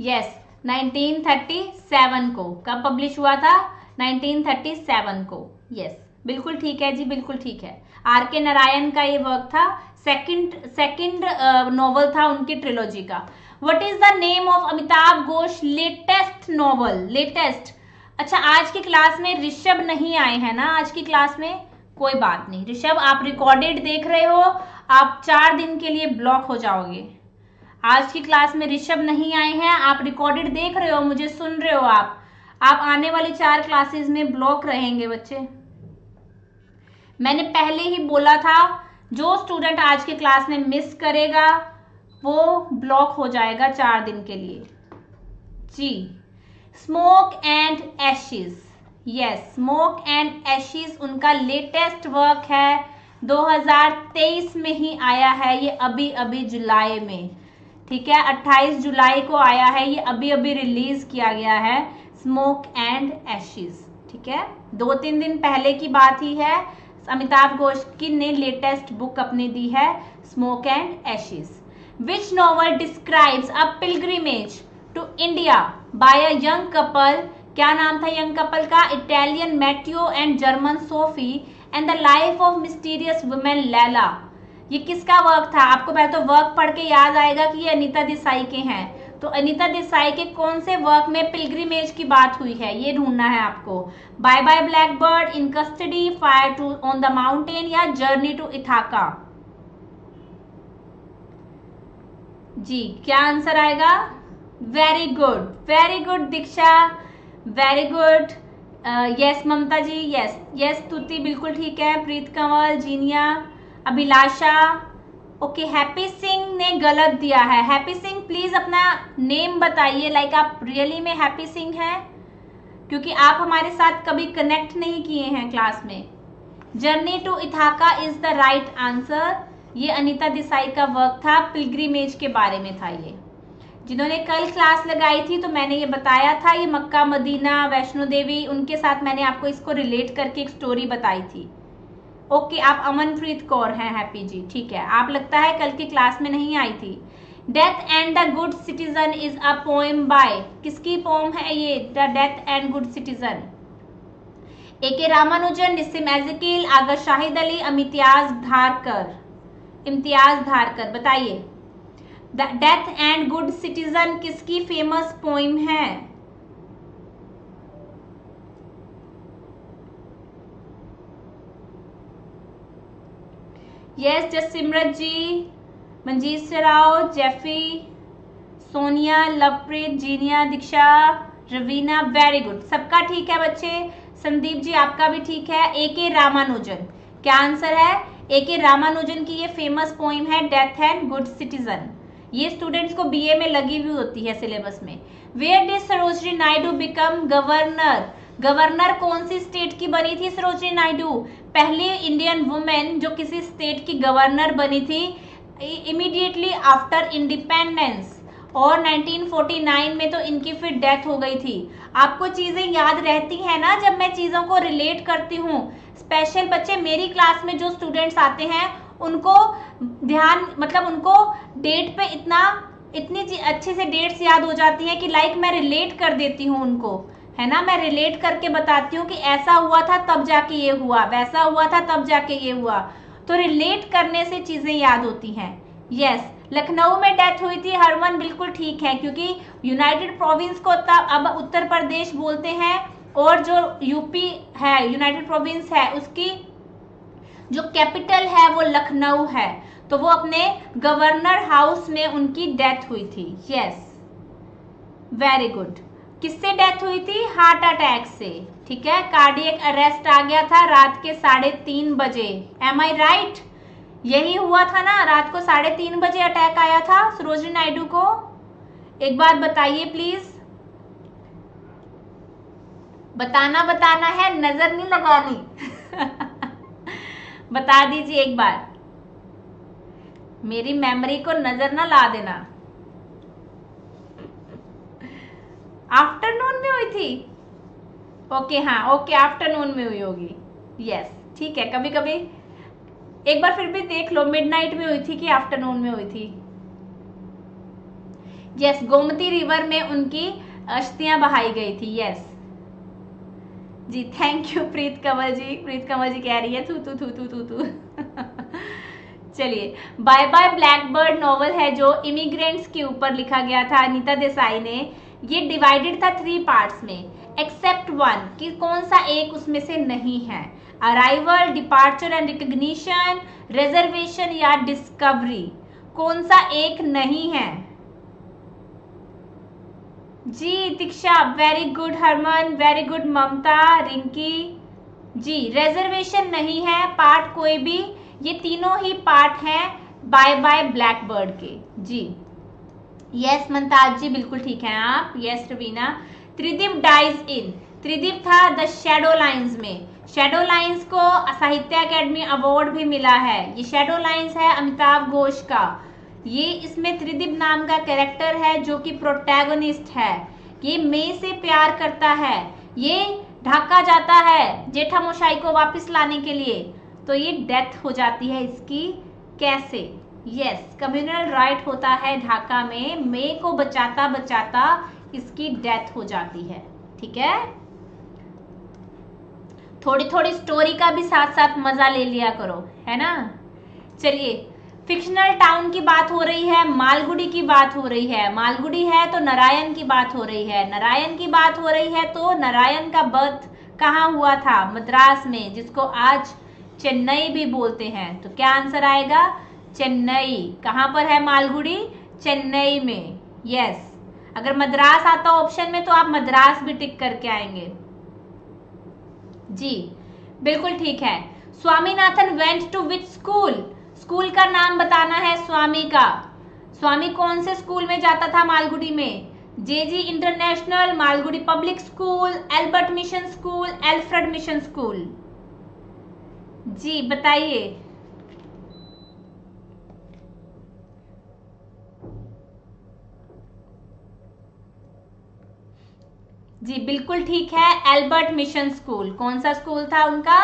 Yes, nineteen thirty seven को। कब पब्लिश हुआ था? नाइनटीन थर्टी सेवन को। यस yes, बिल्कुल ठीक है जी, बिल्कुल ठीक है। आर के नारायण का ये वर्क था, सेकंड सेकंड नॉवल था उनकी ट्रिलॉजी का। What is the name of Amitabh Ghosh latest novel? Latest, अच्छा आज की क्लास में ऋषभ नहीं आए हैं ना, आज की क्लास में कोई बात नहीं। ऋषभ, आप रिकॉर्डेड देख रहे हो, आप चार दिन के लिए ब्लॉक हो जाओगे। आज की क्लास में ऋषभ नहीं आए हैं, आप रिकॉर्डेड देख रहे हो, मुझे सुन रहे हो, आप आप आने वाली चार क्लासेस में ब्लॉक रहेंगे बच्चे। मैंने पहले ही बोला था, जो स्टूडेंट आज के क्लास में मिस करेगा वो ब्लॉक हो जाएगा चार दिन के लिए जी। Smoke and ashes, yes, smoke and ashes उनका लेटेस्ट वर्क है, दो हज़ार तेईस में ही आया है ये, अभी अभी जुलाई में, ठीक है, अट्ठाईस जुलाई को आया है ये, अभी अभी रिलीज किया गया है स्मोक एंड एशिज, ठीक है, दो तीन दिन पहले की बात ही है। अमिताभ घोष की ने लेटेस्ट बुक अपनी दी है, smoke and ashes. Which novel describes a pilgrimage to India by a young couple? क्या नाम था यंग कपल का? Italian Matteo and German Sophie and the life of mysterious women Laila. ये किसका वर्क था? आपको पहले तो वर्क पढ़ के याद आएगा कि ये अनीता देसाई के हैं, तो अनीता देसाई के कौन से वर्क में पिलग्रिमेज की बात हुई है ये ढूंढना है आपको। Bye bye black bird, in custody, fire to on the mountain, या जर्नी टू इथाका? जी क्या आंसर आएगा? Very good, very good Diksha, very good. Yes Mamta ji, yes yes Stuti, बिल्कुल ठीक है। प्रीत कंवल, जीनिया, अभिलाषा, ओके। हैप्पी सिंह ने गलत दिया है। हैप्पी सिंह प्लीज अपना नेम बताइए, लाइक आप रियली में हैप्पी सिंह हैं, क्योंकि आप हमारे साथ कभी कनेक्ट नहीं किए हैं क्लास में। Journey to Ithaca is the right answer. ये अनीता देसाई का वर्क था, पिलग्रिमेज के बारे में था ये। जिन्होंने कल क्लास लगाई थी तो मैंने ये बताया था, ये मक्का मदीना वैष्णो देवी, उनके साथ मैंने आपको इसको रिलेट करके एक स्टोरी बताई थी। ओके okay, आप अमनप्रीत कौर हैं हैप्पी जी, ठीक है, आप लगता है कल की क्लास में नहीं आई थी। Death and the good citizen is a poem by, किसकी पोएम है ये? The death and good citizen, A K Ramanujan, निसिम एज़कील, आगा शाहिद अली, इम्तियाज धारकर, इम्तियाज धारकर। बताइए, the death and good citizen किसकी फेमस पोएम है? Yes yes, Jas Simrat ji, Manjeet Sarao, Jeffy, Sonia, Lovepreet, Jinia, Diksha, Raveena, very good, सबका ठीक है बच्चे। संदीप जी आपका भी ठीक है। ए के रामानुजन, क्या आंसर है? ए के रामानुजन की ये फेमस पोइम है, डेथ एंड गुड सिटीजन। ये स्टूडेंट्स को बीए में लगी हुई होती है सिलेबस में। Where did Sarojini Naidu become governor? Governor कौन सी स्टेट की बनी थी सरोजिनी नायडू? पहली इंडियन वुमेन जो किसी स्टेट की गवर्नर बनी थी, इमीडिएटली आफ्टर इंडिपेंडेंस, और नाइनटीन फोर्टी नाइन में तो इनकी फिर डेथ हो गई थी। आपको चीज़ें याद रहती हैं ना, जब मैं चीज़ों को रिलेट करती हूँ। स्पेशल बच्चे मेरी क्लास में जो स्टूडेंट्स आते हैं उनको ध्यान मतलब उनको डेट पे इतना इतनी अच्छे से डेट्स याद हो जाती हैं कि लाइक मैं रिलेट कर देती हूँ उनको, है ना। मैं रिलेट करके बताती हूँ कि ऐसा हुआ था तब जाके ये हुआ, वैसा हुआ था तब जाके ये हुआ। तो रिलेट करने से चीज़ें याद होती हैं। यस yes, लखनऊ में डेथ हुई थी। हरमन बिल्कुल ठीक है, क्योंकि यूनाइटेड प्रोविंस को अब उत्तर प्रदेश बोलते हैं, और जो यूपी है यूनाइटेड प्रोविंस है उसकी जो कैपिटल है वो लखनऊ है। तो वो अपने गवर्नर हाउस में उनकी डेथ हुई थी। Yes, very good. किससे डेथ हुई थी? हार्ट अटैक से, ठीक है। कार्डियक अरेस्ट आ गया था रात के साढ़े तीन बजे। Am I right? यही हुआ था ना, रात को साढ़े तीन बजे अटैक आया था सरोजिनी नायडू को। एक बात बताइए प्लीज, बताना बताना है, नजर नहीं लगानी। बता दीजिए एक बार, मेरी मेमोरी को नजर ना ला देना। आफ्टरनून में हुई थी। ओके, हाँ ओके, आफ्टरनून में हुई होगी। यस, ठीक है। कभी कभी एक बार फिर भी देख लो, मिडनाइट में हुई थी कि आफ्टरनून में हुई थी। यस, गोमती रिवर में उनकी अस्थियां बहाई गई थी। यस जी, थैंक यू प्रीत कंवर जी। प्रीत कंवर जी कह रही है थू थू थू थू थू थू। चलिए, बाय बाय ब्लैकबर्ड नॉवल है जो इमिग्रेंट्स के ऊपर लिखा गया था अनीता देसाई ने। ये डिवाइडेड था थ्री पार्ट्स में, एक्सेप्ट वन कि कौन सा एक उसमें से नहीं है। Arrival, departure and recognition, reservation या डिस्कवरी, कौन सा एक नहीं है जी। Diksha very good, Harman very good, Mamta, Rinki ji, reservation नहीं है पार्ट कोई भी। ये तीनों ही पार्ट हैं बाय बाय ब्लैकबर्ड के जी। यस मंताज जी, बिल्कुल ठीक है आप। Yes Raveena, Tridib dies in, Tridib था द शेडो लाइंस में। शेडो लाइंस को साहित्य अकेडमी अवार्ड भी मिला है। ये शेडो लाइंस है अमिताभ घोष का। ये इसमें त्रिदीप नाम का कैरेक्टर है जो कि प्रोटैगोनिस्ट है। ये मई से प्यार करता है, ये ढाका जाता है जेठामोशाई को वापस लाने के लिए, तो ये डेथ हो जाती है इसकी। कैसे? यस, कम्युनल राइट होता है ढाका में, मई को बचाता बचाता इसकी डेथ हो जाती है, ठीक है। थोड़ी थोड़ी स्टोरी का भी साथ साथ मजा ले लिया करो, है ना। चलिए, फिक्शनल टाउन की बात हो रही है, मालगुडी की बात हो रही है, मालगुडी है तो नारायण की बात हो रही है, नारायण की बात हो रही है तो नारायण का बर्थ कहाँ हुआ था? मद्रास में, जिसको आज चेन्नई भी बोलते हैं। तो क्या आंसर आएगा? चेन्नई। कहाँ पर है मालगुडी? चेन्नई में। यस, अगर मद्रास आता ऑप्शन में तो आप मद्रास भी टिक करके आएंगे जी, बिल्कुल ठीक है। Swaminathan went to which school? School का नाम बताना है स्वामी का। स्वामी कौन से स्कूल में जाता था मालगुडी में? जेजी international, Malgudi public school, Albert mission school, Alfred mission school जी। बताइए, जी बिल्कुल ठीक है, एल्बर्ट मिशन स्कूल। कौन सा स्कूल था उनका?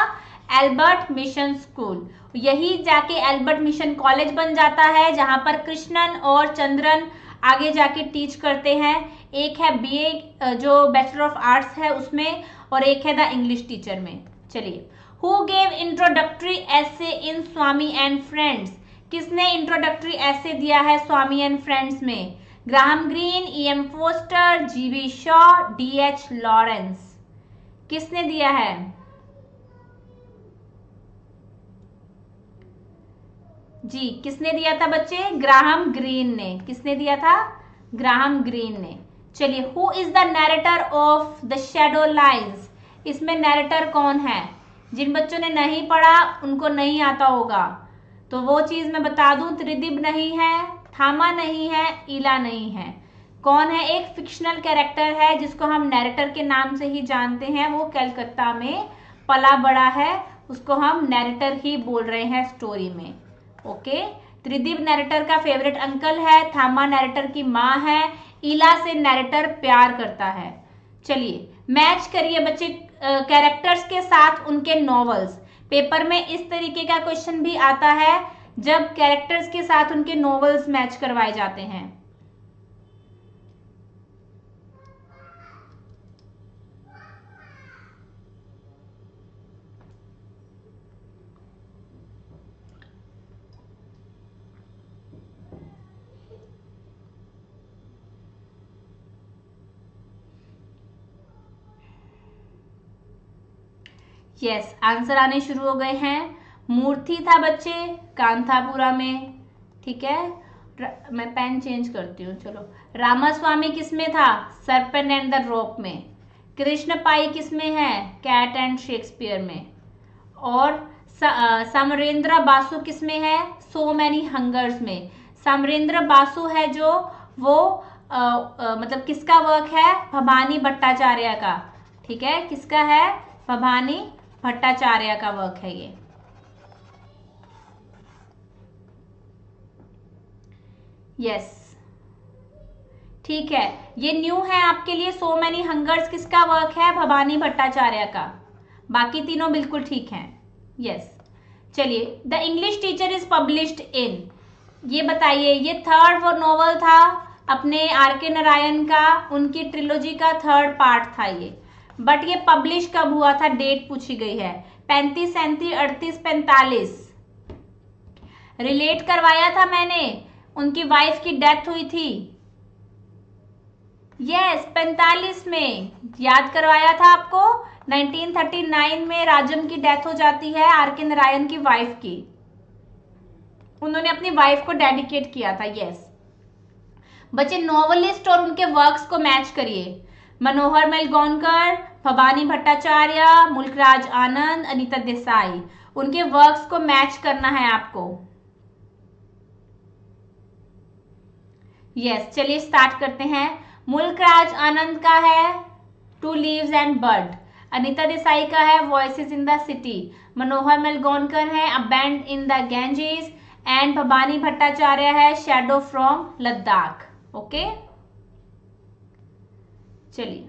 Albert mission school. यही जाके एल्बर्ट मिशन कॉलेज बन जाता है, जहां पर कृष्णन और चंद्रन आगे जाके टीच करते हैं। एक है बीए जो बैचलर ऑफ आर्ट्स है उसमें, और एक है द इंग्लिश टीचर में। चलिए, who gave introductory essay in Swami and friends? किसने इंट्रोडक्टरी एसे दिया है स्वामी एंड फ्रेंड्स में? Graham Greene, E M Forster, जीवी शॉ, डी एच लॉरेंस। किसने दिया है? जी, किसने दिया था बच्चे? ग्राहम ग्रीन ने। किसने दिया था? ग्राहम ग्रीन ने। चलिए, who is the narrator of the shadow lines? इसमें नैरेटर कौन है? जिन बच्चों ने नहीं पढ़ा उनको नहीं आता होगा, तो वो चीज मैं बता दूं, त्रिदीप नहीं है, थामा नहीं है, इला नहीं है। कौन है? एक फिक्शनल कैरेक्टर है जिसको हम नैरेटर के नाम से ही जानते हैं। वो कलकत्ता में पला बड़ा है, उसको हम नैरेटर ही बोल रहे हैं स्टोरी में। ओके, त्रिदीप नैरेटर का फेवरेट अंकल है, थामा नैरेटर की माँ है, इला से नैरेटर प्यार करता है। चलिए मैच करिए बच्चे कैरेक्टर्स के साथ उनके नॉवेल्स। पेपर में इस तरीके का क्वेश्चन भी आता है जब कैरेक्टर्स के साथ उनके नॉवेल्स मैच करवाए जाते हैं। यस yes, आंसर आने शुरू हो गए हैं। मूर्ति था बच्चे कांथापुरा में, ठीक है। मैं पेन चेंज करती हूँ, चलो। रामास्वामी किसमें था? सर्पेंट एंड द रॉक में। कृष्ण पाई किसमें है? कैट एंड शेक्सपियर में। और समरेंद्र बासु किसमें है? सो मैनी हंगर्स में। समरेंद्र बासु है जो वो आ, आ, मतलब किसका वर्क है? भवानी भट्टाचार्य का, ठीक है। किसका है? भवानी भट्टाचार्य का वर्क है ये। यस ठीक है, ये न्यू है आपके लिए। सो मैनी हंगर्स किसका वर्क है? भवानी भट्टाचार्य का। बाकी तीनों बिल्कुल ठीक हैं। यस चलिए, the English teacher is published in, ये बताइए ये थर्ड वो नॉवल था अपने आर के नारायण का, उनकी ट्रिलोजी का थर्ड पार्ट था ये। बट ये पब्लिश कब हुआ था? डेट पूछी गई है। पैंतीस सैंतीस अड़तीस पैंतालीस। रिलेट करवाया था मैंने, उनकी वाइफ की डेथ हुई थी। यस पैंतालीस में याद करवाया था आपको। नाइनटीन थर्टी नाइन में राजम की डेथ हो जाती है, आर के नारायण की वाइफ की। उन्होंने अपनी वाइफ को डेडिकेट किया था। यस बच्चे नॉवेलिस्ट और उनके वर्क्स को मैच करिए। मनोहर मालगोनकर, भवानी भट्टाचार्य, मुल्कराज आनंद, अनीता देसाई, उनके वर्क्स को मैच करना है आपको। यस yes, चलिए स्टार्ट करते हैं। मुल्कराज आनंद का है two leaves and bird, Anita Desai का है voices in the city, Manohar Malgonkar है a bend in the Ganges, and Bhabani Bhattacharya है शैडो फ्रॉम लद्दाख। ओके चलिए।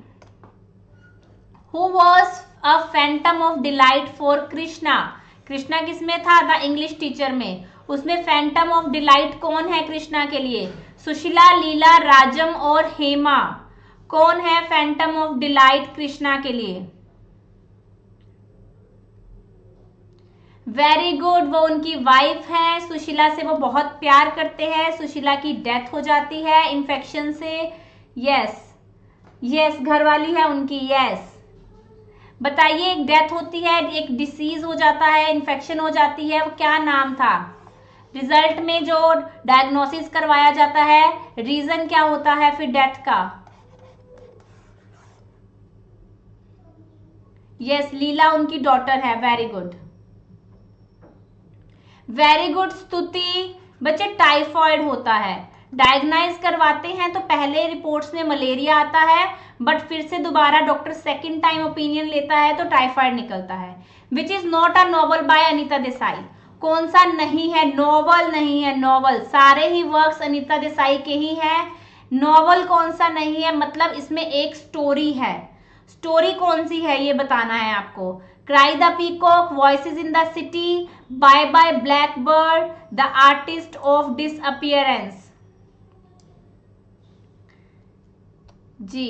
Who was a phantom of delight for Krishna? Krishna किसमें था? द इंग्लिश टीचर में। उसमें phantom of delight कौन है कृष्णा के लिए? सुशीला, लीला, राजम और हेमा। कौन है phantom of delight कृष्णा के लिए? वेरी गुड, वो उनकी वाइफ है। सुशीला से वो बहुत प्यार करते हैं, सुशीला की डेथ हो जाती है इन्फेक्शन से। Yes yes. यस yes, घरवाली है उनकी। Yes yes. बताइए, एक डेथ होती है, एक डिसीज हो जाता है, इन्फेक्शन हो जाती है, वो क्या नाम था? रिजल्ट में जो डायग्नोसिस करवाया जाता है, रीजन क्या होता है फिर डेथ का? यस yes, लीला उनकी डॉटर है। वेरी गुड वेरी गुड स्तुति। बच्चे टाइफॉइड होता है, डायग्नाइज करवाते हैं तो पहले रिपोर्ट्स में मलेरिया आता है, बट फिर से दोबारा डॉक्टर सेकंड टाइम ओपिनियन लेता है तो टाइफाइड निकलता है। Which is not a novel by Anita Desai, कौन सा नहीं है? नॉवल नहीं है। नॉवल सारे ही वर्क्स अनीता देसाई के ही हैं। नॉवल कौन सा नहीं है? मतलब इसमें एक स्टोरी है। स्टोरी कौन सी है ये बताना है आपको। Cry the peacock, voices in the city, bye bye black bird, the artist of disappearance. जी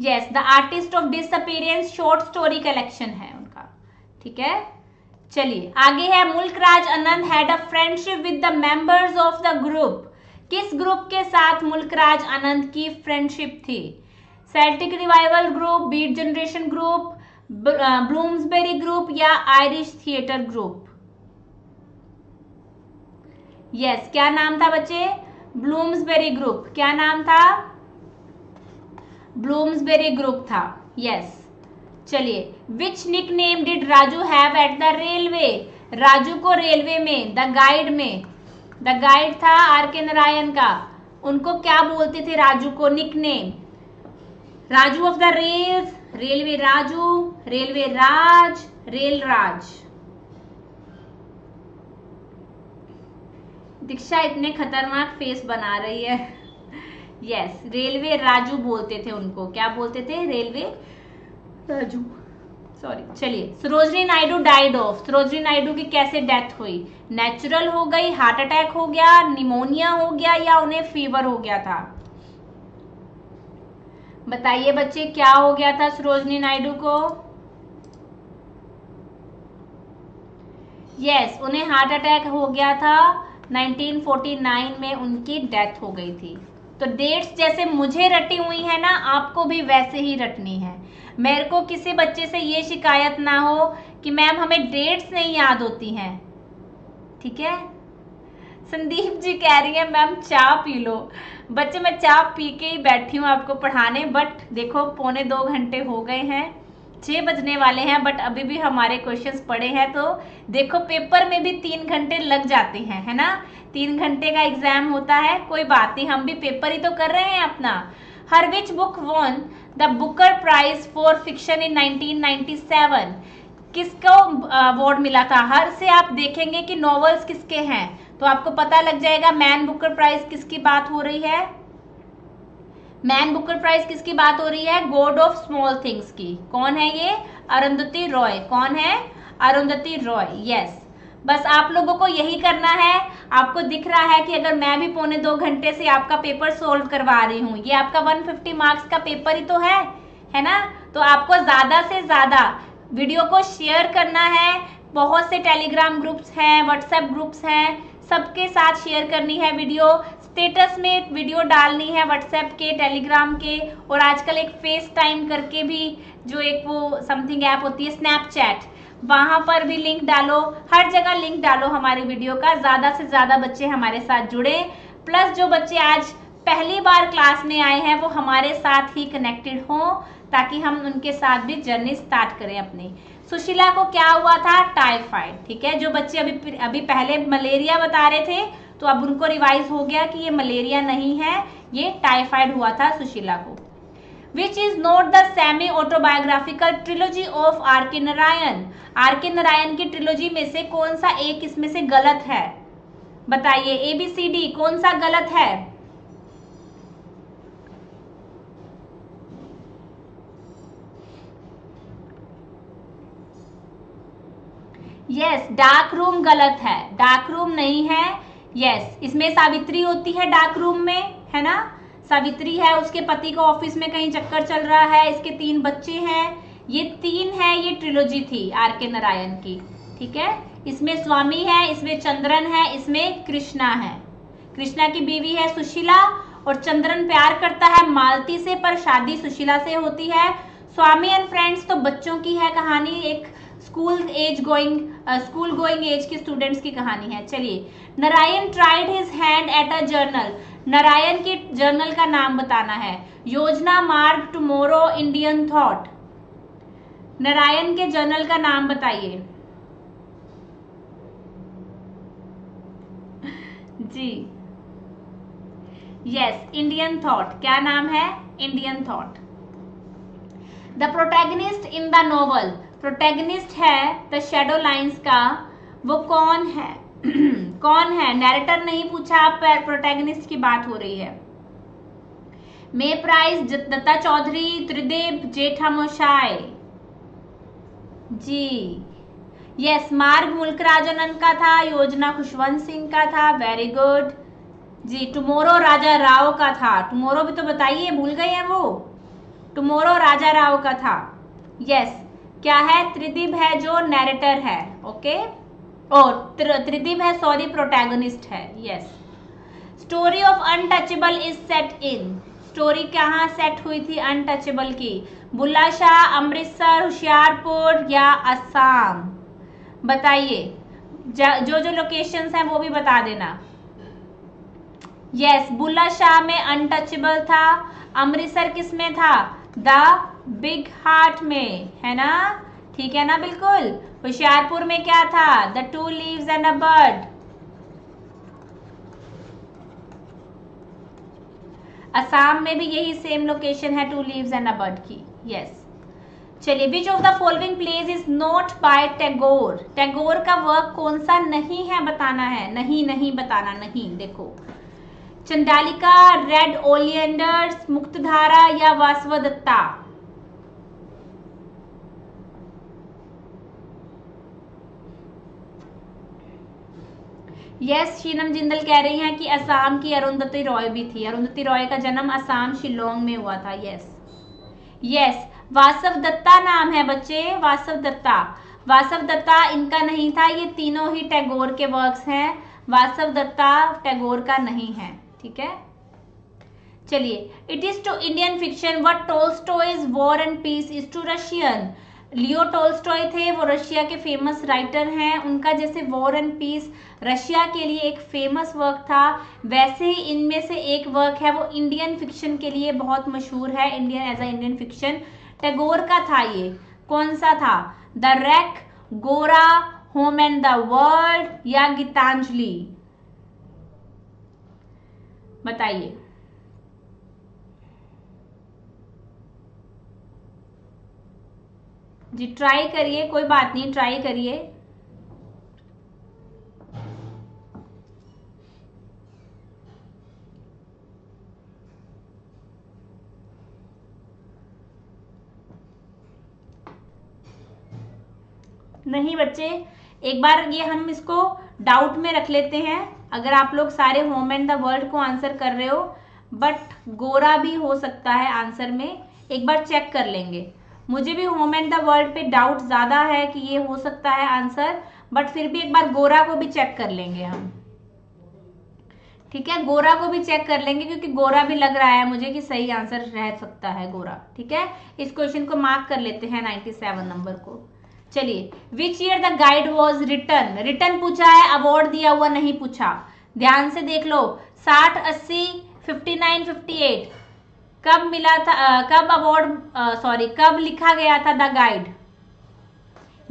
yes, the artist of disappearance short story collection है उनका, ठीक है। चलिए आगे है, Mulk Raj Anand had a friendship with the members of the group. किस group के साथ मुल्कराज आनंद की फ्रेंडशिप थी? Celtic revival group, beat generation group, Bloomsbury group या आयरिश थिएटर ग्रुप? यस क्या नाम था बच्चे? Bloomsbury group. क्या नाम था? ब्लूम्सबेरी ग्रुप था। यस चलिए, which nickname did Raju have at the railway? Raju को रेलवे में, द गाइड में, द गाइड था आर के नारायण का, उनको क्या बोलते थे राजू को? Nickname Raju of the rails, railway Raju, railway Raj, rail Raj. Diksha इतने खतरनाक फेस बना रही है। यस yes, रेलवे राजू बोलते थे उनको, क्या बोलते थे? Railway Raju, sorry. चलिए, सरोजनी नायडू डाइड ऑफ। सरोजनी नायडू की कैसे डेथ हुई? नेचुरल हो गई, हार्ट अटैक हो गया, निमोनिया हो गया, या उन्हें फीवर हो गया था? बताइए बच्चे, क्या हो गया था सरोजनी नायडू को? यस yes, उन्हें हार्ट अटैक हो गया था। नाइनटीन फोर्टी नाइन में उनकी डेथ हो गई थी। तो डेट्स जैसे मुझे रटी हुई है ना, आपको भी वैसे ही रटनी है। मेरे को किसी बच्चे से ये शिकायत ना हो कि मैम हमें डेट्स नहीं याद होती हैं, ठीक है। संदीप जी कह रही है मैम चाय पी लो। बच्चे मैं चाय पी के ही बैठी हूँ आपको पढ़ाने, बट देखो पौने दो घंटे हो गए हैं, छः बजने वाले हैं, बट अभी भी हमारे क्वेश्चंस पड़े हैं। तो देखो पेपर में भी तीन घंटे लग जाते हैं, है ना। तीन घंटे का एग्जाम होता है, कोई बात नहीं, हम भी पेपर ही तो कर रहे हैं अपना। हर which book won the Booker prize for fiction in nineteen ninety seven? किसको अवार्ड मिला था? हर से आप देखेंगे कि नॉवेल्स किसके हैं तो आपको पता लग जाएगा। मैन बुकर प्राइज किसकी बात हो रही है? मैन बुकर प्राइज किसकी बात हो रही है? गॉड ऑफ स्मॉल थिंग्स की। कौन है ये? अरुंधति रॉय। कौन है? अरुंधति रॉय। यस, बस आप लोगों को यही करना है। आपको दिख रहा है कि अगर मैं भी पौने दो घंटे से आपका पेपर सोल्व करवा रही हूँ, ये आपका एक सौ पचास मार्क्स का पेपर ही तो है, है ना। तो आपको ज़्यादा से ज़्यादा वीडियो को शेयर करना है। बहुत से टेलीग्राम ग्रुप्स हैं, व्हाट्सएप ग्रुप्स हैं, सबके साथ शेयर करनी है वीडियो। स्टेटस में वीडियो डालनी है व्हाट्सएप के, टेलीग्राम के, और आजकल एक फेस टाइम करके भी जो एक वो समथिंग ऐप होती है, स्नैपचैट, वहाँ पर भी लिंक डालो। हर जगह लिंक डालो हमारी वीडियो का। ज़्यादा से ज़्यादा बच्चे हमारे साथ जुड़े। प्लस जो बच्चे आज पहली बार क्लास में आए हैं वो हमारे साथ ही कनेक्टेड हों, ताकि हम उनके साथ भी जर्नी स्टार्ट करें अपनी। सुशीला को क्या हुआ था? टाइफाइड, ठीक है। जो बच्चे अभी अभी पहले मलेरिया बता रहे थे तो अब उनको रिवाइज हो गया कि ये मलेरिया नहीं है, ये टाइफाइड हुआ था सुशीला को। Which is not the semi autobiographical trilogy of R K Narayan? Are K Narayan की ट्रिलोजी में से कौन सा एक इसमें से गलत है? बताइए, ए बी सी डी कौन सा गलत है? यस, डार्क रूम गलत है, डार्क रूम नहीं है। यस yes, इसमें सावित्री होती है डार्क रूम में, है ना। सावित्री है, उसके पति को ऑफिस में कहीं चक्कर चल रहा है, इसके तीन बच्चे हैं, ये तीन है। ये ट्रिलोजी थी आर के नारायण की, ठीक है। इसमें स्वामी है, इसमें चंद्रन है, इसमें कृष्णा है। कृष्णा की बीवी है सुशीला, और चंद्रन प्यार करता है मालती से, पर शादी सुशीला से होती है। स्वामी एंड फ्रेंड्स तो बच्चों की है कहानी, एक school age going school going age के स्टूडेंट्स की कहानी है। चलिए, Narayan tried his hand at a journal. Narayan के जर्नल का नाम बताना है। योजना, मार्ग, टुमोरो, इंडियन थॉट। नारायण के जर्नल का नाम बताइए जी। Yes, Indian thought. क्या नाम है? Indian thought. The protagonist in the novel, protagonist है द शेडो लाइंस का, वो कौन है? कौन है? नैरेटर नहीं पूछा, पर प्रोटैगनिस्ट की बात हो रही है। May Price, Datta Chaudhuri, Tridib Jethamoshai ji. Yes, Marg Mulk Raj Anand का था, योजना खुशवंत सिंह का था, वेरी गुड जी। टुमोरो राजा राव का था। टुमोरो भी तो बताइए, भूल गए हैं वो। टुमोरो राजा राव का था। यस, क्या है? त्रिदिव है जो नैरेटर है, ओके, और त्रिदिव है, सॉरी, प्रोटैगनिस्ट है। Yes, story of untouchable is set in. Story कहाँ सेट हुई थी अनटचेबल की? बुलंदशहर, अमृतसर, होशियारपुर या असम? बताइए, जो जो लोकेशंस हैं वो भी बता देना। यस, बुलंदशहर में अनटचेबल था। अमृतसर किस में था? द बिग हार्ट में, है ना, ठीक है ना, बिल्कुल। होशियारपुर में क्या था? The two leaves and a bird. Assam में भी यही सेम लोकेशन है, two leaves and a bird की। यस, चलिए, which of the following plays is not by Tagore. Tagore का वर्क कौन सा नहीं है बताना है, नहीं नहीं बताना नहीं। देखो, चंडालिका, रेड ओलियंडर्स, मुक्तधारा या वासवदत्ता। यस, शीनम जिंदल कह रही हैं कि असम की अरुंधति रॉय भी थी। अरुंधति रॉय का जन्म असम शिलोंग में हुआ था। यस यस, वासवदत्ता नाम है बच्चे, वासवदत्ता। वासवदत्ता इनका नहीं था, ये तीनों ही टैगोर के वर्क्स हैं। वासवदत्ता टैगोर का नहीं है, ठीक है। चलिए, it is to Indian fiction what Tolstoy's war and peace is to Russian. Leo Tolstoy थे, वो रशिया के फेमस राइटर हैं। उनका जैसे वॉर एंड पीस रशिया के लिए एक फेमस वर्क था, वैसे ही इनमें से एक वर्क है वो इंडियन फिक्शन के लिए बहुत मशहूर है, Indian as a Indian fiction. Tagore का था ये, कौन सा था? The wreck, Gora, home and the world या गीतांजलि, बताइए। जी ट्राई करिए, कोई बात नहीं, ट्राई करिए। नहीं बच्चे, एक बार ये हम इसको डाउट में रख लेते हैं। अगर आप लोग सारे होम एंड द वर्ल्ड को आंसर कर रहे हो, बट गोरा भी हो सकता है आंसर में, एक बार चेक कर लेंगे। मुझे भी होम एंड द वर्ल्ड पे डाउट ज्यादा है कि ये हो सकता है आंसर, बट फिर भी एक बार गोरा को भी चेक कर लेंगे हम, ठीक है। गोरा को भी चेक कर लेंगे क्योंकि गोरा भी लग रहा है मुझे कि सही आंसर रह सकता है गोरा, ठीक है। इस क्वेश्चन को मार्क कर लेते हैं नाइन्टी सेवन नंबर को। चलिए, which year the guide was written. Written पूछा है, अवार्ड दिया हुआ नहीं पूछा। ध्यान से देख लो, साठ, अस्सी, फिफ्टी नाइन, फिफ्टी एट कब मिला था, आ, कब अवार्ड, सॉरी कब लिखा गया था the guide.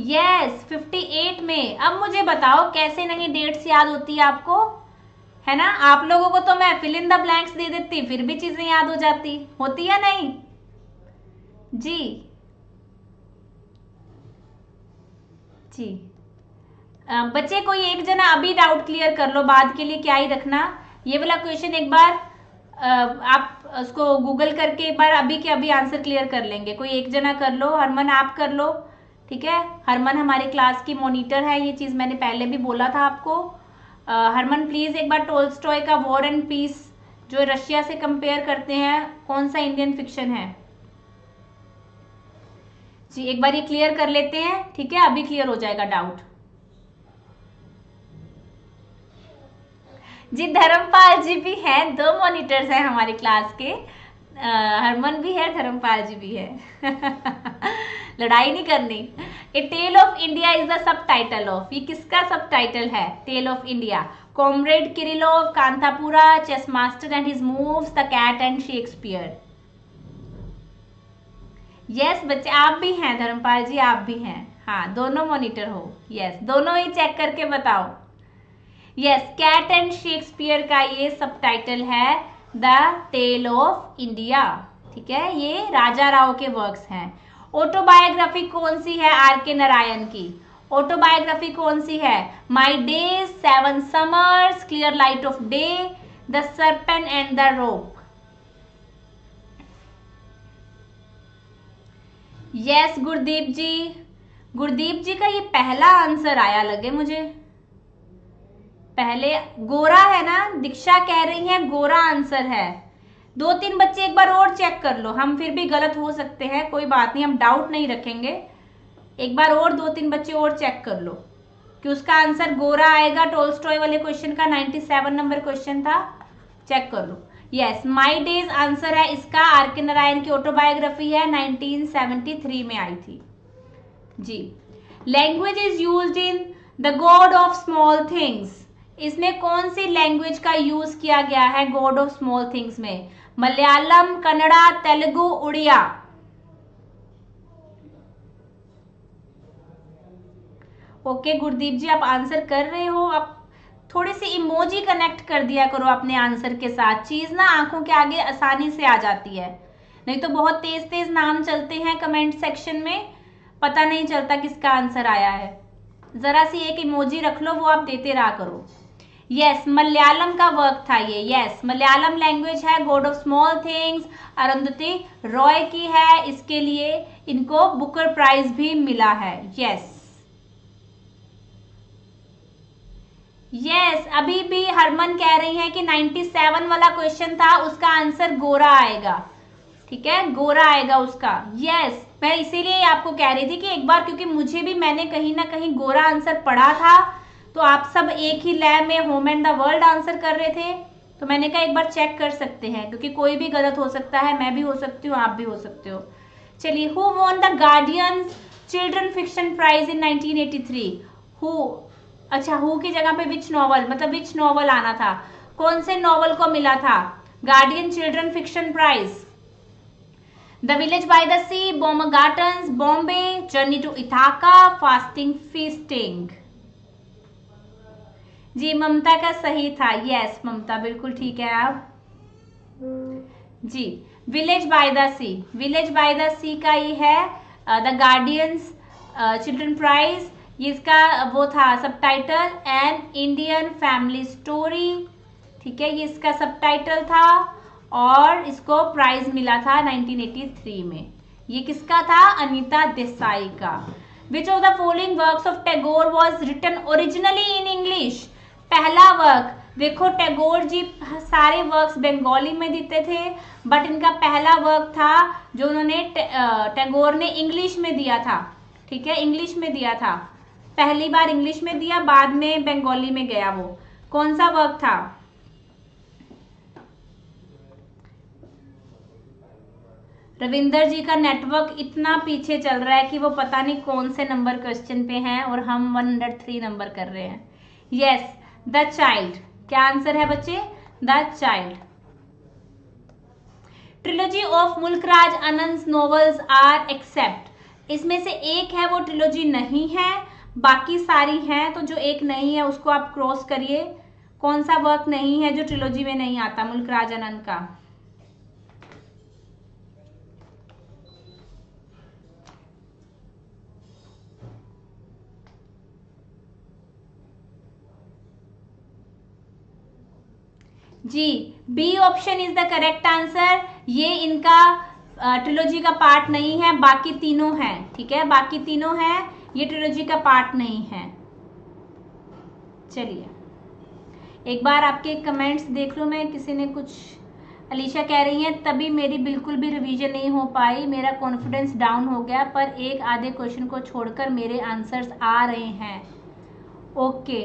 Yes, fifty eight में। अब मुझे बताओ कैसे नहीं डेट्स याद होती है आपको, है ना। आप लोगों को तो मैं फिल इन द ब्लैंक्स दे देती, फिर भी चीजें याद हो जाती होती है, नहीं जी जी आ, बच्चे कोई एक जना अभी डाउट क्लियर कर लो, बाद के लिए क्या ही रखना। ये वाला क्वेश्चन एक बार आ, आप उसको गूगल करके एक बार अभी के अभी आंसर क्लियर कर लेंगे, कोई एक जना कर लो। हरमन आप कर लो, ठीक है। हरमन हमारे क्लास की मॉनिटर है, ये चीज़ मैंने पहले भी बोला था आपको। आ, हरमन प्लीज़ एक बार टॉल्स्टॉय का वॉर एंड पीस जो रशिया से कंपेयर करते हैं, कौन सा इंडियन फिक्शन है जी, एक बार ये क्लियर कर लेते हैं, ठीक है। अभी क्लियर हो जाएगा डाउट जी। धर्मपाल जी भी हैं, दो मॉनिटर्स हैं हमारे क्लास के, हरमन भी है, धर्मपाल जी भी है लड़ाई नहीं करनी। A tale of India is the subtitle of, ये किसका सबटाइटल है? Tale of India. Comrade Kirillov, Kanthapura, chess master and his moves, the cat and Shakespeare. Yes yes, बच्चे आप भी हैं, धर्मपाल जी आप भी हैं, हाँ दोनों मॉनिटर हो। यस yes, दोनों ही चेक करके बताओ। यस, कैट एंड शेक्सपियर का ये सबटाइटल है द टेल ऑफ इंडिया, ठीक है। ये राजा राव के वर्क्स हैं। ऑटोबायोग्राफी कौन सी है आर के नारायण की? ऑटोबायोग्राफी कौन सी है? My days, seven summers, clear light of day, the serpent and the rope. Yes yes, Gurdeep ji, Gurdeep ji का ये पहला आंसर आया लगे मुझे। पहले गोरा है ना, दीक्षा कह रही है गोरा आंसर है। दो तीन बच्चे एक बार और चेक कर लो, हम फिर भी गलत हो सकते हैं, कोई बात नहीं, हम डाउट नहीं रखेंगे। एक बार और दो तीन बच्चे और चेक कर लो कि उसका आंसर गोरा आएगा। टॉल्स्टॉय वाले क्वेश्चन का सत्तानवे नंबर क्वेश्चन था, चेक कर लो। यस, माई डेज आंसर है इसका। आर के नारायण की ऑटोबायोग्राफी है, नाइनटीन सेवेंटी थ्री में आई थी जी। Language is used in the God of small things, इसमें कौन सी लैंग्वेज का यूज किया गया है गॉड ऑफ स्मॉल थिंग्स में? मलयालम, कन्नड़ा, तेलुगु, उड़िया। ओके okay, गुरदीप जी आप आंसर कर रहे हो। आप थोड़ी सी इमोजी कनेक्ट कर दिया करो अपने आंसर के साथ, चीज ना आंखों के आगे आसानी से आ जाती है। नहीं तो बहुत तेज तेज नाम चलते हैं कमेंट सेक्शन में, पता नहीं चलता किसका आंसर आया है। जरा सी एक इमोजी रख लो, वो आप देते रहा करो। यस, मलयालम का वर्क था ये। यस, मलयालम लैंग्वेज है, God of small things Arundhati Roy की है, इसके लिए इनको बुकर प्राइज भी मिला है। यस यस, अभी भी हरमन कह रही हैं कि सत्तानवे वाला क्वेश्चन था, उसका आंसर गोरा आएगा। ठीक है, गोरा आएगा उसका। यस, मैं इसीलिए आपको कह रही थी कि एक बार, क्योंकि मुझे भी, मैंने कहीं ना कहीं गोरा आंसर पढ़ा था, तो आप सब एक ही लैब में home and the world answer कर रहे थे, तो मैंने कहा एक बार चेक कर सकते हैं, क्योंकि कोई भी गलत हो सकता है, मैं भी हो सकती हूँ, आप भी हो सकते हो। चलिए, who won the Guardian's children fiction prize in nineteen eighty three? Who, अच्छा हु की जगह पे विच नॉवल, मतलब विच नॉवल आना था, कौन से नॉवल को मिला था Guardian children fiction prize? The village by the sea, Baumgartner's, Bombay, journey to Ithaca, fasting feasting. जी ममता का सही था। यस ममता, बिल्कुल ठीक है आप जी। Village by the sea, village by the sea का ये है द गार्डियंस चिल्ड्रन प्राइज, इसका वो था subtitle, an Indian family story. ठीक है, ये इसका सबटाइटल था और इसको प्राइज मिला था नाइनटीन एटी थ्री में। ये किसका था? अनीता देसाई का। Which of the following works of Tagore was written originally in English? पहला वर्क, देखो टैगोर जी सारे वर्क्स बंगाली में देते थे, बट इनका पहला वर्क था जो उन्होंने टैगोर ने इंग्लिश में दिया था। ठीक है, इंग्लिश में दिया था, पहली बार इंग्लिश में दिया, बाद में बंगाली में गया। वो कौन सा वर्क था? रविंदर जी का नेटवर्क इतना पीछे चल रहा है कि वो पता नहीं कौन से नंबर क्वेश्चन पे हैं और हम एक सौ तीन नंबर कर रहे हैं। यस, द चाइल्ड, क्या आंसर है बच्चे? The child. Trilogy of Mulk Raj Anand novels are except, इसमें से एक है वो ट्रिलॉजी नहीं है, बाकी सारी हैं, तो जो एक नहीं है उसको आप क्रॉस करिए। कौन सा वर्क नहीं है जो ट्रिलॉजी में नहीं आता मुल्क राज आनंद का? जी, B option is the correct answer. ये इनका ट्रिलॉजी का पार्ट नहीं है, बाकी तीनों हैं। ठीक है, बाकी तीनों हैं, ये ट्रिलॉजी का पार्ट नहीं है। चलिए, एक बार आपके कमेंट्स देख लूँ मैं, किसी ने कुछ। अलीशा कह रही हैं तभी मेरी बिल्कुल भी रिवीजन नहीं हो पाई, मेरा कॉन्फिडेंस डाउन हो गया, पर एक आधे क्वेश्चन को छोड़कर मेरे आंसर्स आ रहे हैं। ओके,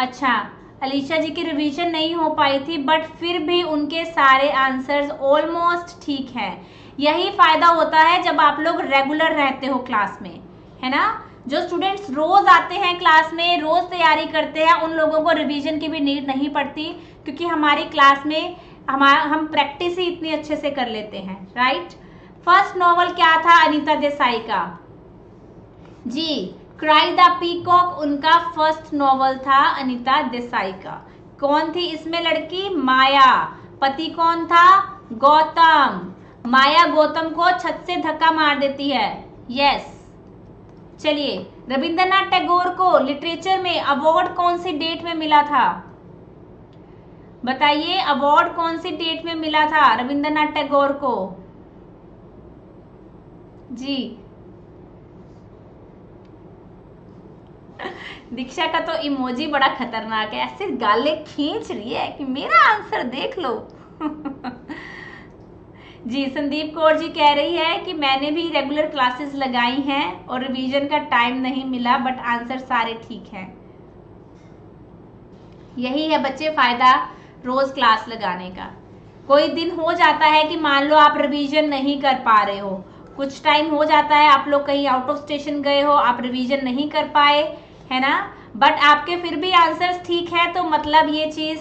अच्छा, अलीशा जी की रिवीजन नहीं हो पाई थी, बट फिर भी उनके सारे आंसर्स ऑलमोस्ट ठीक हैं। यही फ़ायदा होता है जब आप लोग रेगुलर रहते हो क्लास में, है ना। जो स्टूडेंट्स रोज आते हैं क्लास में, रोज तैयारी करते हैं, उन लोगों को रिवीजन की भी नीड नहीं पड़ती, क्योंकि हमारी क्लास में हमारा हम प्रैक्टिस ही इतनी अच्छे से कर लेते हैं। राइट, फर्स्ट नॉवल क्या था अनीता देसाई का? जी, क्राई द पीकॉक उनका फर्स्ट नॉवल था अनीता देसाई का। कौन थी इसमें लड़की? माया। पति कौन था? गौतम। माया गौतम को छत से धक्का मार देती है। यस, चलिए, रविंद्रनाथ टैगोर को लिटरेचर में अवार्ड कौन सी डेट में मिला था? बताइए, अवार्ड कौन सी डेट में मिला था रविंद्रनाथ टैगोर को? जी, दीक्षा का तो इमोजी बड़ा खतरनाक है, ऐसे गाले खींच रही है कि मेरा आंसर देख लो। जी, संदीप कौर जी कह रही है कि मैंने भी रेगुलर क्लासेस लगाई हैं और रिवीजन का टाइम नहीं मिला, बट आंसर सारे ठीक हैं। यही है बच्चे फायदा रोज क्लास लगाने का। कोई दिन हो जाता है कि मान लो आप रिवीजन नहीं कर पा रहे हो, कुछ टाइम हो जाता है आप लोग कहीं आउट ऑफ स्टेशन गए हो, आप रिवीजन नहीं कर पाए, है ना, बट आपके फिर भी आंसर्स ठीक है, तो मतलब ये चीज़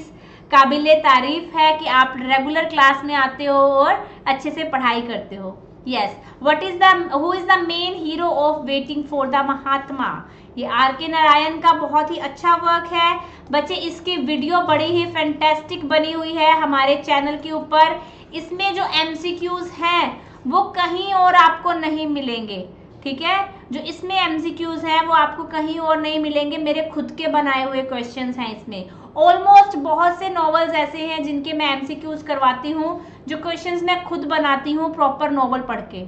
काबिले तारीफ है कि आप रेगुलर क्लास में आते हो और अच्छे से पढ़ाई करते हो। Yes, what is the who is the main hero of waiting for the Mahatma? ये आर के नारायण का बहुत ही अच्छा वर्क है। बच्चे इसकी वीडियो बड़ी ही फैंटेस्टिक बनी हुई है हमारे चैनल के ऊपर। इसमें जो एमसीक्यूज हैं वो कहीं और आपको नहीं मिलेंगे, ठीक है। जो इसमें एमसीक्यूज हैं वो आपको कहीं और नहीं मिलेंगे, मेरे खुद के बनाए हुए क्वेश्चंस हैं इसमें। ऑलमोस्ट बहुत से नॉवेल्स ऐसे हैं जिनके मैं एमसीक्यूज करवाती हूँ, जो क्वेश्चंस मैं खुद बनाती हूँ प्रॉपर नॉवेल पढ़ के,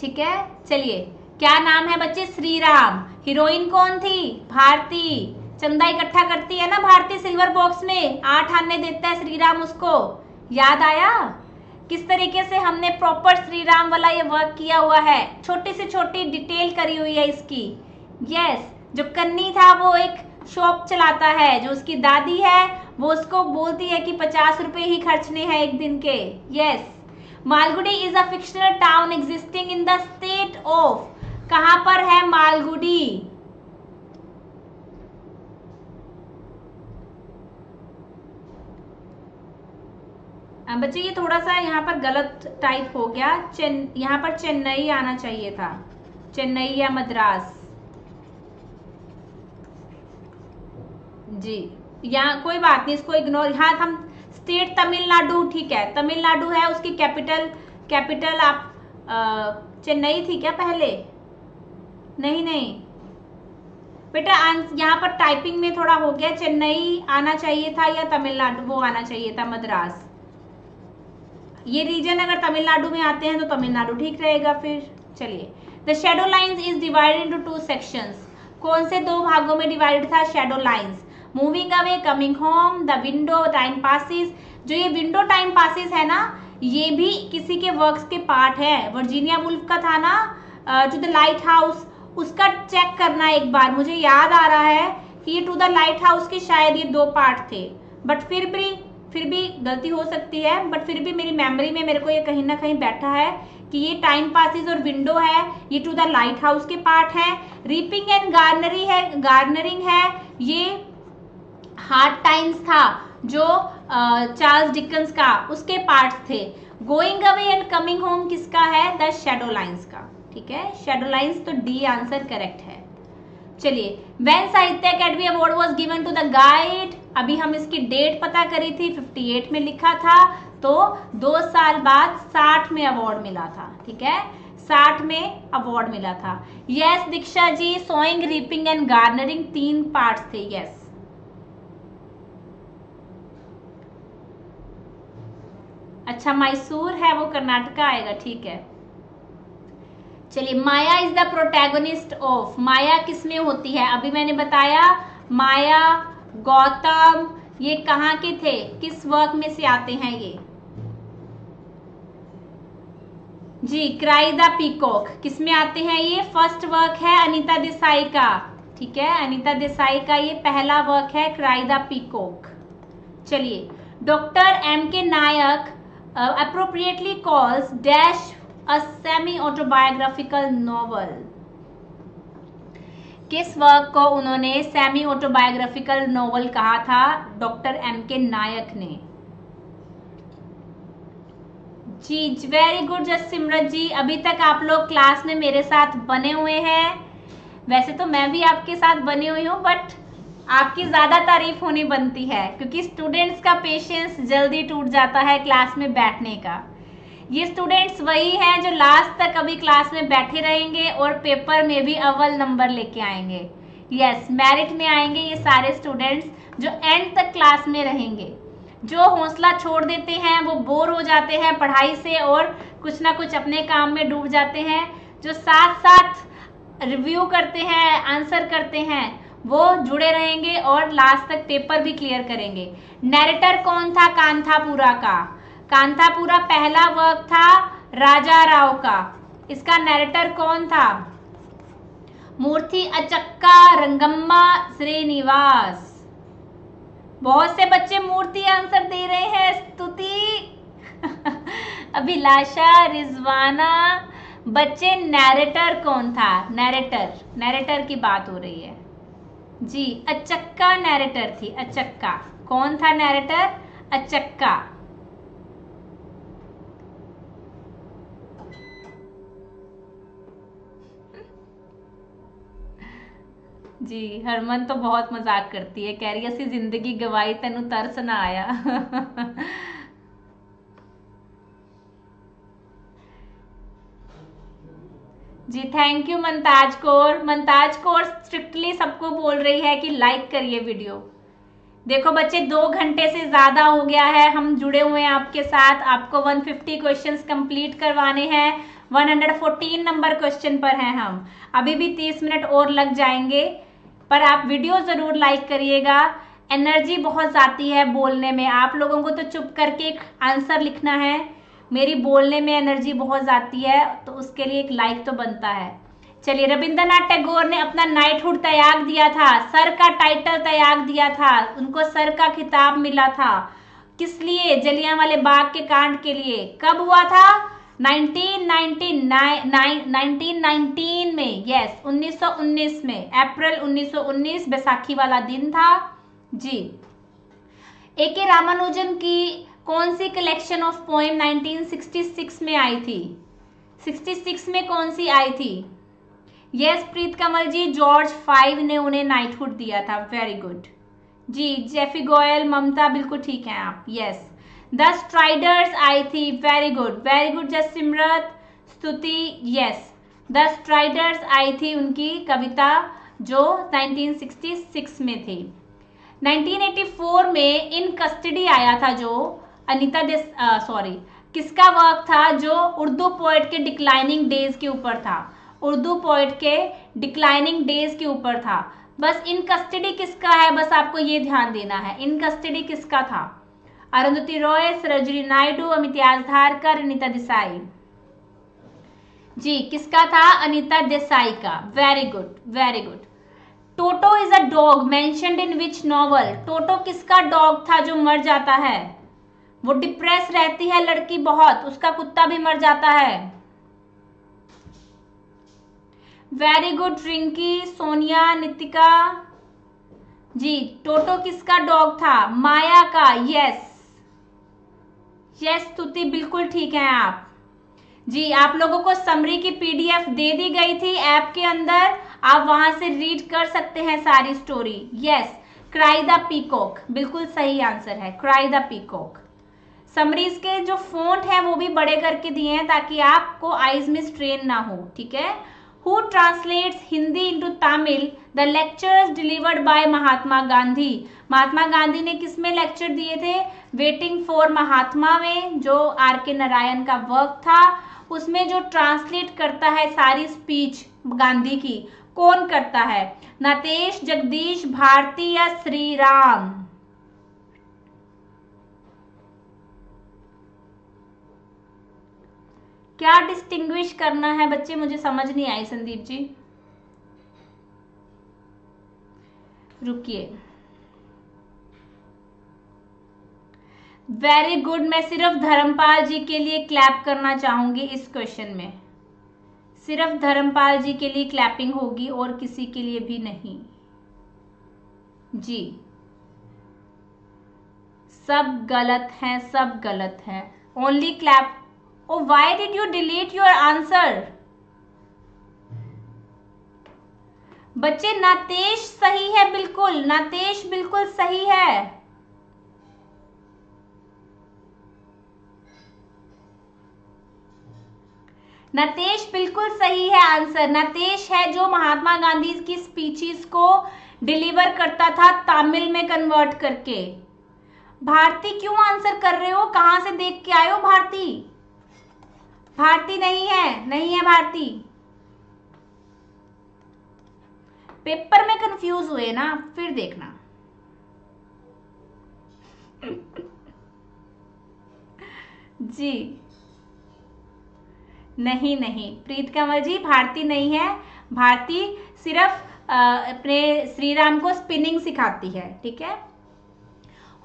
ठीक है। चलिए, क्या नाम है बच्चे? श्रीराम। हीरोइन कौन थी? भारती। चंदा इकट्ठा करती है ना भारती सिल्वर बॉक्स में, आठ आने देता है श्रीराम उसको। याद आया किस तरीके से हमने प्रॉपर श्रीराम वाला ये वर्क किया हुआ है, छोटी से छोटी डिटेल करी हुई है इसकी। यस, जो कन्नी था वो एक शॉप चलाता है, जो उसकी दादी है वो उसको बोलती है कि पचास रुपए ही खर्चने हैं एक दिन के। Yes, Malgudi is a fictional town existing in the state of, कहां पर है मालगुडी? बच्चे ये थोड़ा सा यहाँ पर गलत टाइप हो गया, चेन यहाँ पर चेन्नई आना चाहिए था, चेन्नई या मद्रास जी। यहाँ कोई बात नहीं, इसको इग्नोर। यहाँ हम स्टेट तमिलनाडु, ठीक है, तमिलनाडु है, उसकी कैपिटल कैपिटल आप चेन्नई थी क्या पहले? नहीं नहीं बेटा, यहाँ पर टाइपिंग में थोड़ा हो गया, चेन्नई आना चाहिए था या तमिलनाडु वो आना चाहिए था मद्रास। ये रीजन अगर तमिलनाडु में आते हैं तो तमिलनाडु ठीक रहेगा फिर। चलिए, the shadow lines is divided into two sections, कौन से दो भागों में डिवाइडेड था? Shadow lines. Moving away, coming home, the window, time passes. जो ये विंडो टाइम पासिस है ना, ये भी किसी के वर्क्स के पार्ट है। वर्जीनिया वुल्फ का था ना टू द लाइट हाउस, उसका चेक करना एक बार। मुझे याद आ रहा है कि ये टू द लाइट हाउस के शायद ये दो पार्ट थे, बट फिर भी फिर भी गलती हो सकती है, बट फिर भी मेरी मेमोरी में मेरे को ये कहीं ना कहीं बैठा है कि ये टाइम पासिस और विंडो है, ये टू द लाइट हाउस के पार्ट है। रीपिंग एंड गार्नरी है गार्नरिंग है ये हार्ड टाइम्स था, जो चार्ल्स डिकन्स का, उसके पार्ट्स थे। Going away and coming home किसका है? द शेडो लाइंस का, ठीक है। शेडो लाइंस, तो डी आंसर करेक्ट है। चलिए, when Sahitya academy award was given to the guide, अभी हम इसकी डेट पता करी थी, अट्ठावन में लिखा था, तो दो साल बाद साठ में अवार्ड मिला था, ठीक है, साठ में अवार्ड मिला था। Yes Diksha ji, sowing, reaping and gardening तीन पार्ट्स थे। यस, अच्छा मैसूर है वो, कर्नाटका आएगा, ठीक है। चलिए, Maya is the protagonist of, Maya किसमें होती है? अभी मैंने बताया माया, गौतम, ये कहाँ के थे, किस वर्क में से आते हैं ये जी? क्राई द पीकॉक किसमें आते हैं? ये फर्स्ट वर्क है अनीता देसाई का, ठीक है, अनीता देसाई का ये पहला वर्क है, क्राई द पीकॉक। चलिए, doctor M K Naik appropriately calls dash a semi autobiographical novel, किस वर्क को उन्होंने सेमी ऑटोबायोग्राफिकल नॉवल कहा था डॉक्टर एम के नायक ने? जी very good just Simrat ji, अभी तक आप लोग क्लास में मेरे साथ बने हुए हैं। वैसे तो मैं भी आपके साथ बनी हुई हूँ, बट आपकी ज्यादा तारीफ होनी बनती है, क्योंकि स्टूडेंट्स का पेशेंस जल्दी टूट जाता है क्लास में बैठने का। ये स्टूडेंट्स वही हैं जो लास्ट तक अभी क्लास में बैठे रहेंगे और पेपर में भी अव्वल नंबर लेके आएंगे। यस, मेरिट में आएंगे ये सारे स्टूडेंट्स जो एंड तक क्लास में रहेंगे। जो हौसला छोड़ देते हैं वो बोर हो जाते हैं पढ़ाई से और कुछ ना कुछ अपने काम में डूब जाते हैं। जो साथ साथ रिव्यू करते हैं, आंसर करते हैं, वो जुड़े रहेंगे और लास्ट तक पेपर भी क्लियर करेंगे। नैरेटर कौन था कांथापुरा का? कांथापुरा पहला वर्क था राजा राव का, इसका नैरेटर कौन था? मूर्ति अचक्का रंगम्मा श्रीनिवास। बहुत से बच्चे मूर्ति आंसर दे रहे हैं, स्तुति, अभिलाषा, रिजवाना। बच्चे नैरेटर कौन था? नैरेटर नैरेटर की बात हो रही है जी, अचक्का नैरेटर थी। अचक्का कौन था नैरेटर? अचक्का। जी हरमन तो बहुत मजाक करती है, कह रही ऐसी जिंदगी गवाई तेनू तरस ना आया। जी thank you Mantaj Kaur. Mantaj Kaur strictly सबको बोल रही है कि लाइक करिए वीडियो। देखो बच्चे दो घंटे से ज्यादा हो गया है, हम जुड़े हुए हैं आपके साथ। आपको एक सौ पचास क्वेश्चंस कंप्लीट करवाने हैं। एक सौ चौदह नंबर क्वेश्चन पर हैं हम, अभी भी तीस मिनट और लग जाएंगे, पर आप वीडियो जरूर लाइक करिएगा। एनर्जी बहुत आती है बोलने में, आप लोगों को तो चुप करके एक आंसर लिखना है। मेरी बोलने में एनर्जी बहुत आती है तो उसके लिए एक लाइक तो बनता है। चलिए, रविंद्रनाथ टैगोर ने अपना नाइटहुड त्याग दिया था, सर का टाइटल त्याग दिया था, उनको सर का खिताब मिला था, किस लिए? जलियांवाले बाग के कांड के लिए। कब हुआ था? उन्नीस सौ उन्नीस में, यस उन्नीस सौ उन्नीस में, अप्रैल उन्नीस सौ उन्नीस, बैसाखी वाला दिन था जी। ए के रामानुजन की कौन सी कलेक्शन ऑफ पोएम उन्नीस सौ छियासठ में आई थी? छियासठ में कौन सी आई थी? Yes Preet Kamal ji, George five ने उन्हें नाइटहुड दिया था, वेरी गुड जी। जेफी गोयल, ममता बिल्कुल ठीक है आप, यस। द स्ट्राइडर्स आई थी, very good very good Jassimrat, Stuti, yes. The striders आई थी, उनकी कविता जो उन्नीस सौ छियासठ में थी। उन्नीस सौ चौरासी में इन कस्टडी आया था, जो अनीता देस सॉरी किसका वर्क था, जो उर्दू पोइट के डिक्लाइनिंग डेज के ऊपर था, उर्दू पोइट के डिक्लाइनिंग डेज के ऊपर था। बस इन कस्टडी किसका है, बस आपको ये ध्यान देना है, इन कस्टडी किसका था? अरुंधति रॉय, सरोजिनी नायडू, अमिताभ धारकर, अनीता देसाई जी। किसका था? अनीता देसाई का, very good very good. Toto is a dog mentioned in which novel? Toto किसका डॉग था जो मर जाता है? वो डिप्रेस रहती है लड़की बहुत, उसका कुत्ता भी मर जाता है, वेरी गुड। रिंकी, सोनिया, नितिका जी, टोटो किसका डॉग था? माया का, यस यस स्तुति बिल्कुल ठीक है आप जी। आप लोगों को समरी की पीडीएफ दे दी गई थी ऐप के अंदर, आप वहां से रीड कर सकते हैं सारी story, yes. Cry the peacock बिल्कुल सही आंसर है, क्राई द पीकॉक। समरीज के जो फॉन्ट है वो भी बड़े करके दिए हैं ताकि आपको आईज में स्ट्रेन ना हो, ठीक है। Who translates Hindi into Tamil the lectures delivered by Mahatma Gandhi? Mahatma Gandhi ने किसमें लेक्चर दिए थे? वेटिंग फॉर महात्मा में, जो आर के नारायण का वर्क था, उसमें जो ट्रांसलेट करता है सारी स्पीच गांधी की, कौन करता है? नतेश, जगदीश भारती या श्री राम? क्या डिस्टिंग्विश करना है बच्चे, मुझे समझ नहीं आई संदीप जी, रुकिए। वेरी गुड, मैं सिर्फ धर्मपाल जी के लिए क्लैप करना चाहूंगी इस क्वेश्चन में, सिर्फ धर्मपाल जी के लिए क्लैपिंग होगी और किसी के लिए भी नहीं जी। सब गलत है, सब गलत है, only clap. Oh why did you delete your answer? बच्चे नातेश सही है, बिल्कुल नातेश बिल्कुल सही है। नातेश बिल्कुल सही है आंसर, नातेश है जो महात्मा गांधी की स्पीचेस को डिलीवर करता था तमिल में कन्वर्ट करके। भारती क्यों आंसर कर रहे हो, कहां से देख के आए हो? भारती भारती नहीं है, नहीं है भारती, पेपर में कंफ्यूज हुए ना, फिर देखना। जी नहीं नहीं प्रीत कंवल जी, भारती नहीं है, भारती सिर्फ अपने श्रीराम को स्पिनिंग सिखाती है, ठीक है।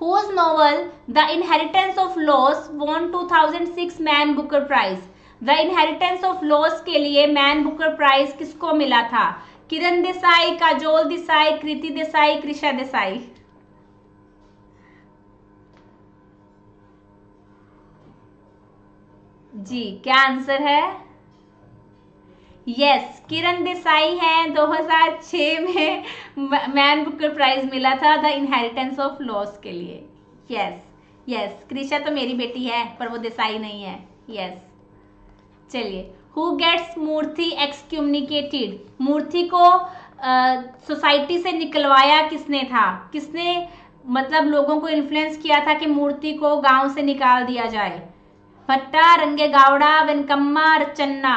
Whose novel the inheritance of loss won दो हज़ार छह Man Booker prize? The inheritance of loss के लिए मैन बुकर प्राइज किसको मिला था? किरण देसाई, काजोल देसाई, कृति देसाई, कृषा देसाई? जी क्या आंसर है? यस, किरण देसाई हैं, दो हज़ार छह में मैन बुकर प्राइज मिला था द इनहेरिटेंस ऑफ लॉस के लिए। यस यस, कृषा तो मेरी बेटी है पर वो देसाई नहीं है। Yes yes. चलिए, who gets Murthy excommunicated, Murthy को सोसाइटी uh, से निकलवाया किसने था, किसने मतलब लोगों को इन्फ्लुएंस किया था कि मूर्ति को गांव से निकाल दिया जाए। भट्टा, रंगे गावड़ा, वेनकम्मा, रचन्ना,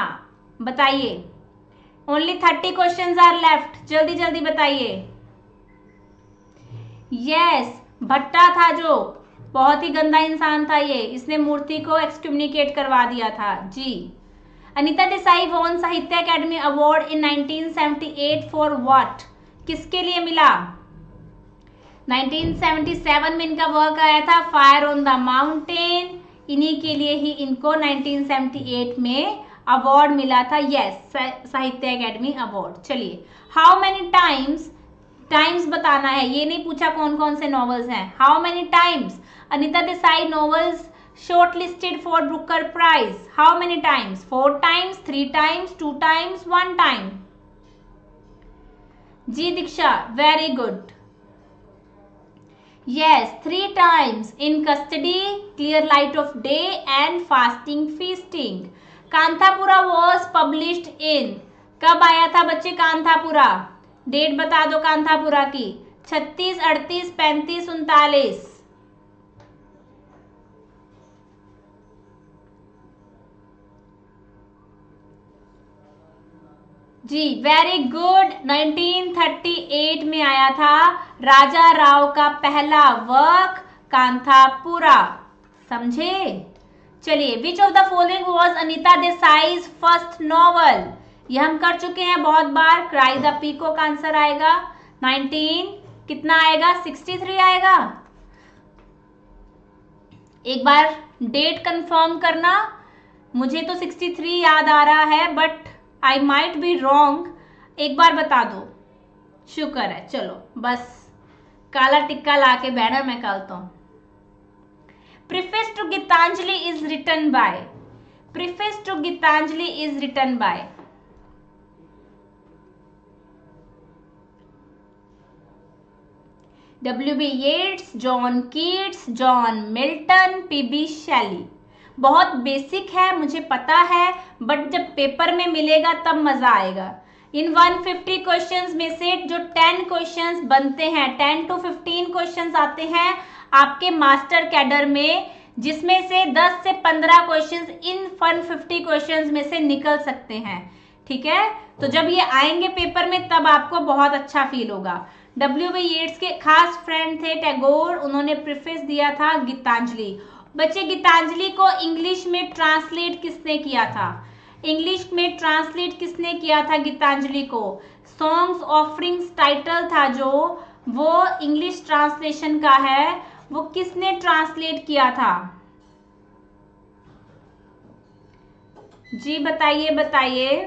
बताइए। Only thirty question are left, जल्दी जल्दी बताइए। यस, भट्टा था जो बहुत ही गंदा इंसान था ये, इसने मूर्ति को एक्सकम्युनिकेट करवा दिया था जी। Anita Desai won Sahitya Akademi award in nineteen seventy eight for what, किसके लिए मिला। नाइनटीन सेवेंटी सेवन में इनका वर्क आया था फायर ऑन द माउंटेन, इन्हीं के लिए ही इनको नाइनटीन सेवेंटी एट में अवार्ड मिला था। Yes, Sahitya Akademi award. चलिए, हाउ मैनी टाइम्स, टाइम्स बताना है, ये नहीं पूछा कौन कौन से नॉवेल्स हैं। How many times Anita Desai novels shortlisted for Booker Prize, how many times, four times, three times, two times, one time। जी Diksha, very good, yes, three times, in custody, clear light of day and fasting feasting। Kanthapura was published in, कब आया था बच्चे Kanthapura, date बता दो कांथापुरा की। छत्तीस, अड़तीस, पैंतीस, उनतालीस। जी very good, nineteen thirty eight में आया था राजा राव का पहला वर्क कांथापुरा, समझे। चलिए, which of the following was Anita Desai's first novel, ये हम कर चुके हैं बहुत बार। क्राई द पीकॉक आंसर आएगा। नाइनटीन कितना आएगा, सिक्सटी थ्री आएगा। एक बार डेट कंफर्म करना, मुझे तो सिक्सटी थ्री याद आ रहा है but I might be wrong, एक बार बता दो। शुक्र है, चलो बस काला टिक्का ला के बैठा मैं कल तो। Preface to Gitanjali is written by, preface to Gitanjali is written by, W B Yeats, John Keats, John Milton, P B Shelley. बहुत बेसिक है मुझे पता है बट जब पेपर में मिलेगा तब मजा आएगा। इन एक सौ पचास क्वेश्चंस में से जो दस क्वेश्चंस बनते हैं, टेन टू फिफ्टीन क्वेश्चंस आते हैं आपके मास्टर कैडर में, जिसमें से दस से पंद्रह क्वेश्चंस इन एक सौ पचास क्वेश्चंस में से निकल सकते हैं, ठीक है। तो जब ये आएंगे पेपर में तब आपको बहुत अच्छा फील होगा। डब्ल्यू बी येट्स के खास फ्रेंड थे टैगोर, उन्होंने प्रीफेस दिया था गीतांजलि। बच्चे गीतांजलि को इंग्लिश में ट्रांसलेट किसने किया था, इंग्लिश में ट्रांसलेट किसने किया था गीतांजलि को। सॉन्ग्स ऑफरिंग्स टाइटल था जो, वो इंग्लिश ट्रांसलेशन का है, वो किसने ट्रांसलेट किया था जी, बताइए बताइए।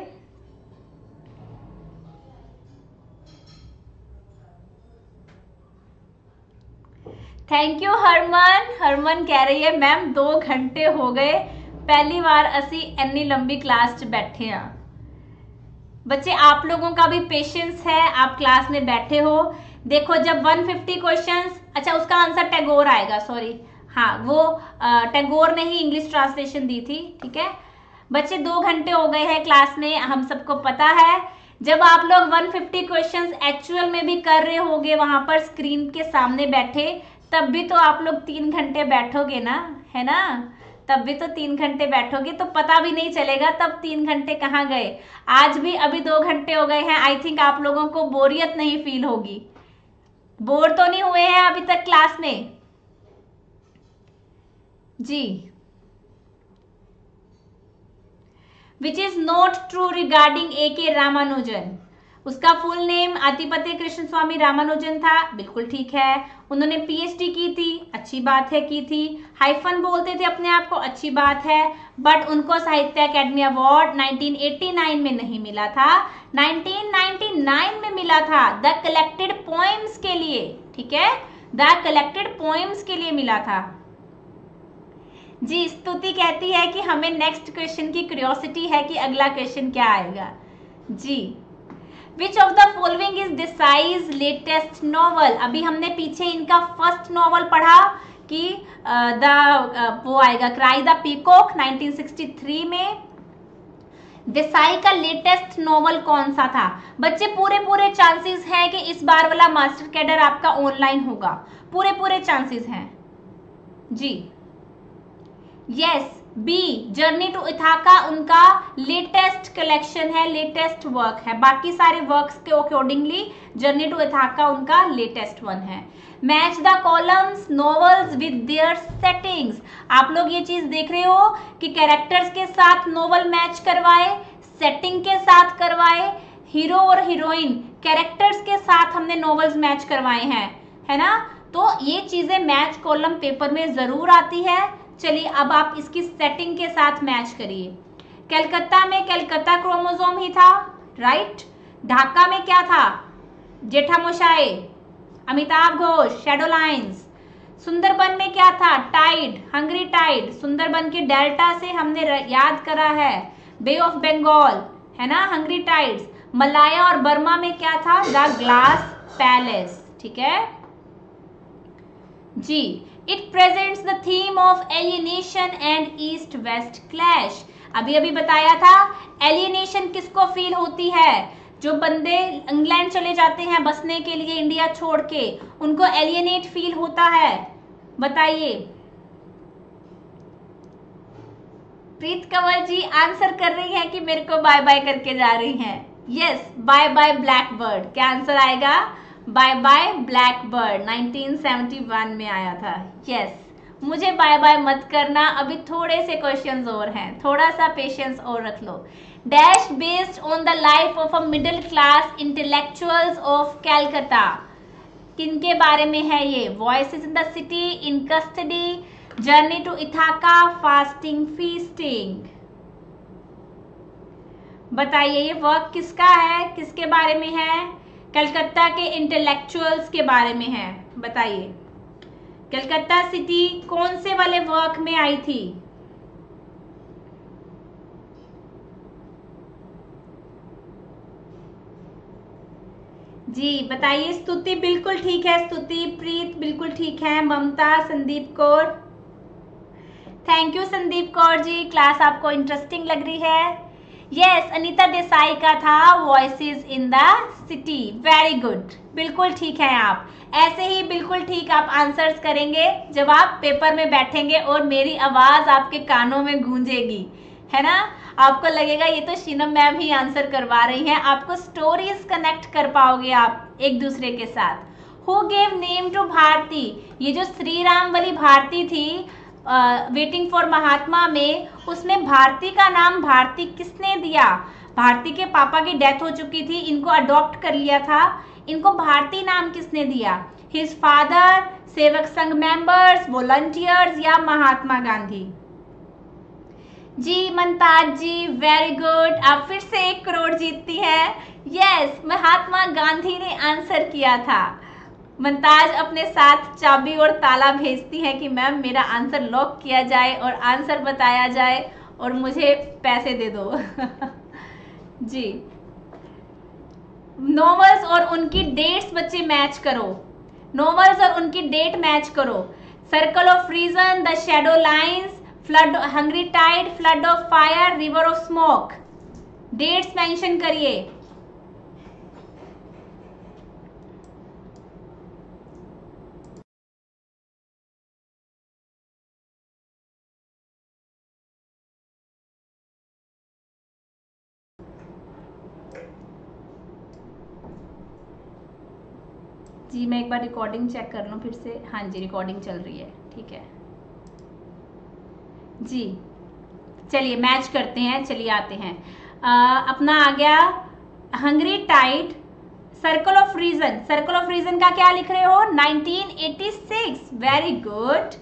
थैंक यू हरमन, हरमन कह रही है मैम दो घंटे हो गए, पहली बार असी इतनी लंबी क्लास च बैठे हाँ। बच्चे आप लोगों का भी पेशेंस है, आप क्लास में बैठे हो। देखो जब एक सौ पचास क्वेश्चंस, अच्छा उसका आंसर टैगोर आएगा, सॉरी हाँ वो टैगोर ने ही इंग्लिश ट्रांसलेशन दी थी, ठीक है। बच्चे दो घंटे हो गए हैं क्लास में, हम सबको पता है। जब आप लोग एक सौ पचास क्वेश्चंस एक्चुअल में भी कर रहे होगे वहां पर स्क्रीन के सामने बैठे, तब भी तो आप लोग तीन घंटे बैठोगे ना, है ना, तब भी तो तीन घंटे बैठोगे तो पता भी नहीं चलेगा तब तीन घंटे कहाँ गए। आज भी अभी दो घंटे हो गए हैं, आई थिंक आप लोगों को बोरियत नहीं फील होगी, बोर तो नहीं हुए हैं अभी तक क्लास में जी। Which is not true regarding A K Ramanujan, उसका फुल नेम आतिपते कृष्ण स्वामी रामानुजन था, बिल्कुल ठीक है। उन्होंने पीएचडी की थी, अच्छी बात है की थी। हाइफन बोलते थे अपने आप को, अच्छी बात है। बट उनको Sahitya Akademi award nineteen eighty nine में नहीं मिला था, नाइनटीन नाइंटी नाइन में मिला था द कलेक्टेड पोएम्स के लिए, ठीक है, द कलेक्टेड पोएम्स के लिए मिला था जी। स्तुति कहती है कि हमें नेक्स्ट क्वेश्चन की क्यूरियोसिटी है कि अगला क्वेश्चन क्या आएगा। जी। Which of the following is Desai's latest novel? अभी हमने पीछे इनका फर्स्ट नॉवल पढ़ा कि द वो आएगा cry the peacock nineteen sixty three में। देसाई का लेटेस्ट नॉवल कौन सा था? बच्चे पूरे पूरे चांसेस हैं कि इस बार वाला मास्टर कैडर आपका ऑनलाइन होगा, पूरे पूरे चांसेस हैं जी। Yes B journey to Ithaca उनका लेटेस्ट कलेक्शन है, लेटेस्ट वर्क है। बाकी सारे वर्क्स के अकॉर्डिंगली जर्नी टू इथाका उनका लेटेस्ट वन है। Match the columns novels with their settings. आप लोग ये चीज देख रहे हो कि कैरेक्टर्स के साथ नॉवेल मैच करवाए, सेटिंग के साथ करवाए, हीरो और हीरोइन कैरेक्टर्स के साथ हमने नॉवेल्स मैच करवाए हैं, है ना। तो ये चीजें मैच कॉलम पेपर में जरूर आती है। चलिए अब आप इसकी सेटिंग के साथ मैच करिए। कलकत्ता में कलकत्ता क्रोमोसोम ही था, राइट। ढाका में क्या था? Jethamoshai, Amitav Ghosh, shadow lines. सुंदरबन में क्या था? Tide, Hungary Tide. सुंदरबन के डेल्टा से हमने याद करा है बे ऑफ बंगाल, है ना, हंगरी टाइड्स। मलाया और बर्मा में क्या था? द ग्लास पैलेस, ठीक है जी। It presents the theme of alienation and East-West clash. अभी अभी बताया था alienation किसको फील होती है? जो बंदे इंग्लैंड चले जाते हैं बसने के लिए, इंडिया छोड़ के, उनको alienate फील होता है। बताइए प्रीत कंवर जी आंसर कर रही है कि मेरे को बाय बाय करके जा रही हैं। Yes bye bye black bird. क्या आंसर आएगा? Bye bye black bird nineteen seventy one में आया था। यस yes, मुझे बाय बाय मत करना, अभी थोड़े से क्वेश्चंस और हैं, थोड़ा सा पेशेंस और रख लो। Dash based on the life of a middle class intellectuals of Calcutta, किनके बारे में है ये? Voices in the city, in custody, journey to Ithaca, fasting feasting. बताइए ये वर्क किसका है, किसके बारे में है? कलकत्ता के इंटेलेक्चुअल्स के बारे में है। बताइए कलकत्ता सिटी कौन से वाले वर्क में आई थी? जी बताइए। स्तुति बिल्कुल ठीक है, स्तुति प्रीत बिल्कुल ठीक है, Mamta, Sandeep Kaur, thank you Sandeep Kaur ji, class आपको इंटरेस्टिंग लग रही है। यस yes, अनीता देसाई का था voices in the city, very good, बिल्कुल ठीक है आप। ऐसे ही बिल्कुल ठीक आप आंसर्स करेंगे जब आप पेपर में बैठेंगे और मेरी आवाज आपके कानों में गूंजेगी, है ना। आपको लगेगा ये तो शीनम मैम ही आंसर करवा रही हैं, आपको स्टोरीज कनेक्ट कर पाओगे आप एक दूसरे के साथ। Who gave name to Bharati, ये जो श्री राम वाली भारती थी वेटिंग फॉर महात्मा में, उसमें भारती का नाम भारती किसने दिया? भारती के पापा की डेथ हो चुकी थी, इनको अडॉप्ट कर लिया था, इनको भारती नाम किसने दिया? His father, Sevak Sangh members, volunteers या महात्मा गांधी? जी मनताज जी वेरी गुड, आप फिर से एक करोड़ जीतती है। यस महात्मा गांधी ने आंसर किया था। मनताज अपने साथ चाबी और ताला भेजती है कि मैम मेरा आंसर लॉक किया जाए और आंसर बताया जाए और मुझे पैसे दे दो। जी नॉवेल्स और उनकी डेट्स बच्चे मैच करो, नॉवेल्स और उनकी डेट मैच करो। Circle of reason, the shadow lines, flood, hungry tide, flood of fire, river of smoke. Dates mention करिए। जी मैं एक बार रिकॉर्डिंग चेक कर लूँ फिर से। हाँ जी रिकॉर्डिंग चल रही है, ठीक है जी। चलिए मैच करते हैं, चलिए आते हैं। आ, अपना आ गया hungry tide, circle of reason, circle of reason का क्या लिख रहे हो? Nineteen eighty six, very good.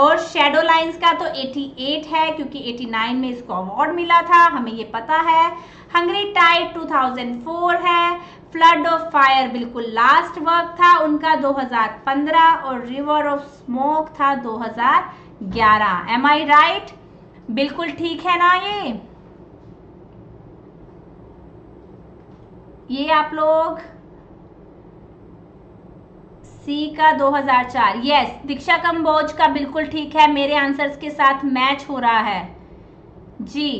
और शैडो लाइंस का तो अठासी है क्योंकि नवासी में इसको अवार्ड मिला था, हमें ये पता है। हंगरी टाइड दो हज़ार चार है। फ्लड ऑफ फायर बिल्कुल लास्ट वर्क था उनका दो हज़ार पंद्रह, और रिवर ऑफ स्मोक था दो हज़ार ग्यारह। Am I right? बिल्कुल ठीक है ना ये। ये आप लोग सी का दो हज़ार चार, यस दीक्षा कंबोज का बिल्कुल ठीक है, मेरे आंसर्स के साथ मैच हो रहा है जी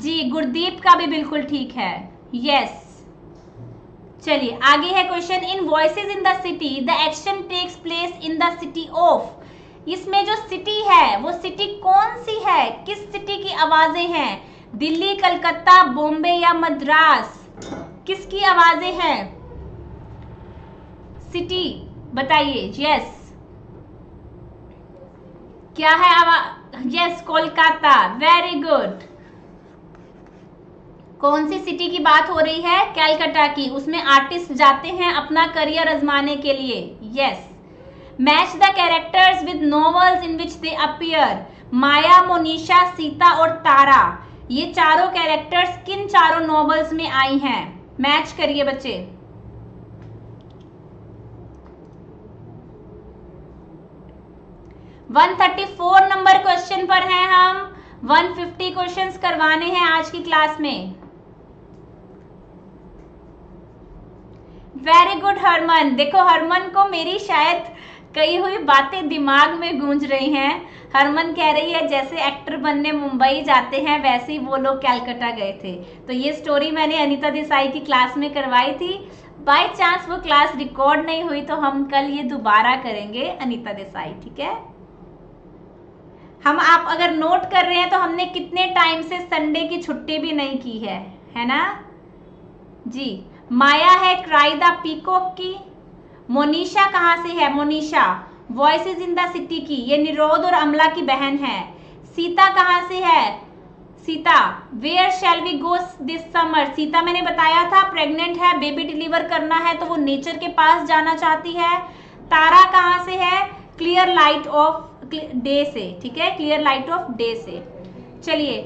जी। गुरदीप का भी बिल्कुल ठीक है, यस। चलिए आगे है question, in voices in the city the action takes place in the city of. इसमें जो सिटी है वो सिटी कौन सी है, किस सिटी की आवाजें हैं? दिल्ली, कलकत्ता, बॉम्बे या मद्रास? किसकी आवाजें हैं? सिटी बताइए। यस क्या है आवाज? Yes Kolkata, very good. कौन सी सिटी की बात हो रही है? कैलकटा की, उसमें आर्टिस्ट जाते हैं अपना करियर आजमाने के लिए। Yes. Match the characters with novels in which they appear. Maya, Monisha, Sita और तारा, ये चारों कैरेक्टर्स किन चारों नॉवेल्स में आई हैं? मैच करिए बच्चे। एक सौ चौंतीस नंबर क्वेश्चन पर हैं हम, एक सौ पचास क्वेश्चंस करवाने हैं आज की क्लास में। Very good Harman. देखो हरमन को मेरी शायद कही हुई बातें दिमाग में गूंज रही हैं। हरमन कह रही है जैसे एक्टर बनने मुंबई जाते हैं वैसे ही वो लोग कैलकटा गए थे। तो ये स्टोरी मैंने अनीता देसाई की क्लास में करवाई थी, बाय चांस वो क्लास रिकॉर्ड नहीं हुई तो हम कल ये दोबारा करेंगे अनीता देसाई, ठीक है। हम आप अगर नोट कर रहे हैं तो हमने कितने टाइम से संडे की छुट्टी भी नहीं की है, है ना जी। माया है क्राई द पीकॉक की। मोनिशा कहाँ से है? Monisha voices in the city की, ये निरोध और अमला की बहन है। सीता कहाँ से है? Sita where shall we go this summer. Sita मैंने बताया था प्रेग्नेंट है, बेबी डिलीवर करना है तो वो नेचर के पास जाना चाहती है। तारा कहाँ से है? क्लियर लाइट ऑफ डे से, ठीक है, क्लियर लाइट ऑफ डे से। चलिए,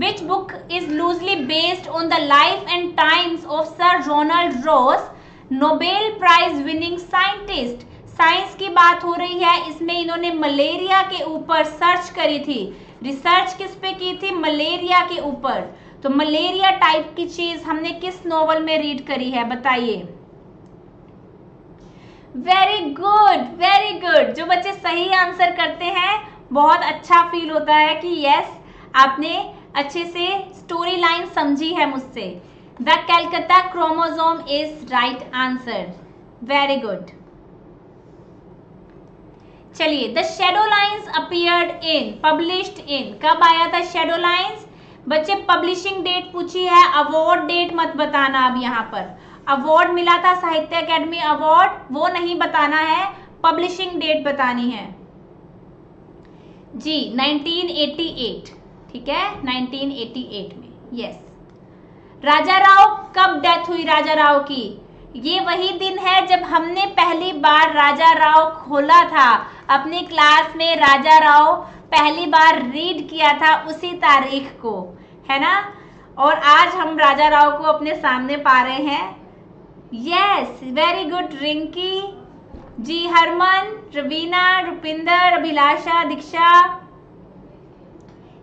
Which book is loosely based on the life and times of Sir Ronald Ross, Nobel Prize winning scientist? Science की बात हो रही है, इसमें इन्होंने मलेरिया के ऊपर सर्च करी थी। रिसर्च किस पे की थी? मलेरिया के ऊपर। तो मलेरिया टाइप की चीज हमने किस नॉवल में रीड करी है बताइए। Very good, very good. जो बच्चे सही आंसर करते हैं बहुत अच्छा फील होता है कि यस आपने अच्छे से स्टोरी लाइन समझी है मुझसे। The Calcutta chromosome is right answer, very good. चलिए, the shadow lines appeared in, published in, कब आया था शेडो लाइन्स? बच्चे पब्लिशिंग डेट पूछी है, अवार्ड डेट मत बताना। अब यहाँ पर अवार्ड मिला था साहित्य अकेडमी अवार्ड, वो नहीं बताना है, पब्लिशिंग डेट बतानी है जी। नाइनटीन एटी एट, ठीक है, नाइनटीन एटी एट में। यस। राजा राव कब डेथ हुई राजा राव की? ये वही दिन है जब हमने पहली बार राजा राव खोला था अपनी क्लास में। राजा राव पहली बार रीड किया था उसी तारीख को, है ना। और आज हम राजा राव को अपने सामने पा रहे हैं। Yes, very good Rinki ji. Harman, Raveena, Rupinder, Abhilasha, Diksha.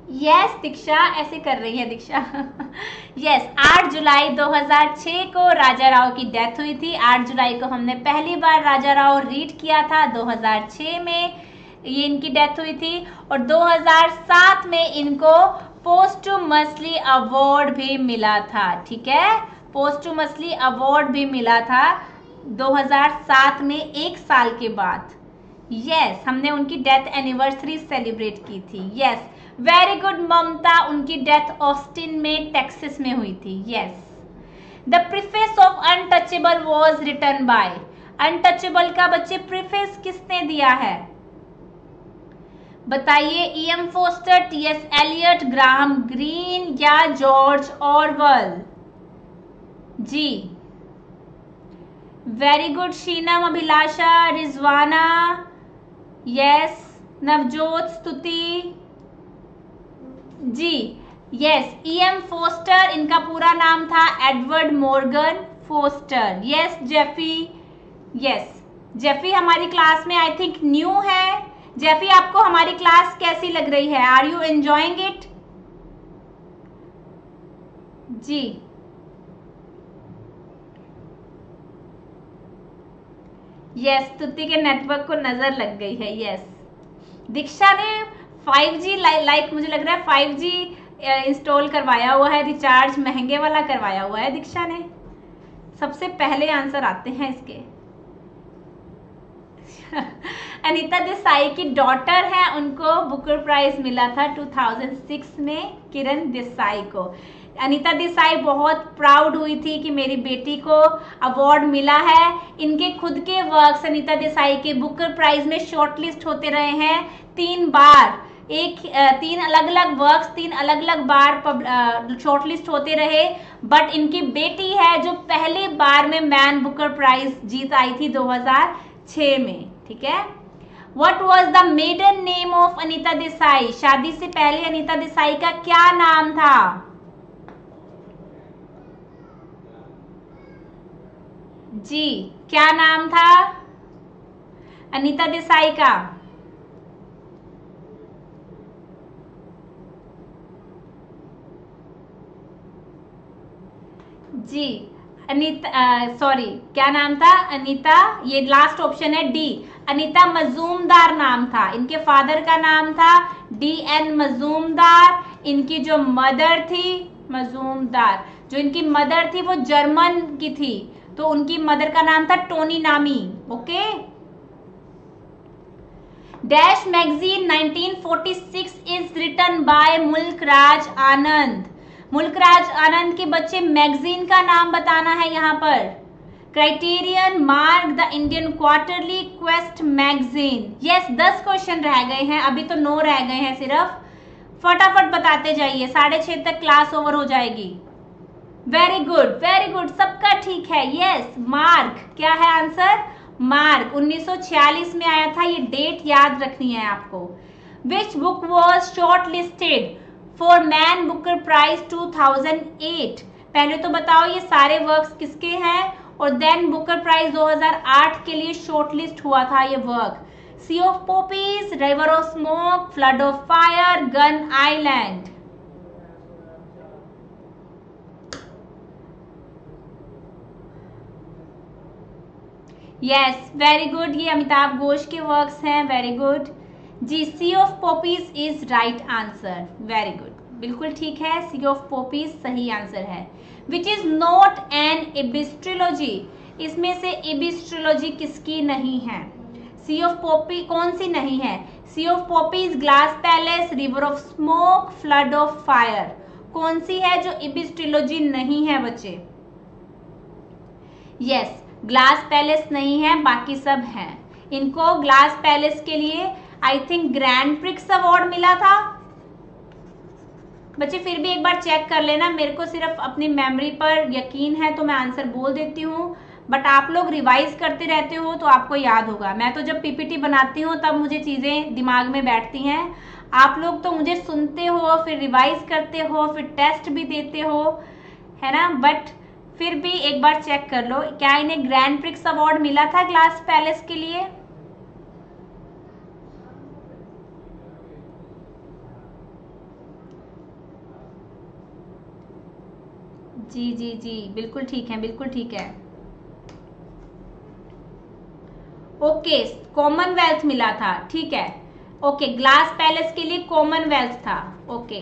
Yes yes, Diksha ऐसे कर रही है दीक्षा। यस yes, आठ जुलाई दो हज़ार छह को राजा राव की डेथ हुई थी। आठ जुलाई को हमने पहली बार राजा राव रीड किया था। दो हज़ार छह में ये इनकी डेथ हुई थी और दो हज़ार सात में इनको पोस्टुमसली अवार्ड भी मिला था, ठीक है, पोस्टुमसली अवार्ड भी मिला था दो हज़ार सात में, एक साल के बाद। यस yes, हमने उनकी डेथ एनिवर्सरी सेलिब्रेट की थी। Yes yes, very good Mamta. उनकी डेथ ऑस्टिन में, टेक्सास में हुई थी। Yes. The preface of untouchable was written by. Untouchable का बच्चे प्रीफेस किसने दिया है बताइए? E M Forster, T S Eliot, Graham Greene या जॉर्ज ऑरवेल जी। Very good Sheenam, Abhilasha, Rizwana. Yes. Navjot, Stuti ji. Yes, E M Forster, इनका पूरा नाम था Edward Morgan Forster. Yes Jeffy, yes Jeffy हमारी क्लास में आई थिंक न्यू है। जेफी आपको हमारी क्लास कैसी लग रही है? आर यू एंजॉयिंग इट जी? यस, तुति के नेटवर्क को नजर लग गई है। यस, दीक्षा ने फाइव जी लाइक मुझे लग रहा है फाइव जी इंस्टॉल करवाया हुआ है, रिचार्ज महंगे वाला करवाया हुआ है दीक्षा ने। सबसे पहले आंसर आते हैं इसके। अनीता देसाई की डॉटर है, उनको बुकर प्राइज मिला था दो हज़ार छह में, किरण देसाई को। अनीता देसाई बहुत प्राउड हुई थी कि मेरी बेटी को अवार्ड मिला है। इनके खुद के वर्क्स अनीता देसाई के बुकर प्राइज में शॉर्टलिस्ट होते रहे हैं तीन बार, एक तीन अलग अलग वर्क्स तीन अलग अलग बार शॉर्टलिस्ट होते रहे। बट इनकी बेटी है जो पहली बार में मैन बुकर प्राइज जीत आई थी दो हज़ार छह में, ठीक है। What was the maiden name of Anita Desai? शादी से पहले अनीता देसाई का क्या नाम था? जी, क्या नाम था अनीता देसाई का? जी अनीता, सॉरी क्या नाम था अनीता, ये लास्ट ऑप्शन है डी, अनीता मजूमदार नाम था। इनके फादर का नाम था डी एन मजूमदार। इनकी जो मदर थी मजूमदार जो इनकी मदर थी वो जर्मन की थी, तो उनकी मदर का नाम था टोनी नामी। Okay, dash magazine nineteen forty six is written by Mulk Raj आनंद। मुल्क राज आनंद के बच्चे, मैगजीन का नाम बताना है यहाँ पर। Criterion mark the Indian quarterly quest magazine. Yes, दस क्वेश्चन रह गए हैं, अभी तो नौ रह गए हैं सिर्फ। फटाफट बताते जाइए, साढ़े छः तक क्लास ओवर हो जाएगी। वेरी गुड, वेरी गुड, सबका ठीक है। यस, मार्क क्या है आंसर? मार्क उन्नीस सौ छियालीस में आया था, ये डेट याद रखनी है आपको। Which book was shortlisted for man Booker prize दो हज़ार आठ? पहले तो बताओ ये सारे वर्क्स किसके हैं, और देन बुकर प्राइज दो हज़ार आठ के लिए शॉर्टलिस्ट हुआ था ये work. Sea of poppies, river of smoke, flood of fire, gun island. Yes, very good, ये अमिताभ घोष के वर्क्स हैं। वेरी गुड जी, sea of poppies is right answer. Very good, बिल्कुल ठीक है, सी ऑफ पॉपीज सही आंसर है। Which is not an anthology, इसमें से एबिस्ट्रोलॉजी किसकी नहीं है? सी ऑफ पॉपी कौन सी नहीं है? Sea of poppies, glass palace, river of smoke, flood of fire, कौन सी है जो एबिस्ट्रोलॉजी नहीं है बच्चे? यस, ग्लास पैलेस नहीं है, बाकी सब है। इनको ग्लास पैलेस के लिए I think grand prix award मिला था बच्चे, फिर भी एक बार चेक कर लेना। मेरे को सिर्फ अपनी मेमोरी पर यकीन है तो मैं आंसर बोल देती हूँ, बट आप लोग रिवाइज करते रहते हो तो आपको याद होगा। मैं तो जब पीपीटी बनाती हूँ तब मुझे चीज़ें दिमाग में बैठती हैं, आप लोग तो मुझे सुनते हो फिर रिवाइज करते हो फिर टेस्ट भी देते हो, है ना। बट फिर भी एक बार चेक कर लो, क्या इन्हें ग्रैंड प्रिक्स अवार्ड मिला था ग्लास पैलेस के लिए? जी जी जी, बिल्कुल ठीक है, बिल्कुल ठीक है। ओके, कॉमनवेल्थ मिला था, ठीक है। ओके, ग्लास पैलेस के लिए कॉमनवेल्थ था। ओके,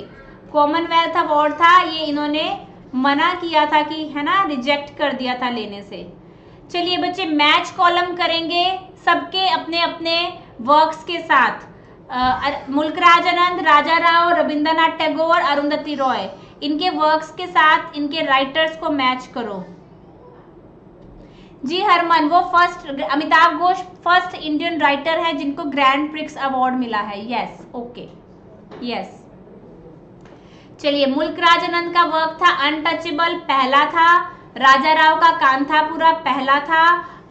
कॉमनवेल्थ अवार्ड था, ये इन्होंने मना किया था कि, है ना, रिजेक्ट कर दिया था लेने से। चलिए बच्चे, मैच कॉलम करेंगे सबके अपने अपने वर्क्स के साथ। मुल्क राज आनंद, राजा राव, रविंद्रनाथ टैगोर, अरुंधति रॉय, इनके वर्क्स के साथ इनके राइटर्स को मैच करो। जी हरमन, वो first Amitav Ghosh first Indian writer हैं जिनको ग्रैंड प्रिक्स अवार्ड मिला है। Yes, okay, yes. चलिए, मुल्क राज आनंद का वर्क था अनटचेबल, पहला था। राजा राव का कांथापुरा पहला था।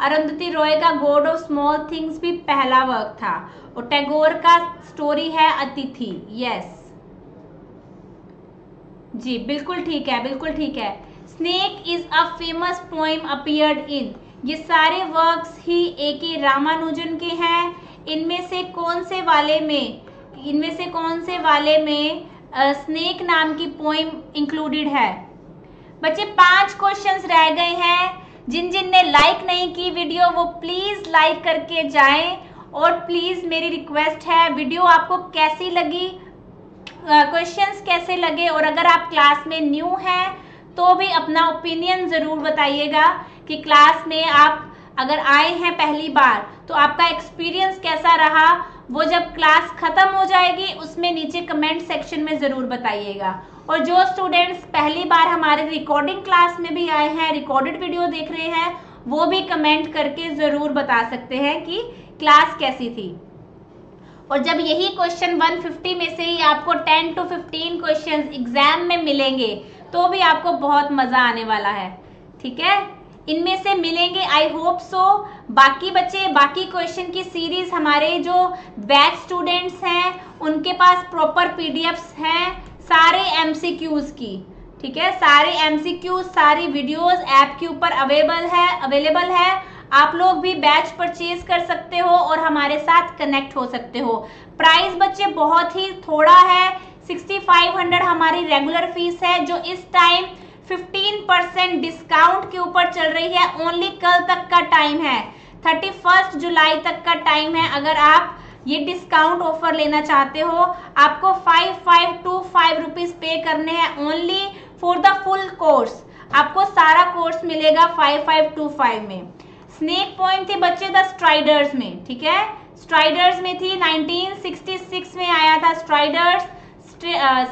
अरुंधति रॉय का गॉड ऑफ स्मॉल थिंग्स भी पहला वर्क था। और टैगोर का स्टोरी है अतिथि। यस जी, बिल्कुल ठीक है, बिल्कुल ठीक है। Snake is a famous poem appeared in, ये सारे वर्क्स ही ए के रामानुजन के हैं। इनमें से कौन से वाले में इनमें से कौन से वाले में स्नेक नाम की पोएम इंक्लूडेड है? बच्चे, पांच क्वेश्चंस रह गए हैं। जिन जिन ने लाइक नहीं की वीडियो वो प्लीज़ लाइक करके जाएं और प्लीज़ मेरी रिक्वेस्ट है, वीडियो आपको कैसी लगी, क्वेश्चंस कैसे लगे, और अगर आप क्लास में न्यू हैं तो भी अपना ओपिनियन ज़रूर बताइएगा कि क्लास में आप अगर आए हैं पहली बार तो आपका एक्सपीरियंस कैसा रहा, वो जब क्लास ख़त्म हो जाएगी उसमें नीचे कमेंट सेक्शन में ज़रूर बताइएगा। और जो स्टूडेंट्स पहली बार हमारे रिकॉर्डिंग क्लास में भी आए हैं, रिकॉर्डेड वीडियो देख रहे हैं, वो भी कमेंट करके ज़रूर बता सकते हैं कि क्लास कैसी थी। और जब यही क्वेश्चन एक सौ पचास में से ही आपको ten to fifteen questions exam में मिलेंगे तो भी आपको बहुत मज़ा आने वाला है, ठीक है। इनमें से मिलेंगे आई होप सो। बाकी बच्चे बाकी क्वेश्चन की सीरीज हमारे जो बैच स्टूडेंट्स हैं उनके पास प्रॉपर पीडीएफ्स हैं सारे एमसीक्यूज की, ठीक है। सारे एमसीक्यूज, सारी वीडियोस ऐप के ऊपर अवेलेबल है अवेलेबल है आप लोग भी बैच परचेज कर सकते हो और हमारे साथ कनेक्ट हो सकते हो। प्राइस बच्चे बहुत ही थोड़ा है, सिक्सटी फाइव हंड्रेड हमारी रेगुलर फीस है जो इस टाइम पंद्रह परसेंट डिस्काउंट के ऊपर चल रही है। ओनली कल तक का टाइम है, इकतीस जुलाई तक का टाइम है। अगर आप ये डिस्काउंट ऑफर लेना चाहते हो आपको five five two five rupees pay करने हैं only for the full course. आपको सारा कोर्स मिलेगा फाइव फाइव टू फाइव में। स्नेक पॉइंट थी बच्चे द स्ट्राइडर्स में, ठीक है, स्ट्राइडर्स में थी, नाइनटीन सिक्सटी सिक्स में आया था स्ट्राइडर्स,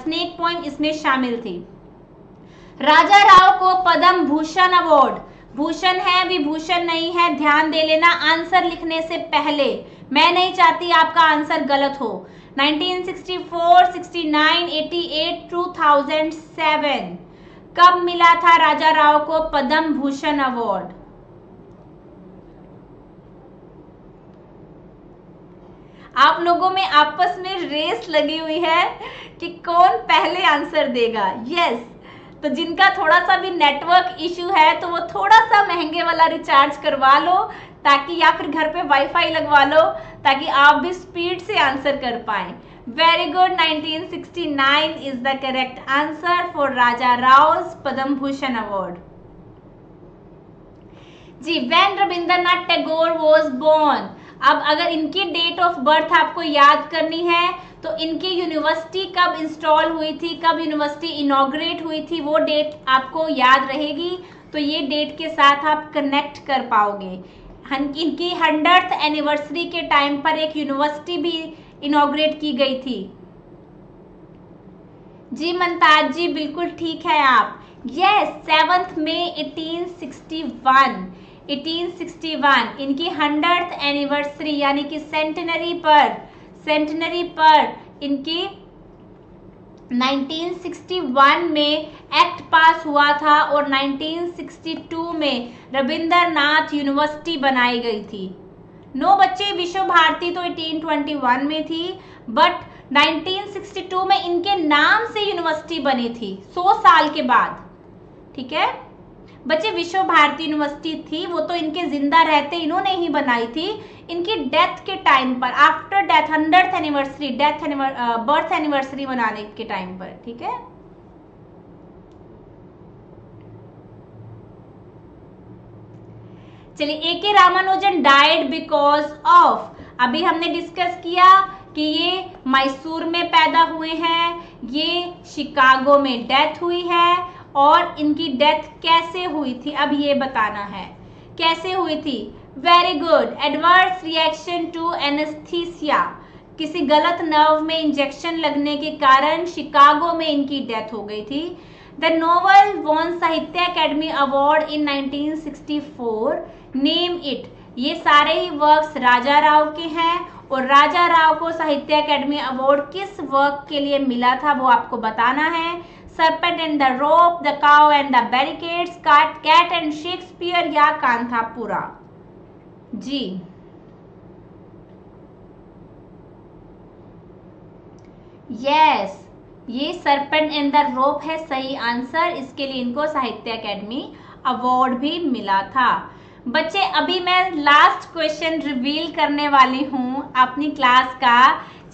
स्नेक पॉइंट इसमें शामिल थी। राजा राव को पद्म भूषण अवार्ड, भूषण है विभूषण नहीं है, ध्यान दे लेना आंसर लिखने से पहले, मैं नहीं चाहती आपका आंसर गलत हो। Nineteen sixty four, sixty nine, eighty eight, two thousand seven कब मिला था राजा राव को पद्म भूषण अवार्ड? आप लोगों में आपस में रेस लगी हुई है कि कौन पहले आंसर देगा। यस, तो जिनका थोड़ा सा भी नेटवर्क इश्यू है तो वो थोड़ा सा महंगे वाला रिचार्ज करवा लो ताकि, या फिर घर पे वाईफाई लगवा लो ताकि आप भी स्पीड से आंसर कर पाएं। Very good, nineteen sixty nine is the correct answer for Raja Rao Padma Bhushan award जी। When Rabindranath Tagore was born, अब अगर इनकी डेट ऑफ बर्थ आपको याद करनी है तो इनकी यूनिवर्सिटी कब इंस्टॉल हुई थी, कब यूनिवर्सिटी इनॉग्रेट हुई थी, वो डेट आपको याद रहेगी तो ये डेट के साथ आप कनेक्ट कर पाओगे। इनकी हंड्रेड एनिवर्सरी के टाइम पर एक यूनिवर्सिटी भी इनॉग्रेट की गई थी जी। ममताज जी बिल्कुल ठीक है आप। यस, सेवन्थ में एटीन सिक्सटी वन इनकी हंड्रेड एनिवर्सरी यानी कि सेंटेनरी पर सेंटेनरी पर इनकी नाइनटीन सिक्सटी वन में एक्ट पास हुआ था और नाइनटीन सिक्सटी टू में रविंद्रनाथ यूनिवर्सिटी बनाई गई थी। नो बच्चे, विश्व भारती तो एटीन ट्वेंटी वन में थी बट नाइनटीन सिक्सटी टू में इनके नाम से यूनिवर्सिटी बनी थी, सौ साल के बाद, ठीक है बच्चे। विश्व भारती यूनिवर्सिटी थी वो तो इनके जिंदा रहते इन्होंने ही बनाई थी, इनकी डेथ के टाइम पर, after death, hundred anniversary, death birth anniversary मनाने के टाइम पर, ठीक है। चलिए, ए K Ramanujan died because of, अभी हमने डिस्कस किया कि ये मैसूर में पैदा हुए हैं, ये शिकागो में डेथ हुई है और इनकी डेथ कैसे हुई थी अब ये बताना है, कैसे हुई थी। Very good, adverse reaction to anaesthesia, किसी गलत नर्व में इंजेक्शन लगने के कारण शिकागो में इनकी डेथ हो गई थी। The novel won Sahitya academy award in nineteen sixty four, name it. ये सारे ही वर्क्स राजा राव के हैं और राजा राव को साहित्य अकेडमी अवार्ड किस वर्क के लिए मिला था वो आपको बताना है। serpent and the rope, the cow and the barricades, cat cat and Shakespeare या कांथापुरा जी। यस, ये serpent and the rope है सही आंसर, इसके लिए इनको साहित्य अकेडमी अवार्ड भी मिला था। बच्चे अभी मैं लास्ट क्वेश्चन रिवील करने वाली हूँ अपनी क्लास का।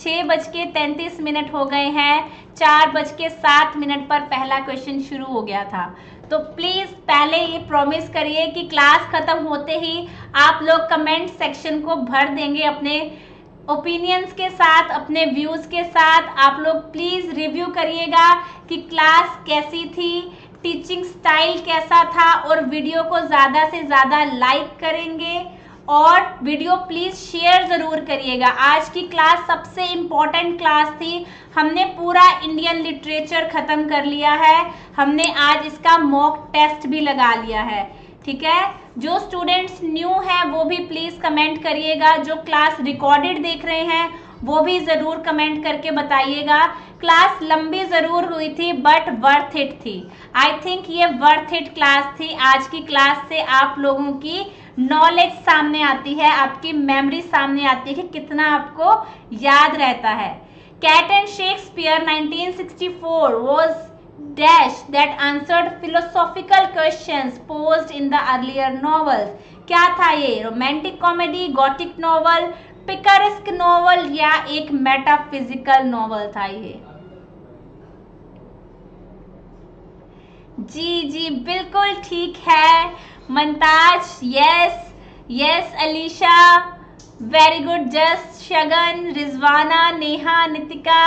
छः बज के तैंतीस मिनट हो गए हैं, चार बज के सात मिनट पर पहला क्वेश्चन शुरू हो गया था तो प्लीज़ पहले ये प्रॉमिस करिए कि क्लास ख़त्म होते ही आप लोग कमेंट सेक्शन को भर देंगे अपने ओपिनियंस के साथ, अपने व्यूज़ के साथ। आप लोग प्लीज़ रिव्यू करिएगा कि क्लास कैसी थी, टीचिंग स्टाइल कैसा था, और वीडियो को ज़्यादा से ज़्यादा लाइक करेंगे और वीडियो प्लीज़ शेयर ज़रूर करिएगा। आज की क्लास सबसे इम्पॉर्टेंट क्लास थी, हमने पूरा इंडियन लिटरेचर ख़त्म कर लिया है, हमने आज इसका मॉक टेस्ट भी लगा लिया है, ठीक है। जो स्टूडेंट्स न्यू हैं वो भी प्लीज़ कमेंट करिएगा, जो क्लास रिकॉर्डेड देख रहे हैं वो भी ज़रूर कमेंट करके बताइएगा। क्लास लंबी ज़रूर हुई थी बट वर्थ इट थी। आई थिंक ये वर्थ इट क्लास थी। आज की क्लास से आप लोगों की नॉलेज सामने आती है, आपकी मेमोरी सामने आती है कि कितना आपको याद रहता है। Cat and Shakespeare nineteen sixty four was dash that answered philosophical questions posed in the earlier novels. क्या था ये? Romantic comedy, gothic novel, picaresque novel या एक मेटाफिजिकल नॉवल था ये? जी जी बिल्कुल ठीक है Mumtaz, yes yes Alisha, very good. Just Shagun, Rizwana, Neha, Nitika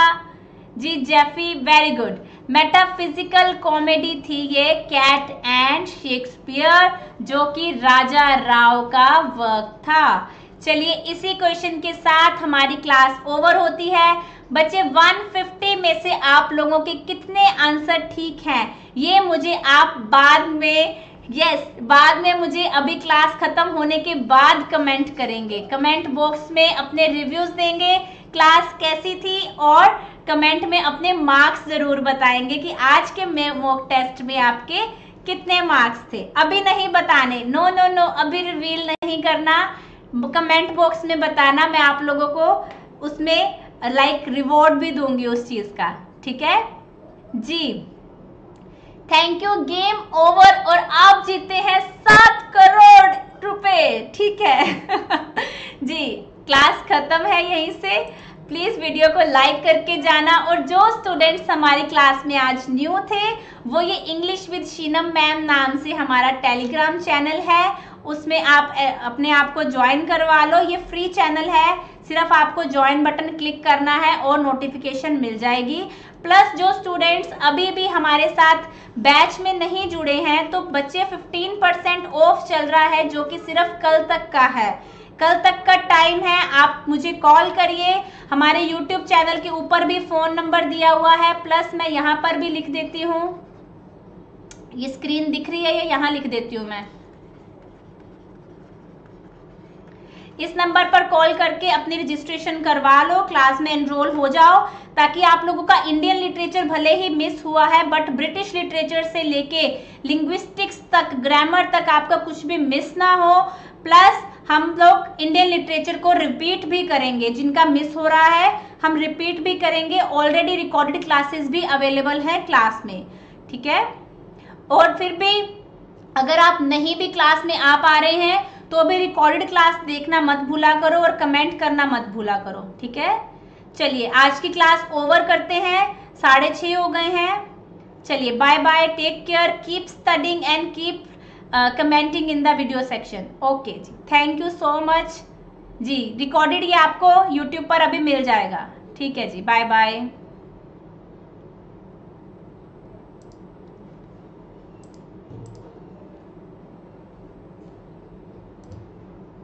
ji, Jeffy, very good. Metaphysical comedy थी ये कैट एंड शेक्सपियर, जो कि राजा राव का वर्क था। चलिए इसी क्वेश्चन के साथ हमारी क्लास ओवर होती है। बच्चे एक सौ पचास में से आप लोगों के कितने आंसर ठीक हैं ये मुझे आप बाद में, यस yes, बाद में मुझे अभी क्लास खत्म होने के बाद कमेंट करेंगे। कमेंट बॉक्स में अपने रिव्यूज देंगे, क्लास कैसी थी, और कमेंट में अपने मार्क्स जरूर बताएंगे कि आज के मॉक टेस्ट में आपके कितने मार्क्स थे। अभी नहीं बताने, नो नो नो, अभी रिवील नहीं करना, कमेंट बॉक्स में बताना। मैं आप लोगों को उसमें लाइक रिवॉर्ड भी दूंगी उस चीज़ का, ठीक है जी। थैंक यू, गेम ओवर और आप जीते हैं सात करोड़ रुपए, ठीक है। जी क्लास खत्म है यहीं से। प्लीज़ वीडियो को लाइक करके जाना, और जो स्टूडेंट्स हमारी क्लास में आज न्यू थे वो ये इंग्लिश विद शीनम मैम नाम से हमारा टेलीग्राम चैनल है, उसमें आप अपने आप को ज्वाइन करवा लो। ये फ्री चैनल है, सिर्फ आपको ज्वाइन बटन क्लिक करना है और नोटिफिकेशन मिल जाएगी। प्लस जो स्टूडेंट्स अभी भी हमारे साथ बैच में नहीं जुड़े हैं, तो बच्चे पंद्रह परसेंट ऑफ चल रहा है, जो कि सिर्फ कल तक का है, कल तक का टाइम है। आप मुझे कॉल करिए, हमारे YouTube चैनल के ऊपर भी फ़ोन नंबर दिया हुआ है, प्लस मैं यहाँ पर भी लिख देती हूँ, ये स्क्रीन दिख रही है, ये यहाँ लिख देती हूँ मैं। इस नंबर पर कॉल करके अपनी रजिस्ट्रेशन करवा लो, क्लास में एनरोल हो जाओ, ताकि आप लोगों का इंडियन लिटरेचर भले ही मिस हुआ है बट ब्रिटिश लिटरेचर से लेके लिंग्विस्टिक्स तक, ग्रामर तक आपका कुछ भी मिस ना हो। प्लस हम लोग इंडियन लिटरेचर को रिपीट भी करेंगे, जिनका मिस हो रहा है हम रिपीट भी करेंगे। ऑलरेडी रिकॉर्डेड क्लासेस भी अवेलेबल है क्लास में, ठीक है। और फिर भी अगर आप नहीं भी क्लास में आ पा रहे हैं तो भी रिकॉर्डेड क्लास देखना मत भूला करो, और कमेंट करना मत भूला करो, ठीक है। चलिए आज की क्लास ओवर करते हैं, साढ़े छः हो गए हैं। चलिए bye bye, take care, keep studying and keep commenting in the video section. Okay जी, थैंक यू सो मच जी। रिकॉर्डेड ये आपको यूट्यूब पर अभी मिल जाएगा, ठीक है जी, बाय बाय।